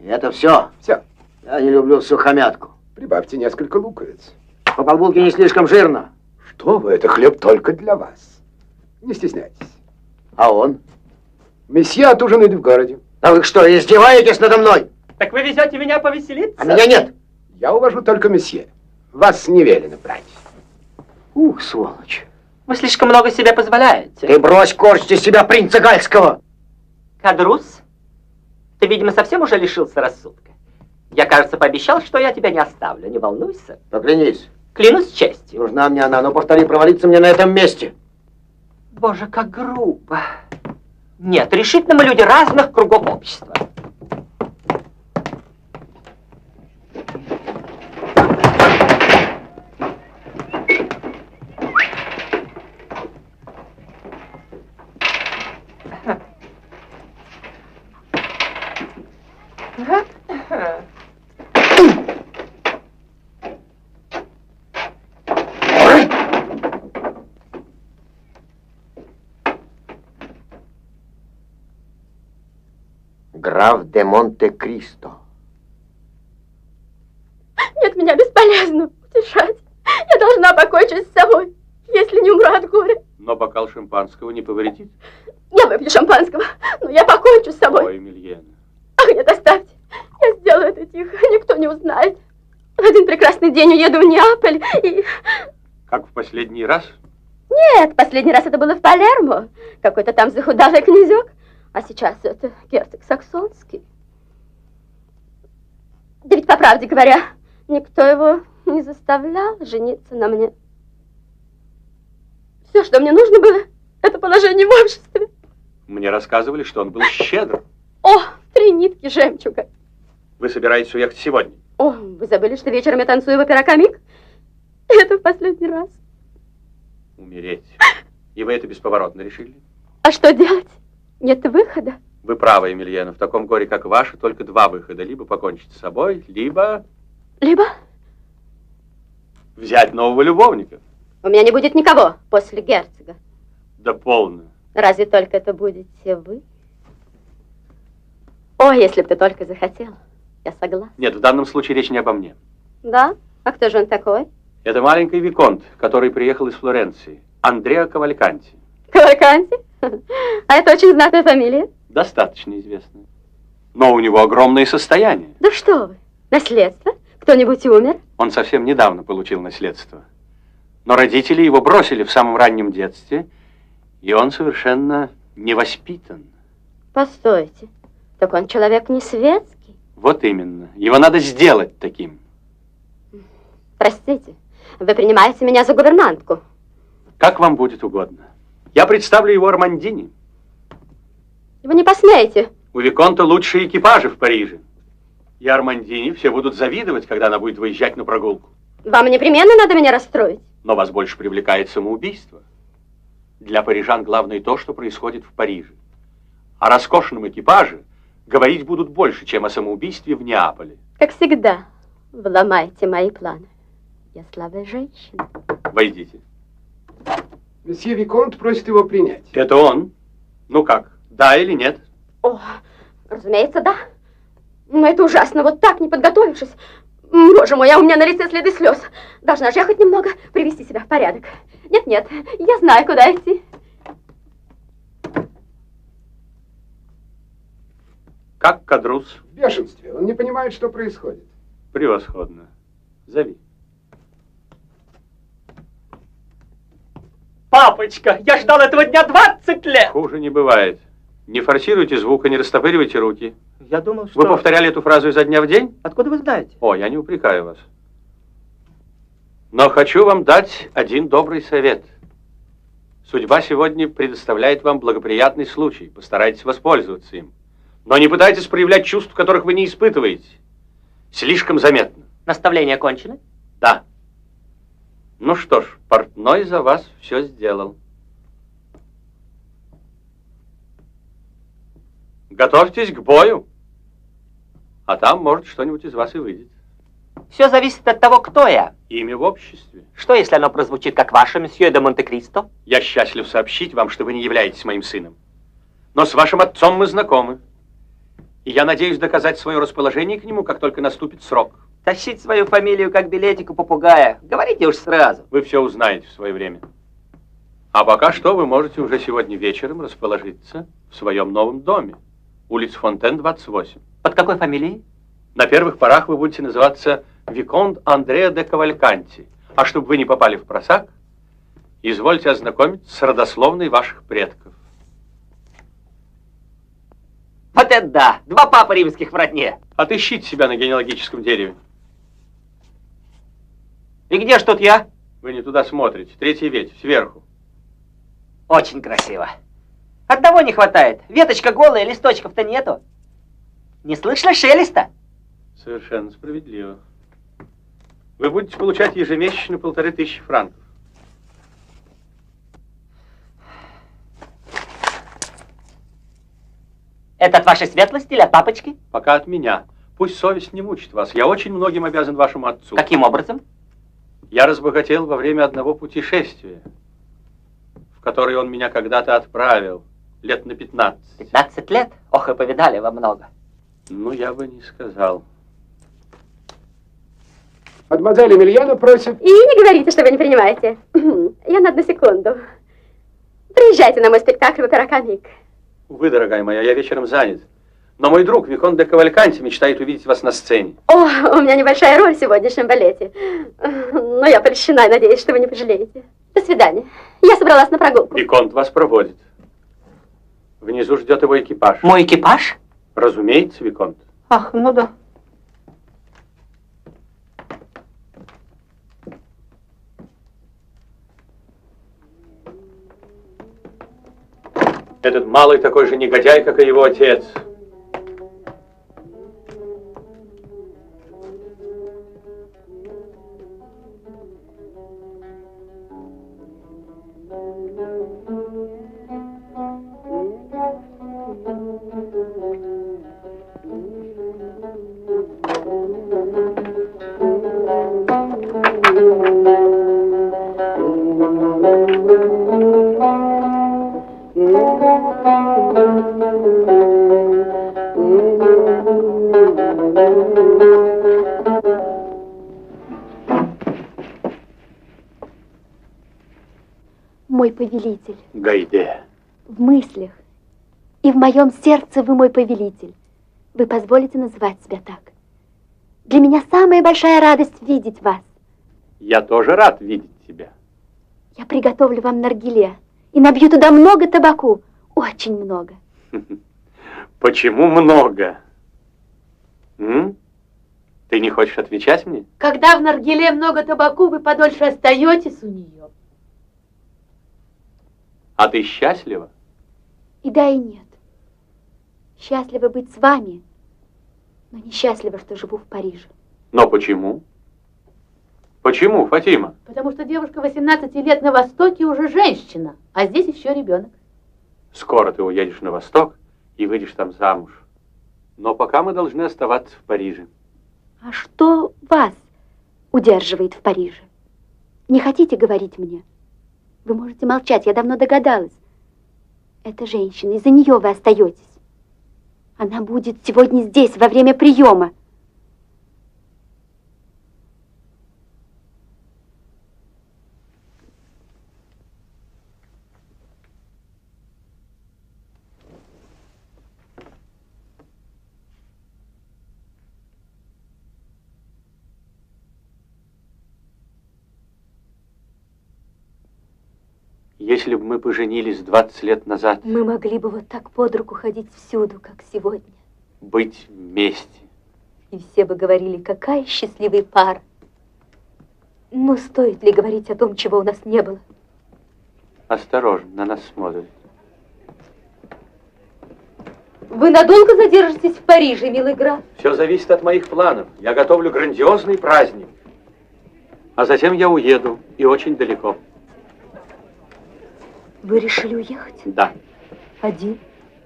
Это все? Все. Я не люблю сухомятку. Прибавьте несколько луковиц. По полбулке не слишком жирно. Что вы, это хлеб только для вас. Не стесняйтесь. А он? Месье отужинает в городе. А вы что, издеваетесь надо мной? Так вы везете меня повеселиться? А меня нет. Я увожу только месье. Вас не велено брать. Ух, сволочь. Вы слишком много себе позволяете. Ты брось корчить из себя принца Гальского. Кадрус, ты, видимо, совсем уже лишился рассудка. Я, кажется, пообещал, что я тебя не оставлю. Не волнуйся. Поклянись. Клянусь честью. Нужна мне она, но повтори, провалиться мне на этом месте. Боже, как грубо. Нет, решительно мы люди разных кругов общества. Граф де Монте-Кристо. Нет, меня бесполезно утешать. Я должна покончить с собой, если не умру от горя. Но бокал шампанского не повредит. Я выпью шампанского, но я покончу с собой. Ой, Эмильена. Ах, нет, оставьте. Я сделаю это тихо, никто не узнает. В один прекрасный день уеду в Неаполь и... Как в последний раз? Нет, последний раз это было в Палермо. Какой-то там захудалый князек. А сейчас это герцог Саксонский. Да ведь, по правде говоря, никто его не заставлял жениться на мне. Все, что мне нужно было, это положение в обществе. Мне рассказывали, что он был щедр. О, 3 нитки жемчуга. Вы собираетесь уехать сегодня? О, вы забыли, что вечером я танцую в оперокомик? Это в последний раз. умереть. И вы это бесповоротно решили? А что делать? Нет выхода? Вы правы, Емельяна. В таком горе, как ваше, только два выхода. Либо покончить с собой, либо... Либо? Взять нового любовника. У меня не будет никого после герцога. Да полно. Разве только это будете вы? О, если бы ты только захотел. Я согласна. Нет, в данном случае речь не обо мне. Да? А кто же он такой? Это маленький виконт, который приехал из Флоренции. Андреа Кавальканти. Кавальканти? А это очень знатная фамилия? Достаточно известная. Но у него огромное состояние. Да что вы! Наследство? Кто-нибудь умер? Он совсем недавно получил наследство. Но родители его бросили в самом раннем детстве, и он совершенно не воспитан. Постойте, так он человек не светский? Вот именно. Его надо сделать таким. Простите, вы принимаете меня за гувернантку. Как вам будет угодно. Я представлю его Армандини. Вы не посмеете. У виконта лучшие экипажи в Париже. И Армандини все будут завидовать, когда она будет выезжать на прогулку. Вам непременно надо меня расстроить. Но вас больше привлекает самоубийство. Для парижан главное то, что происходит в Париже. О роскошном экипаже говорить будут больше, чем о самоубийстве в Неаполе. Как всегда, вы ломаете мои планы. Я слабая женщина. Войдите. Месье виконт просит его принять. Это он? Ну как, да или нет? О, разумеется, да. Но это ужасно, вот так, не подготовившись. Боже мой, у меня на лице следы слез. Должна же я хоть немного привести себя в порядок. Нет-нет, я знаю, куда идти. Как Кадрус? В бешенстве, он не понимает, что происходит. Превосходно. Зови. Папочка, я ждал этого дня 20 лет! Хуже не бывает. Не форсируйте звука, не растопыривайте руки. Я думал, что... Вы повторяли эту фразу изо дня в день? Откуда вы знаете? О, я не упрекаю вас. Но хочу вам дать один добрый совет. Судьба сегодня предоставляет вам благоприятный случай. Постарайтесь воспользоваться им. Но не пытайтесь проявлять чувств, которых вы не испытываете. Слишком заметно. Наставление кончено? Да. Ну что ж, портной за вас все сделал. Готовьтесь к бою, а там, может, что-нибудь из вас и выйдет. Все зависит от того, кто я. Имя в обществе. Что, если оно прозвучит, как ваше, месье де Монте-Кристо? Я счастлив сообщить вам, что вы не являетесь моим сыном. Но с вашим отцом мы знакомы. И я надеюсь доказать свое расположение к нему, как только наступит срок. Тащить свою фамилию, как билетик у попугая. Говорите уж сразу. Вы все узнаете в свое время. А пока что вы можете уже сегодня вечером расположиться в своем новом доме. Улица Фонтен, 28. Под какой фамилией? На первых порах вы будете называться виконт Андреа де Кавальканти. А чтобы вы не попали в просак, извольте ознакомиться с родословной ваших предков. Вот это да! Два папы римских в родне! Отыщите себя на генеалогическом дереве. И где ж тут я? Вы не туда смотрите. Третья ветвь, сверху. Очень красиво. Одного не хватает. Веточка голая, листочков-то нету. Не слышно шелеста? Совершенно справедливо. Вы будете получать ежемесячно 1500 франков. Это от вашей светлости или от папочки? Пока от меня. Пусть совесть не мучит вас. Я очень многим обязан вашему отцу. Каким образом? Я разбогател во время одного путешествия, в которое он меня когда-то отправил. Лет на 15. 15 лет? Ох, и повидали во много. Ну, я бы не сказал. Мадемуазель Емельяна просит... И не говорите, что вы не принимаете. Я на одну секунду. Приезжайте на мой спектакль «Вакаракамик». Увы, дорогая моя, я вечером занят. Но мой друг, виконт де Кавальканти, мечтает увидеть вас на сцене. О, у меня небольшая роль в сегодняшнем балете. Но я польщена и надеюсь, что вы не пожалеете. До свидания. Я собралась на прогулку. Виконт вас проводит. Внизу ждет его экипаж. Мой экипаж? Разумеется, виконт. Ах, ну да. Этот малый такой же негодяй, как и его отец. Мой повелитель. Гайде. В мыслях и в моем сердце вы мой повелитель. Вы позволите называть себя так. Для меня самая большая радость видеть вас. Я тоже рад видеть тебя. Я приготовлю вам наргиле и набью туда много табаку. Очень много. Почему много? Ты не хочешь отвечать мне? Когда в наргиле много табаку, вы подольше остаетесь у нее. А ты счастлива? И да, и нет. Счастлива быть с вами, но несчастлива, что живу в Париже. Но почему? Почему, Фатима? Потому что девушка 18 лет на Востоке уже женщина, а здесь еще ребенок. Скоро ты уедешь на Восток и выйдешь там замуж. Но пока мы должны оставаться в Париже. А что вас удерживает в Париже? Не хотите говорить мне? Вы можете молчать, я давно догадалась. Это женщина, из-за нее вы остаетесь. Она будет сегодня здесь, во время приема. Если бы мы поженились 20 лет назад... Мы могли бы вот так под руку ходить всюду, как сегодня. Быть вместе. И все бы говорили, какая счастливая пара. Но стоит ли говорить о том, чего у нас не было? Осторожно, на нас смотрят. Вы надолго задержитесь в Париже, милый граф? Все зависит от моих планов. Я готовлю грандиозный праздник. А затем я уеду, и очень далеко. Вы решили уехать? Да. Один?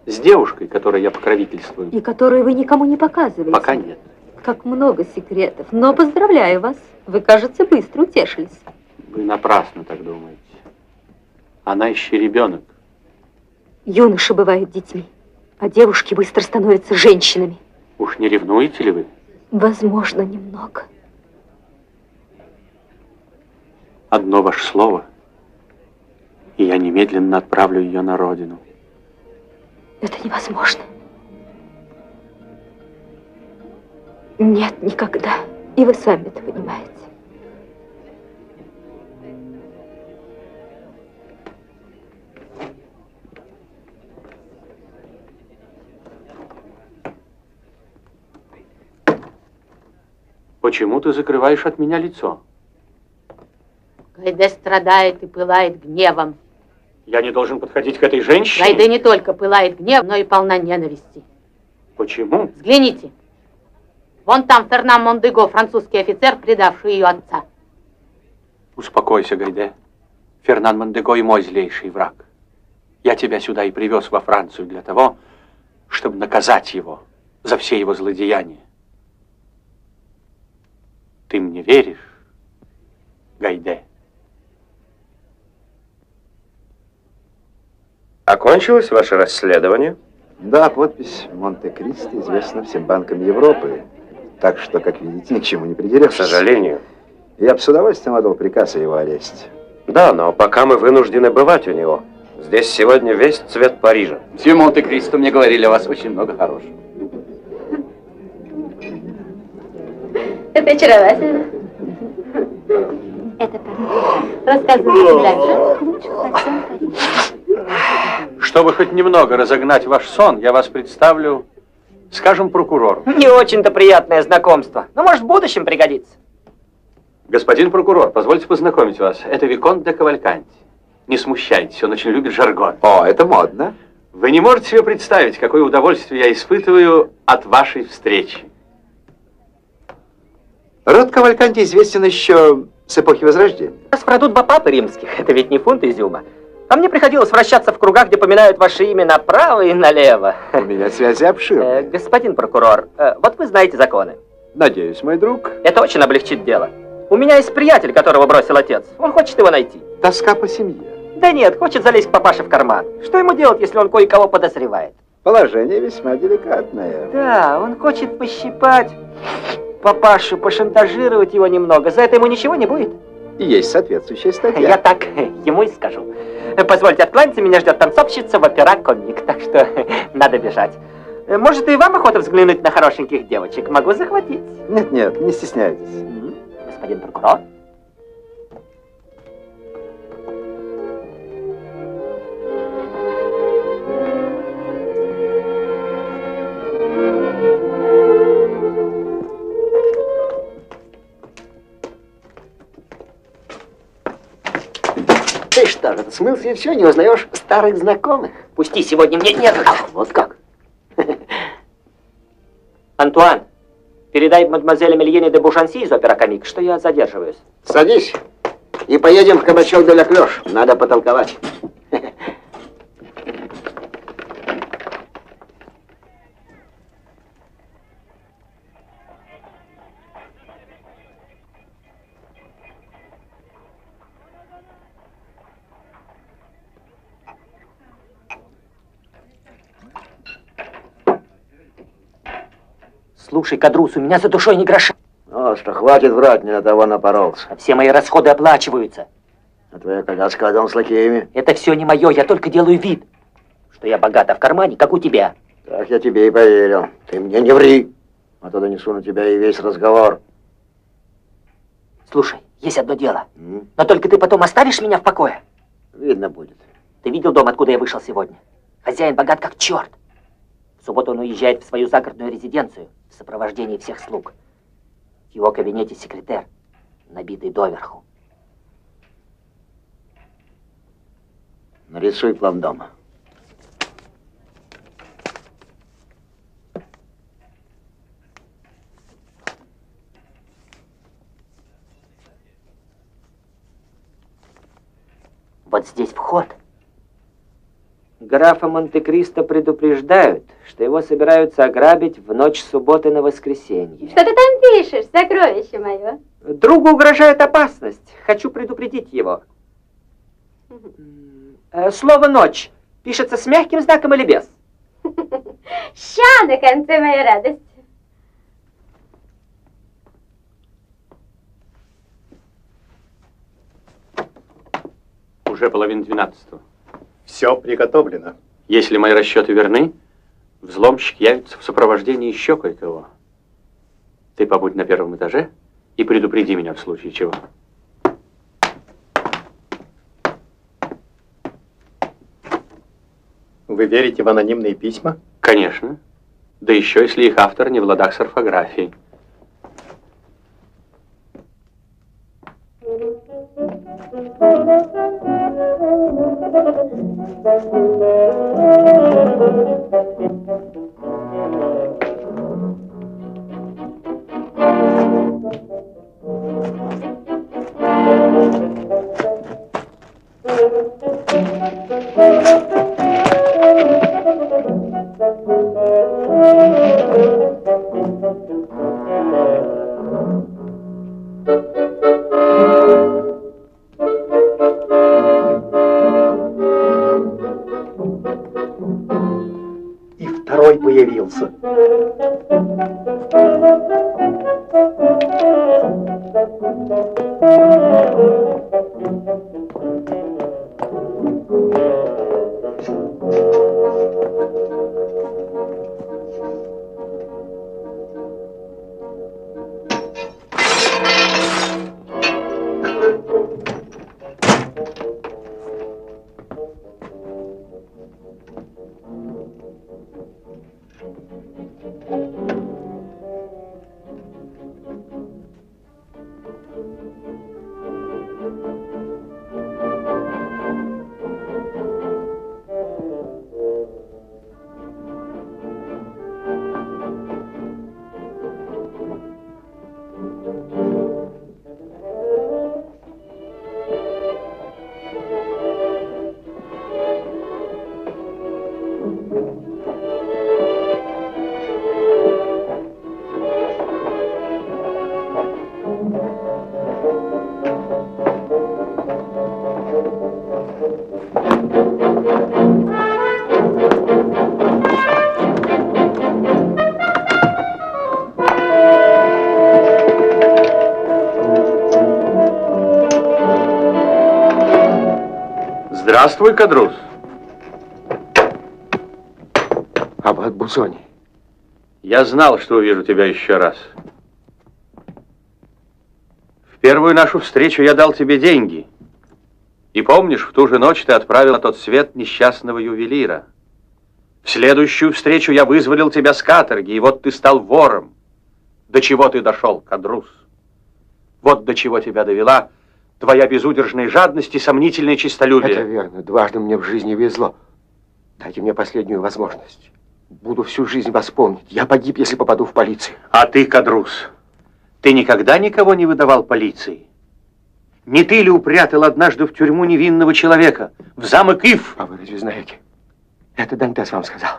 С девушкой, которой я покровительствую. И которую вы никому не показываете? Пока нет. Как много секретов. Но поздравляю вас. Вы, кажется, быстро утешились. Вы напрасно так думаете. Она еще ребенок. Юноши бывают детьми, а девушки быстро становятся женщинами. Уж не ревнуете ли вы? Возможно, немного. Одно ваше слово. И я немедленно отправлю ее на родину. Это невозможно. Нет, никогда. И вы сами это понимаете. Почему ты закрываешь от меня лицо? Гайде страдает и пылает гневом. Я не должен подходить к этой женщине? Гайде не только пылает гневом, но и полна ненависти. Почему? Взгляните. Вон там Фернан Мондего, французский офицер, предавший ее отца. Успокойся, Гайде. Фернан Мондего и мой злейший враг. Я тебя сюда и привез во Францию для того, чтобы наказать его за все его злодеяния. Ты мне веришь, Гайде? Окончилось ваше расследование? Да, подпись Монте-Кристо известна всем банкам Европы. Так что, как видите, ни к чему не придерешься. К сожалению. Я бы с удовольствием отдал приказ о его аресте. Да, но пока мы вынуждены бывать у него. Здесь сегодня весь цвет Парижа. Все Монте-Кристо мне говорили о вас очень много хорошего. Это очаровательно. Это правда. Рассказывайте дальше. Лучше совсем Париж. Чтобы хоть немного разогнать ваш сон, я вас представлю, скажем, прокурору. Не очень-то приятное знакомство, но может в будущем пригодится. Господин прокурор, позвольте познакомить вас. Это виконт де Кавальканти. Не смущайтесь, он очень любит жаргон. О, это модно. Вы не можете себе представить, какое удовольствие я испытываю от вашей встречи. Род Кавальканти известен еще с эпохи Возрождения. Нас крадут два папы римских, это ведь не фунт изюма. А мне приходилось вращаться в кругах, где поминают ваше имя направо и налево. У меня связи обширные. Господин прокурор, вот вы знаете законы. Надеюсь, мой друг. Это очень облегчит дело. У меня есть приятель, которого бросил отец. Он хочет его найти. Тоска по семье. Да нет, хочет залезть к папаше в карман. Что ему делать, если он кое-кого подозревает? Положение весьма деликатное. Да, он хочет пощипать папашу, пошантажировать его немного. За это ему ничего не будет? Есть соответствующая статья. Я так ему и скажу. Позвольте откланяться, меня ждет танцовщица в опера-комик, так что надо бежать. Может, и вам охота взглянуть на хорошеньких девочек? Могу захватить. Нет, нет, не стесняйтесь. Господин прокурор. Ты что же, смылся и все, не узнаешь старых знакомых? Пусти, сегодня мне нет. Ах, вот как. Антуан, передай мадемуазель Эмильене де Бужанси из опера-комик, что я задерживаюсь. Садись и поедем в кабачок де ля Клёш. Надо потолковать. Слушай, Кадрус, у меня за душой не гроша. Ну что, хватит врать, не на того напоролся. Все мои расходы оплачиваются. А твоя коляска дом с лакеями? Это все не мое, я только делаю вид, что я богата в кармане, как у тебя. Так я тебе и поверил. Ты мне не ври, а то донесу на тебя и весь разговор. Слушай, есть одно дело, но только ты потом оставишь меня в покое? Видно будет. Ты видел дом, откуда я вышел сегодня? Хозяин богат как черт. В субботу он уезжает в свою загородную резиденцию в сопровождении всех слуг. В его кабинете секретарь, набитый доверху. Нарисуй план дома. Вот здесь вход. Графа Монте-Кристо предупреждают, что его собираются ограбить в ночь с субботы на воскресенье. Что ты там пишешь, сокровище мое? Другу угрожает опасность. Хочу предупредить его. Слово «ночь» пишется с мягким знаком или без? Ща на конце моей радости. Уже 11:30. Все приготовлено. Если мои расчеты верны, взломщик явится в сопровождении еще кое-кого. Ты побудь на первом этаже и предупреди меня в случае чего. Вы верите в анонимные письма? Конечно. Да еще, если их автор не в ладах с орфографией. Здравствуй, Кадрус. Аббат Бусони. Я знал, что увижу тебя еще раз. В первую нашу встречу я дал тебе деньги. И помнишь, в ту же ночь ты отправил на тот свет несчастного ювелира. В следующую встречу я вызволил тебя с каторги, и вот ты стал вором. До чего ты дошел, Кадрус? Вот до чего тебя довела твоя безудержная жадность и сомнительное честолюбие. Это верно. Дважды мне в жизни везло. Дайте мне последнюю возможность. Буду всю жизнь вас помнить. Я погиб, если попаду в полицию. А ты, Кадрус, ты никогда никого не выдавал полиции? Не ты ли упрятал однажды в тюрьму невинного человека, в замок Иф? А вы разве знаете? Это Дантес вам сказал.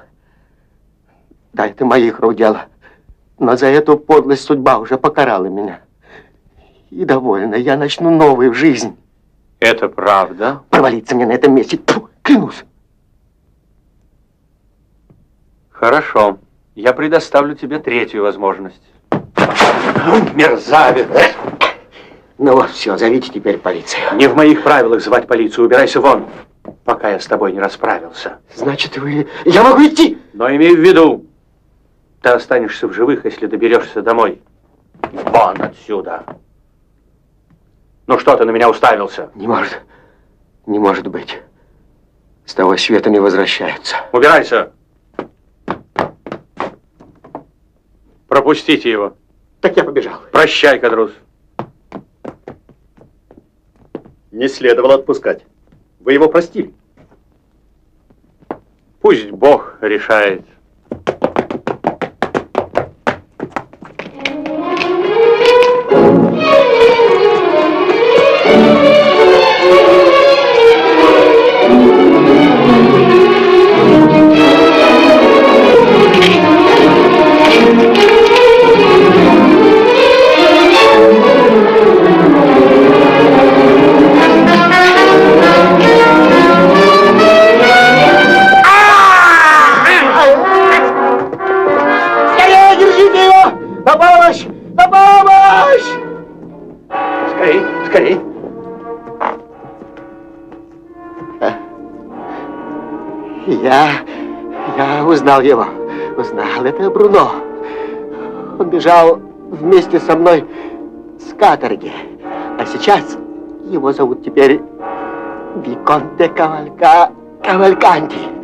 Да, это моих рук дело. Но за эту подлость судьба уже покарала меня. И довольна. Я начну новую жизнь. Это правда? Провалиться мне на этом месте. Тьфу, клянусь. Хорошо. Я предоставлю тебе третью возможность. Мерзавец! Ну вот, все, зовите теперь полицию. Не в моих правилах звать полицию, убирайся вон, пока я с тобой не расправился. Значит, вы... Я могу идти! Но имей в виду, ты останешься в живых, если доберешься домой. Вон отсюда. Ну что ты на меня уставился? Не может. Не может быть. С того света не возвращаются. Убирайся! Пропустите его. Так я побежал. Прощай, Кадрус. Не следовало отпускать. Вы его простили. Пусть Бог решает. Узнал его. Узнал. Это Бруно. Он бежал вместе со мной с каторги. А сейчас его зовут теперь Виконте Кавальканти.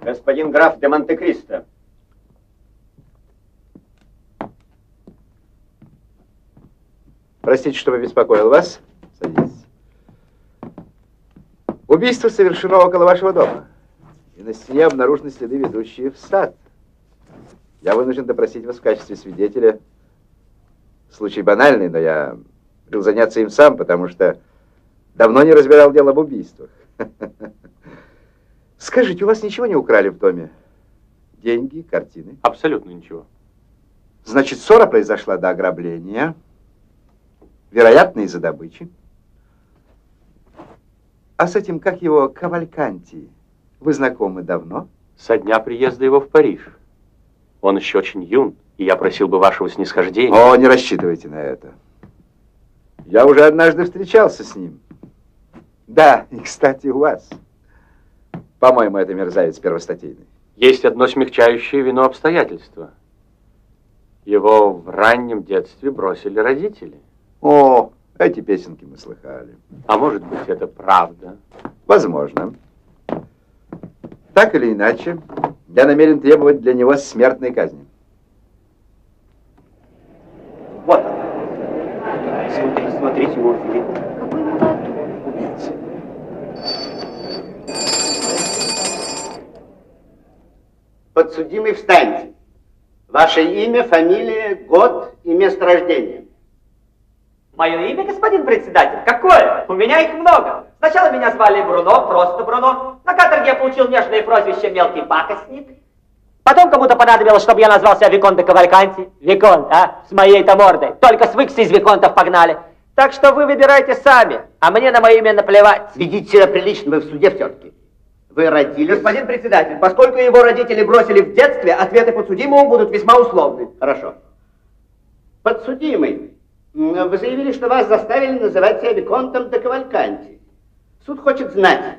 Господин граф де Монте-Кристо. Простите, что побеспокоил вас. Садитесь. Убийство совершено около вашего дома. И на стене обнаружены следы, ведущие в сад. Я вынужден допросить вас в качестве свидетеля. Случай банальный, но я решил заняться им сам, потому что давно не разбирал дело об убийствах. Скажите, у вас ничего не украли в доме? Деньги, картины? Абсолютно ничего. Значит, ссора произошла до ограбления, вероятно, из-за добычи. А с этим, как его, Кавальканти, вы знакомы давно? Со дня приезда его в Париж. Он еще очень юн, и я просил бы вашего снисхождения. О, не рассчитывайте на это. Я уже однажды встречался с ним. Да, и, кстати, у вас. По-моему, это мерзавец первостатейный. Есть одно смягчающее вину обстоятельство. Его в раннем детстве бросили родители. О, эти песенки мы слыхали. А может быть, это правда? Возможно. Так или иначе, я намерен требовать для него смертной казни. Вот она. Смотрите, смотрите, вот видно. Подсудимый, встаньте. Ваше имя, фамилия, год и место рождения. Мое имя, господин председатель, какое? У меня их много. Сначала меня звали Бруно, просто Бруно. На каторге я получил нежное прозвище «Мелкий пакостник». Потом кому-то понадобилось, чтобы я назвал себя Виконте Кавальканти. Виконт, а? С моей-то мордой. Только свыкся из виконтов погнали. Так что вы выбирайте сами, а мне на мое имя наплевать. Ведите себя прилично, вы в суде все-таки. Вы родились... Господин председатель, поскольку его родители бросили в детстве, ответы подсудимому будут весьма условны. Хорошо. Подсудимый, вы заявили, что вас заставили называть себя Виконтом де Кавальканти. Суд хочет знать,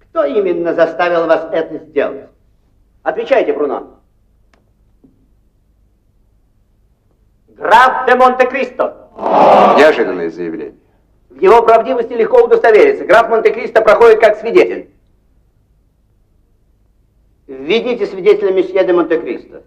кто именно заставил вас это сделать. Отвечайте, Бруно. Граф де Монте-Кристо. Неожиданное заявление. В его правдивости легко удостовериться. Граф Монте-Кристо проходит как свидетель. Введите свидетеля месье де Монте-Кристо.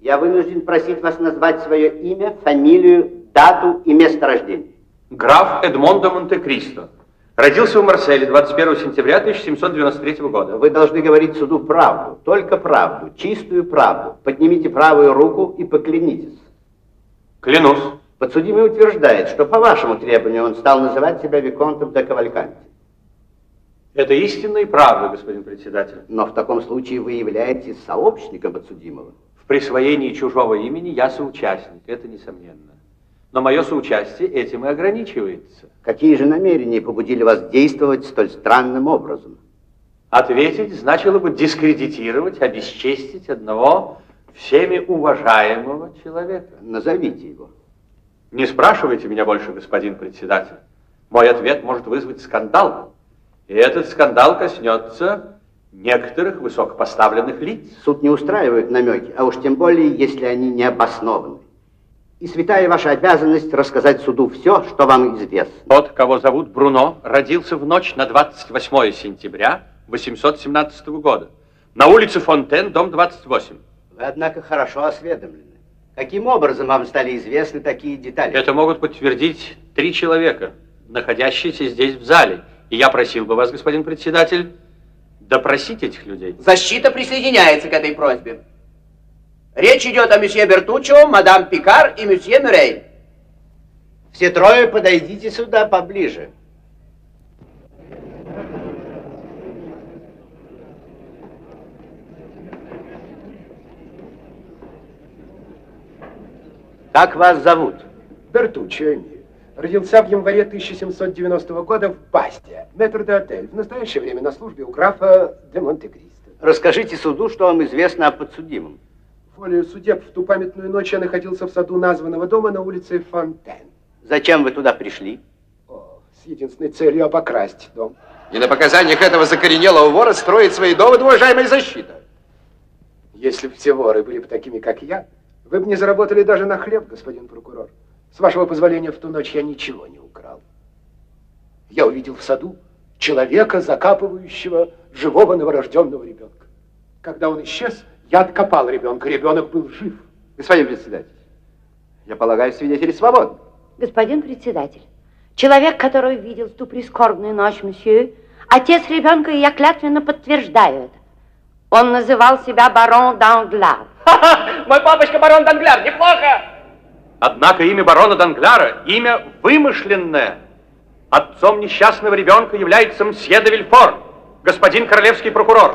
Я вынужден просить вас назвать свое имя, фамилию, дату и место рождения. Граф Эдмондо Монте-Кристо. Родился в Марселе 21 сентября 1793 года. Вы должны говорить суду правду, только правду, чистую правду. Поднимите правую руку и поклянитесь. Клянусь. Подсудимый утверждает, что по вашему требованию он стал называть себя Виконтом де Кавальканти. Это истинная и правда, господин председатель. Но в таком случае вы являетесь сообщником подсудимого. В присвоении чужого имени я соучастник, это несомненно. Но мое соучастие этим и ограничивается. Какие же намерения побудили вас действовать столь странным образом? Ответить значило бы дискредитировать, обесчестить одного всеми уважаемого человека. Назовите его. Не спрашивайте меня больше, господин председатель. Мой ответ может вызвать скандал. И этот скандал коснется некоторых высокопоставленных лиц. Суд не устраивает намеки, а уж тем более, если они не обоснованы. И святая ваша обязанность рассказать суду все, что вам известно. Тот, кого зовут Бруно, родился в ночь на 28 сентября 1817 года. На улице Фонтен, дом 28. Вы, однако, хорошо осведомлены. Каким образом вам стали известны такие детали? Это могут подтвердить три человека, находящиеся здесь в зале. И я просил бы вас, господин председатель, допросить этих людей. Защита присоединяется к этой просьбе. Речь идет о месье Бертуччо, мадам Пикар и месье Мюррей. Все трое подойдите сюда поближе. Как вас зовут? Бертуччо. Родился в январе 1790 года в Басте, метр-де-отель. В настоящее время на службе у графа де Монте-Кристо. Расскажите суду, что вам известно о подсудимом. Волею судеб в ту памятную ночь я находился в саду названного дома на улице Фонтен. Зачем вы туда пришли? О, с единственной целью обокрасть дом. И на показаниях этого закоренелого вора строит свои доводы, уважаемая защита. Если бы все воры были бы такими, как я, вы бы не заработали даже на хлеб, господин прокурор. С вашего позволения, в ту ночь я ничего не украл. Я увидел в саду человека, закапывающего живого новорожденного ребенка. Когда он исчез, я откопал ребенка, ребенок был жив. Господин председатель, я полагаю, свидетели свободны. Господин председатель, человек, который видел ту прискорбную ночь, месье, отец ребенка, и я клятвенно подтверждаю это. Он называл себя барон Данглар. Ха-ха! Мой папочка барон Данглар, неплохо! Однако имя барона Данглара, имя вымышленное. Отцом несчастного ребенка является мсье де Вильфор, господин королевский прокурор.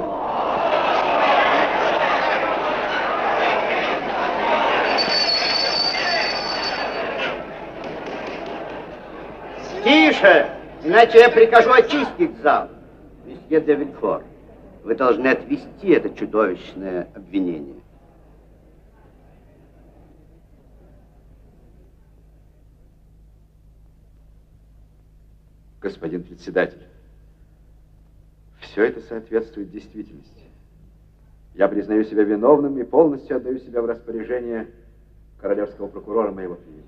Тише, иначе я прикажу очистить зал. Месье де Вильфор, вы должны отвести это чудовищное обвинение. Господин председатель, все это соответствует действительности. Я признаю себя виновным и полностью отдаю себя в распоряжение королевского прокурора, моего приятеля.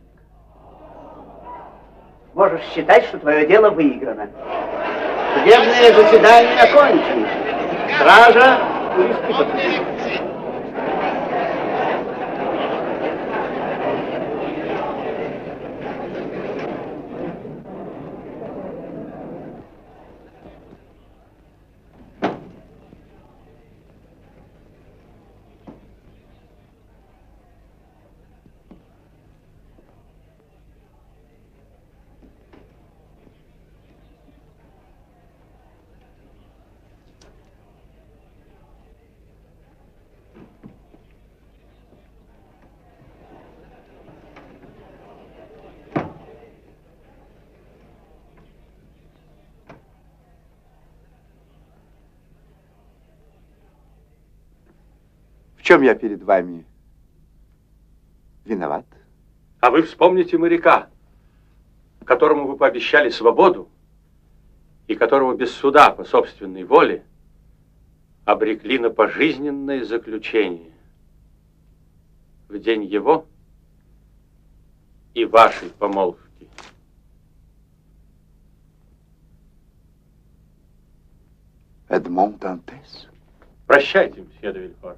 Можешь считать, что твое дело выиграно. Судебное заседание окончено. Стража, увести подсудимого. чем я перед вами виноват? А вы вспомните моряка, которому вы пообещали свободу и которого без суда по собственной воле обрекли на пожизненное заключение. В день его и вашей помолвки. Эдмон Дантес. Прощайте, мсье де Вильфор.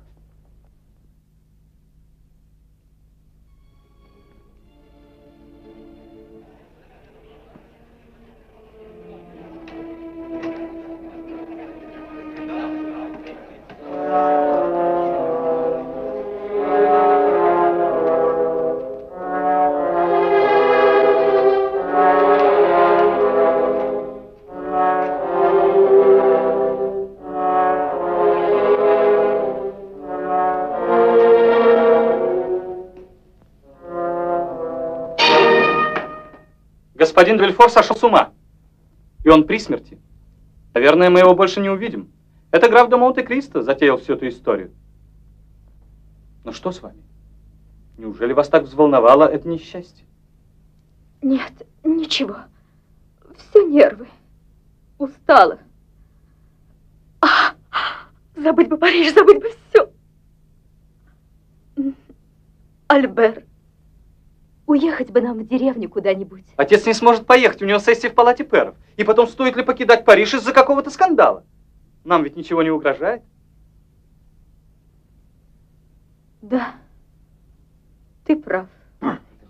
Господин де Вильфор сошел с ума, и он при смерти. Наверное, мы его больше не увидим. Это граф де Монте-Кристо затеял всю эту историю. Но что с вами? Неужели вас так взволновало это несчастье? Нет, ничего. Все нервы. Устала. Забыть бы Париж, забыть бы все. Альбер. Уехать бы нам в деревню куда-нибудь. Отец не сможет поехать, у него сессия в палате пэров. И потом, стоит ли покидать Париж из-за какого-то скандала? Нам ведь ничего не угрожает. Да, ты прав.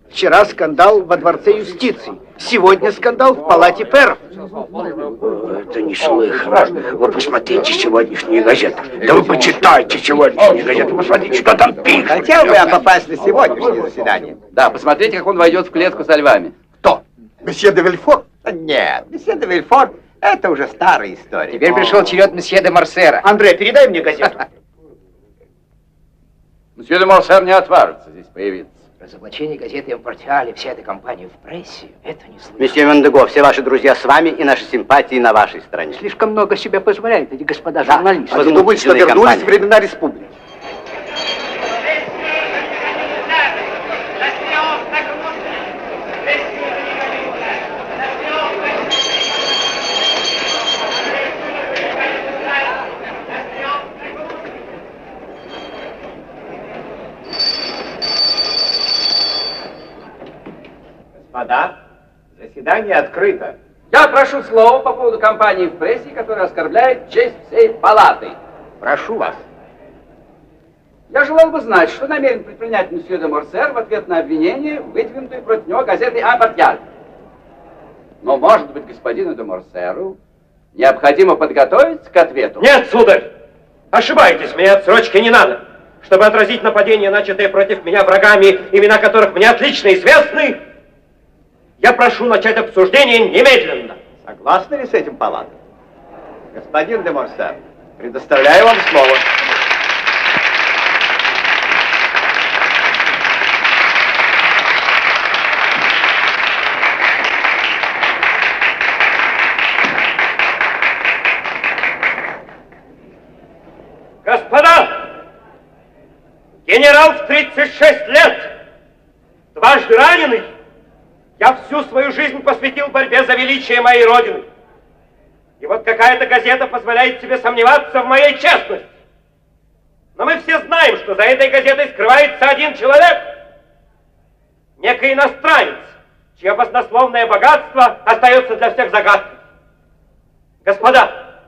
Вчера скандал во дворце юстиции. Сегодня скандал в палате пэров. Это неслыханно. Вы посмотрите сегодняшние газеты. Да вы почитайте сегодняшние газеты. Посмотрите, что там пишут. Хотел бы я попасть на сегодняшнее заседание. Да, посмотрите, как он войдет в клетку со львами. Кто? Месье де Вильфор? Нет, месье де Вильфор, это уже старая история. Теперь пришел черед месье де Морсера. Андрей, передай мне газету. Месье де Морсер не отважится здесь появиться. Разоблачение газеты «Импортиаль» и вся эта кампания в прессе, это не слышно. Месье Мендего, все ваши друзья с вами и наши симпатии на вашей стороне. Слишком много себе позволяют эти господа журналисты. Они думают, что вернулись в времена республики. Господа, заседание открыто. Я прошу слова по поводу кампании в прессе, которая оскорбляет честь всей палаты. Прошу вас. Я желал бы знать, что намерен предпринять месье де Морсер в ответ на обвинение, выдвинутые против него газеты «Импортиаль». Но, может быть, господину де Морсеру необходимо подготовиться к ответу? Нет, сударь! Ошибаетесь, мне отсрочки не надо. Чтобы отразить нападение, начатое против меня врагами, имена которых мне отлично известны, я прошу начать обсуждение немедленно. Согласны ли с этим палата? Господин де Морсер, предоставляю вам слово. Господа, генерал в 36 лет, дважды раненый, я всю свою жизнь посвятил борьбе за величие моей Родины. И вот какая-то газета позволяет себе сомневаться в моей честности. Но мы все знаем, что за этой газетой скрывается один человек, некий иностранец, чье баснословное богатство остается для всех загадкой. Господа,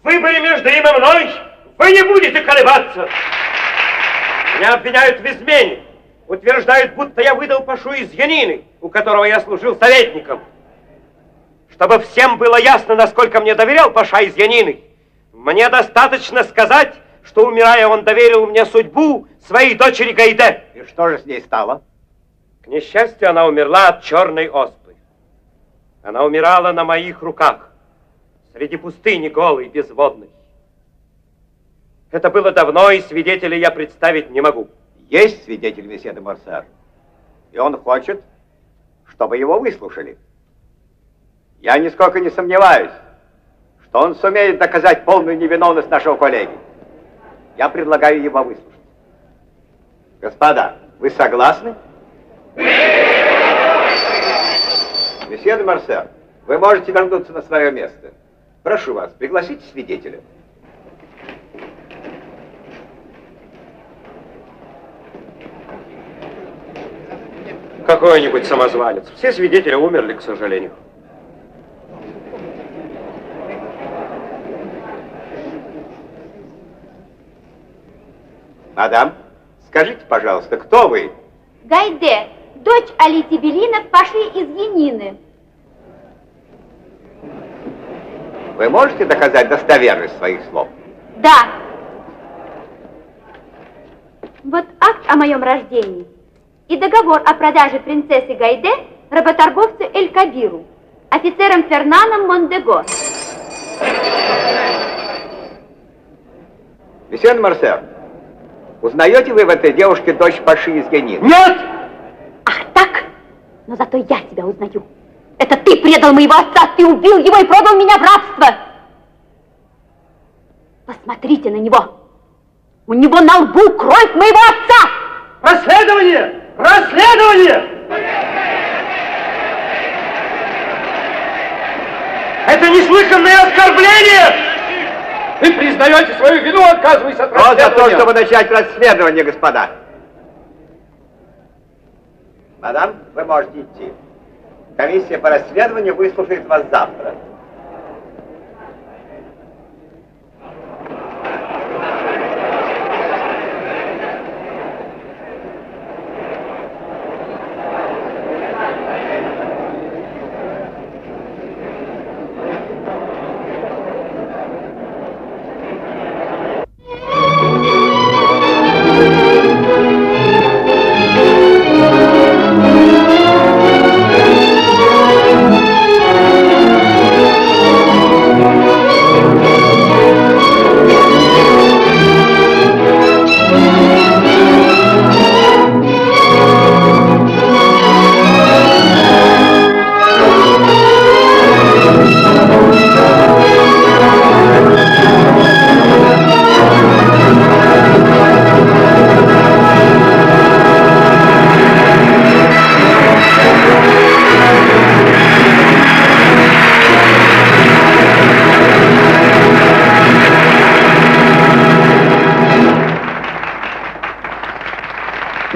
в выборе между им и мной вы не будете колебаться. Меня обвиняют в измене. Утверждают, будто я выдал Пашу из Янины, у которого я служил советником. Чтобы всем было ясно, насколько мне доверял Паша из Янины, мне достаточно сказать, что, умирая, он доверил мне судьбу своей дочери Гайде. И что же с ней стало? К несчастью, она умерла от черной оспы. Она умирала на моих руках, среди пустыни голой, безводной. Это было давно, и свидетелей я представить не могу. Есть свидетель месье де Морсер, и он хочет, чтобы его выслушали. Я нисколько не сомневаюсь, что он сумеет доказать полную невиновность нашего коллеги. Я предлагаю его выслушать. Господа, вы согласны? Месье де Марсер, вы можете вернуться на свое место. Прошу вас, пригласите свидетеля. Какой-нибудь самозванец. Все свидетели умерли, к сожалению. Мадам, скажите, пожалуйста, кто вы? Гайде, дочь Алити Белина, Паши из Янины. Вы можете доказать достоверность своих слов? Да. Вот акт о моем рождении и договор о продаже принцессы Гайде работорговцу Эль Кабиру, офицером Фернаном Мондего. Месье де Марсер, узнаете вы в этой девушке дочь Паши из Янины? Нет! Ах так? Но зато я тебя узнаю. Это ты предал моего отца, ты убил его и продал меня в рабство. Посмотрите на него. У него на лбу кровь моего отца. Расследование! Расследование! Это неслыханное оскорбление! Вы признаете свою вину, отказываясь от расследования. Вот за то, чтобы начать расследование, господа. Мадам, вы можете идти. Комиссия по расследованию выслушает вас завтра.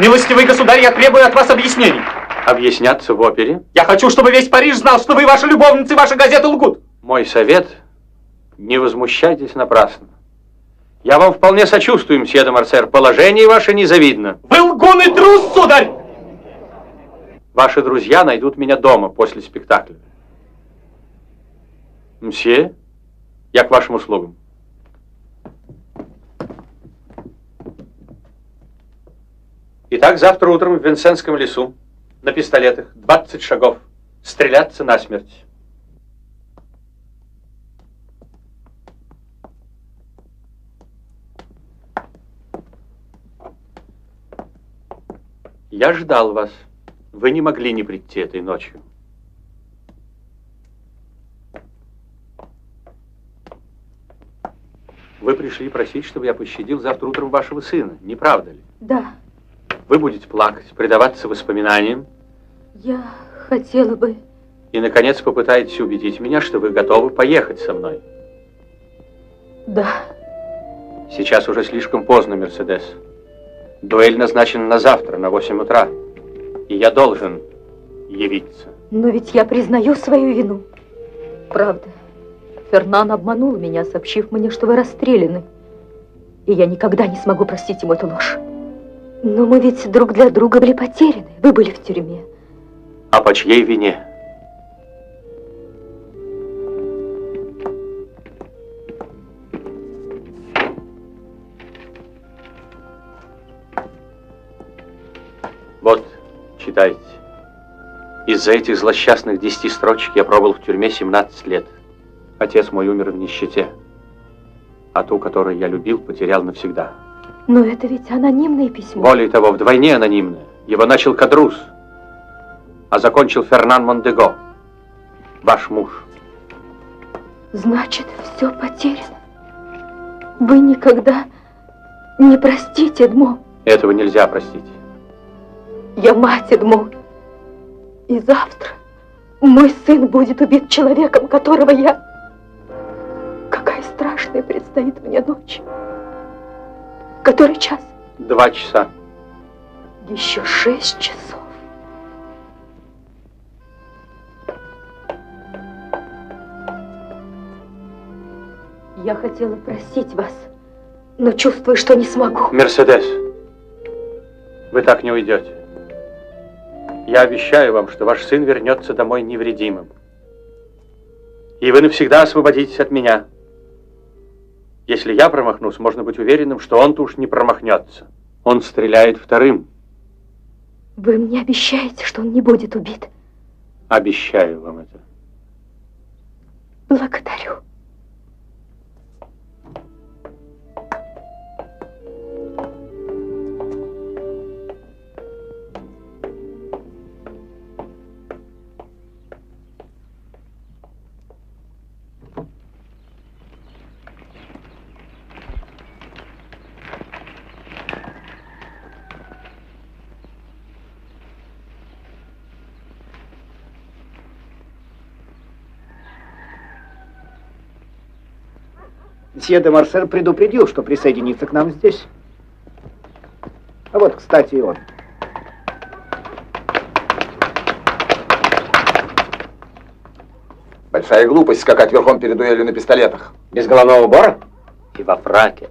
Милостивый государь, я требую от вас объяснений. Объясняться в опере? Я хочу, чтобы весь Париж знал, что вы, ваши любовницы, ваши газеты лгут. Мой совет – не возмущайтесь напрасно. Я вам вполне сочувствую, мсье де Марсер, положение ваше незавидно. Вы лгун и трус, сударь! Ваши друзья найдут меня дома после спектакля. Мсье, я к вашим услугам. Итак, завтра утром в Винсентском лесу на пистолетах 20 шагов стреляться насмерть. Я ждал вас. Вы не могли не прийти этой ночью. Вы пришли просить, чтобы я пощадил завтра утром вашего сына, не правда ли? Да. Вы будете плакать, предаваться воспоминаниям. Я хотела бы... И, наконец, попытаетесь убедить меня, что вы готовы поехать со мной. Да. Сейчас уже слишком поздно, Мерседес. Дуэль назначена на завтра, на 8 утра. И я должен явиться. Но ведь я признаю свою вину. Правда. Фернан обманул меня, сообщив мне, что вы расстреляны. И я никогда не смогу простить ему эту ложь. Но мы ведь друг для друга были потеряны. Вы были в тюрьме. А по чьей вине? Вот, читайте. Из-за этих злосчастных 10 строчек я пробыл в тюрьме 17 лет. Отец мой умер в нищете. А ту, которую я любил, потерял навсегда. Но это ведь анонимное письмо. Более того, вдвойне анонимное. Его начал Кадрус, а закончил Фернан Мондего, ваш муж. Значит, все потеряно. Вы никогда не простите Эдмо. Этого нельзя простить. Я мать, Эдмон. И завтра мой сын будет убит человеком, которого я... Какая страшная предстоит мне ночь. Который час? 2 часа. Еще 6 часов. Я хотела просить вас, но чувствую, что не смогу. Мерседес, вы так не уйдете. Я обещаю вам, что ваш сын вернется домой невредимым. И вы навсегда освободитесь от меня. Если я промахнусь, можно быть уверенным, что он-то уж не промахнется. Он стреляет вторым. Вы мне обещаете, что он не будет убит? Обещаю вам это. Благодарю. Мсье де Марсер предупредил, что присоединится к нам здесь. А вот, кстати, и он. Большая глупость скакать верхом перед дуэлью на пистолетах. Без головного убора? И во фраке.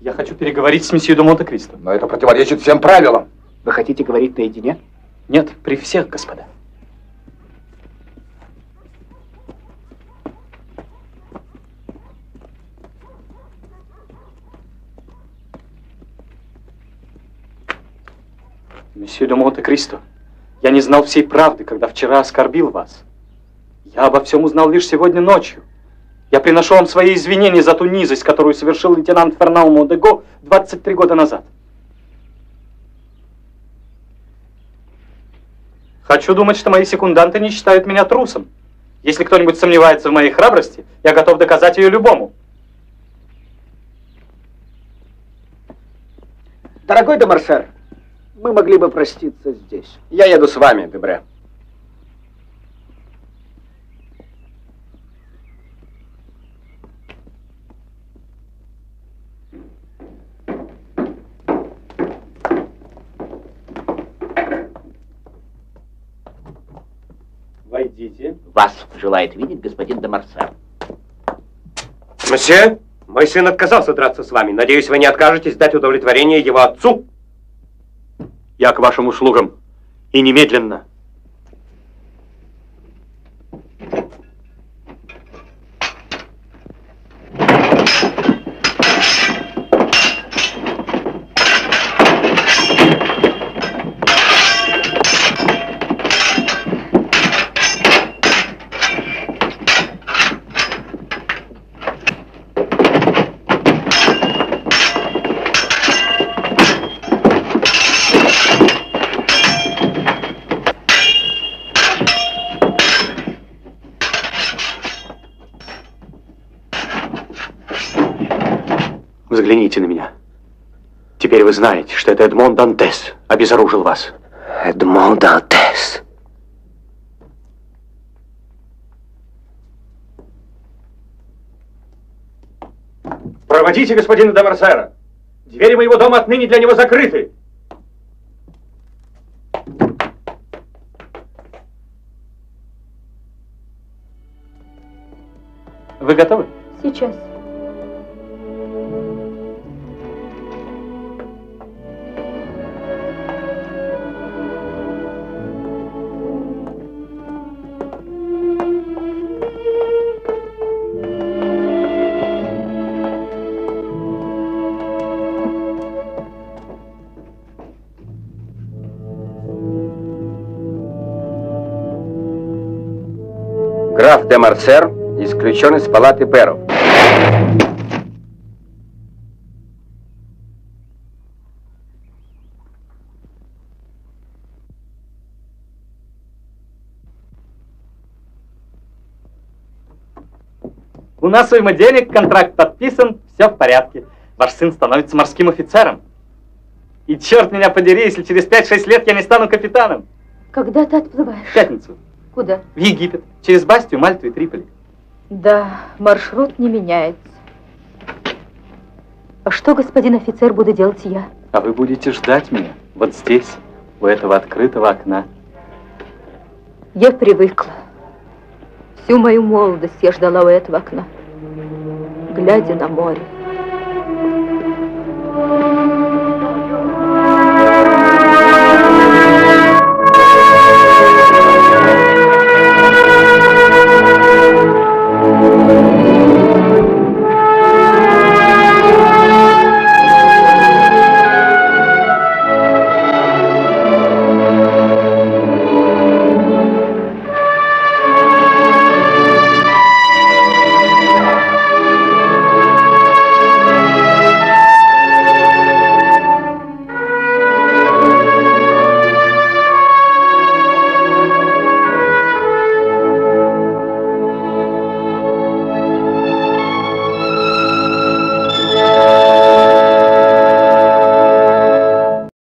Я хочу переговорить с месье де Монте-Кристо. Но это противоречит всем правилам. Вы хотите говорить наедине? Нет, при всех, господа. Месье де Монте-Кристо, я не знал всей правды, когда вчера оскорбил вас. Я обо всем узнал лишь сегодня ночью. Я приношу вам свои извинения за ту низость, которую совершил лейтенант Фернау Модего 23 года назад. Хочу думать, что мои секунданты не считают меня трусом. Если кто-нибудь сомневается в моей храбрости, я готов доказать ее любому. Дорогой де Марсер, мы могли бы проститься здесь. Я еду с вами, Дебре. Войдите. Вас желает видеть господин де Марсер. Мсье, мой сын отказался драться с вами. Надеюсь, вы не откажетесь дать удовлетворение его отцу. Я к вашим услугам. И немедленно. Взгляните на меня. Теперь вы знаете, что это Эдмон Дантес обезоружил вас. Эдмон Дантес. Проводите господина де Марсера. Двери моего дома отныне для него закрыты. Вы готовы? Сейчас. Граф де Марсер исключен из палаты перов. У нас уйма денег, контракт подписан, все в порядке. Ваш сын становится морским офицером. И черт меня подери, если через 5-6 лет я не стану капитаном. Когда ты отплываешь? В пятницу. Куда? В Египет. Через Бастию, Мальту и Триполи. Да, маршрут не меняется. А что, господин офицер, буду делать я? А вы будете ждать меня вот здесь, у этого открытого окна. Я привыкла. Всю мою молодость я ждала у этого окна, глядя на море.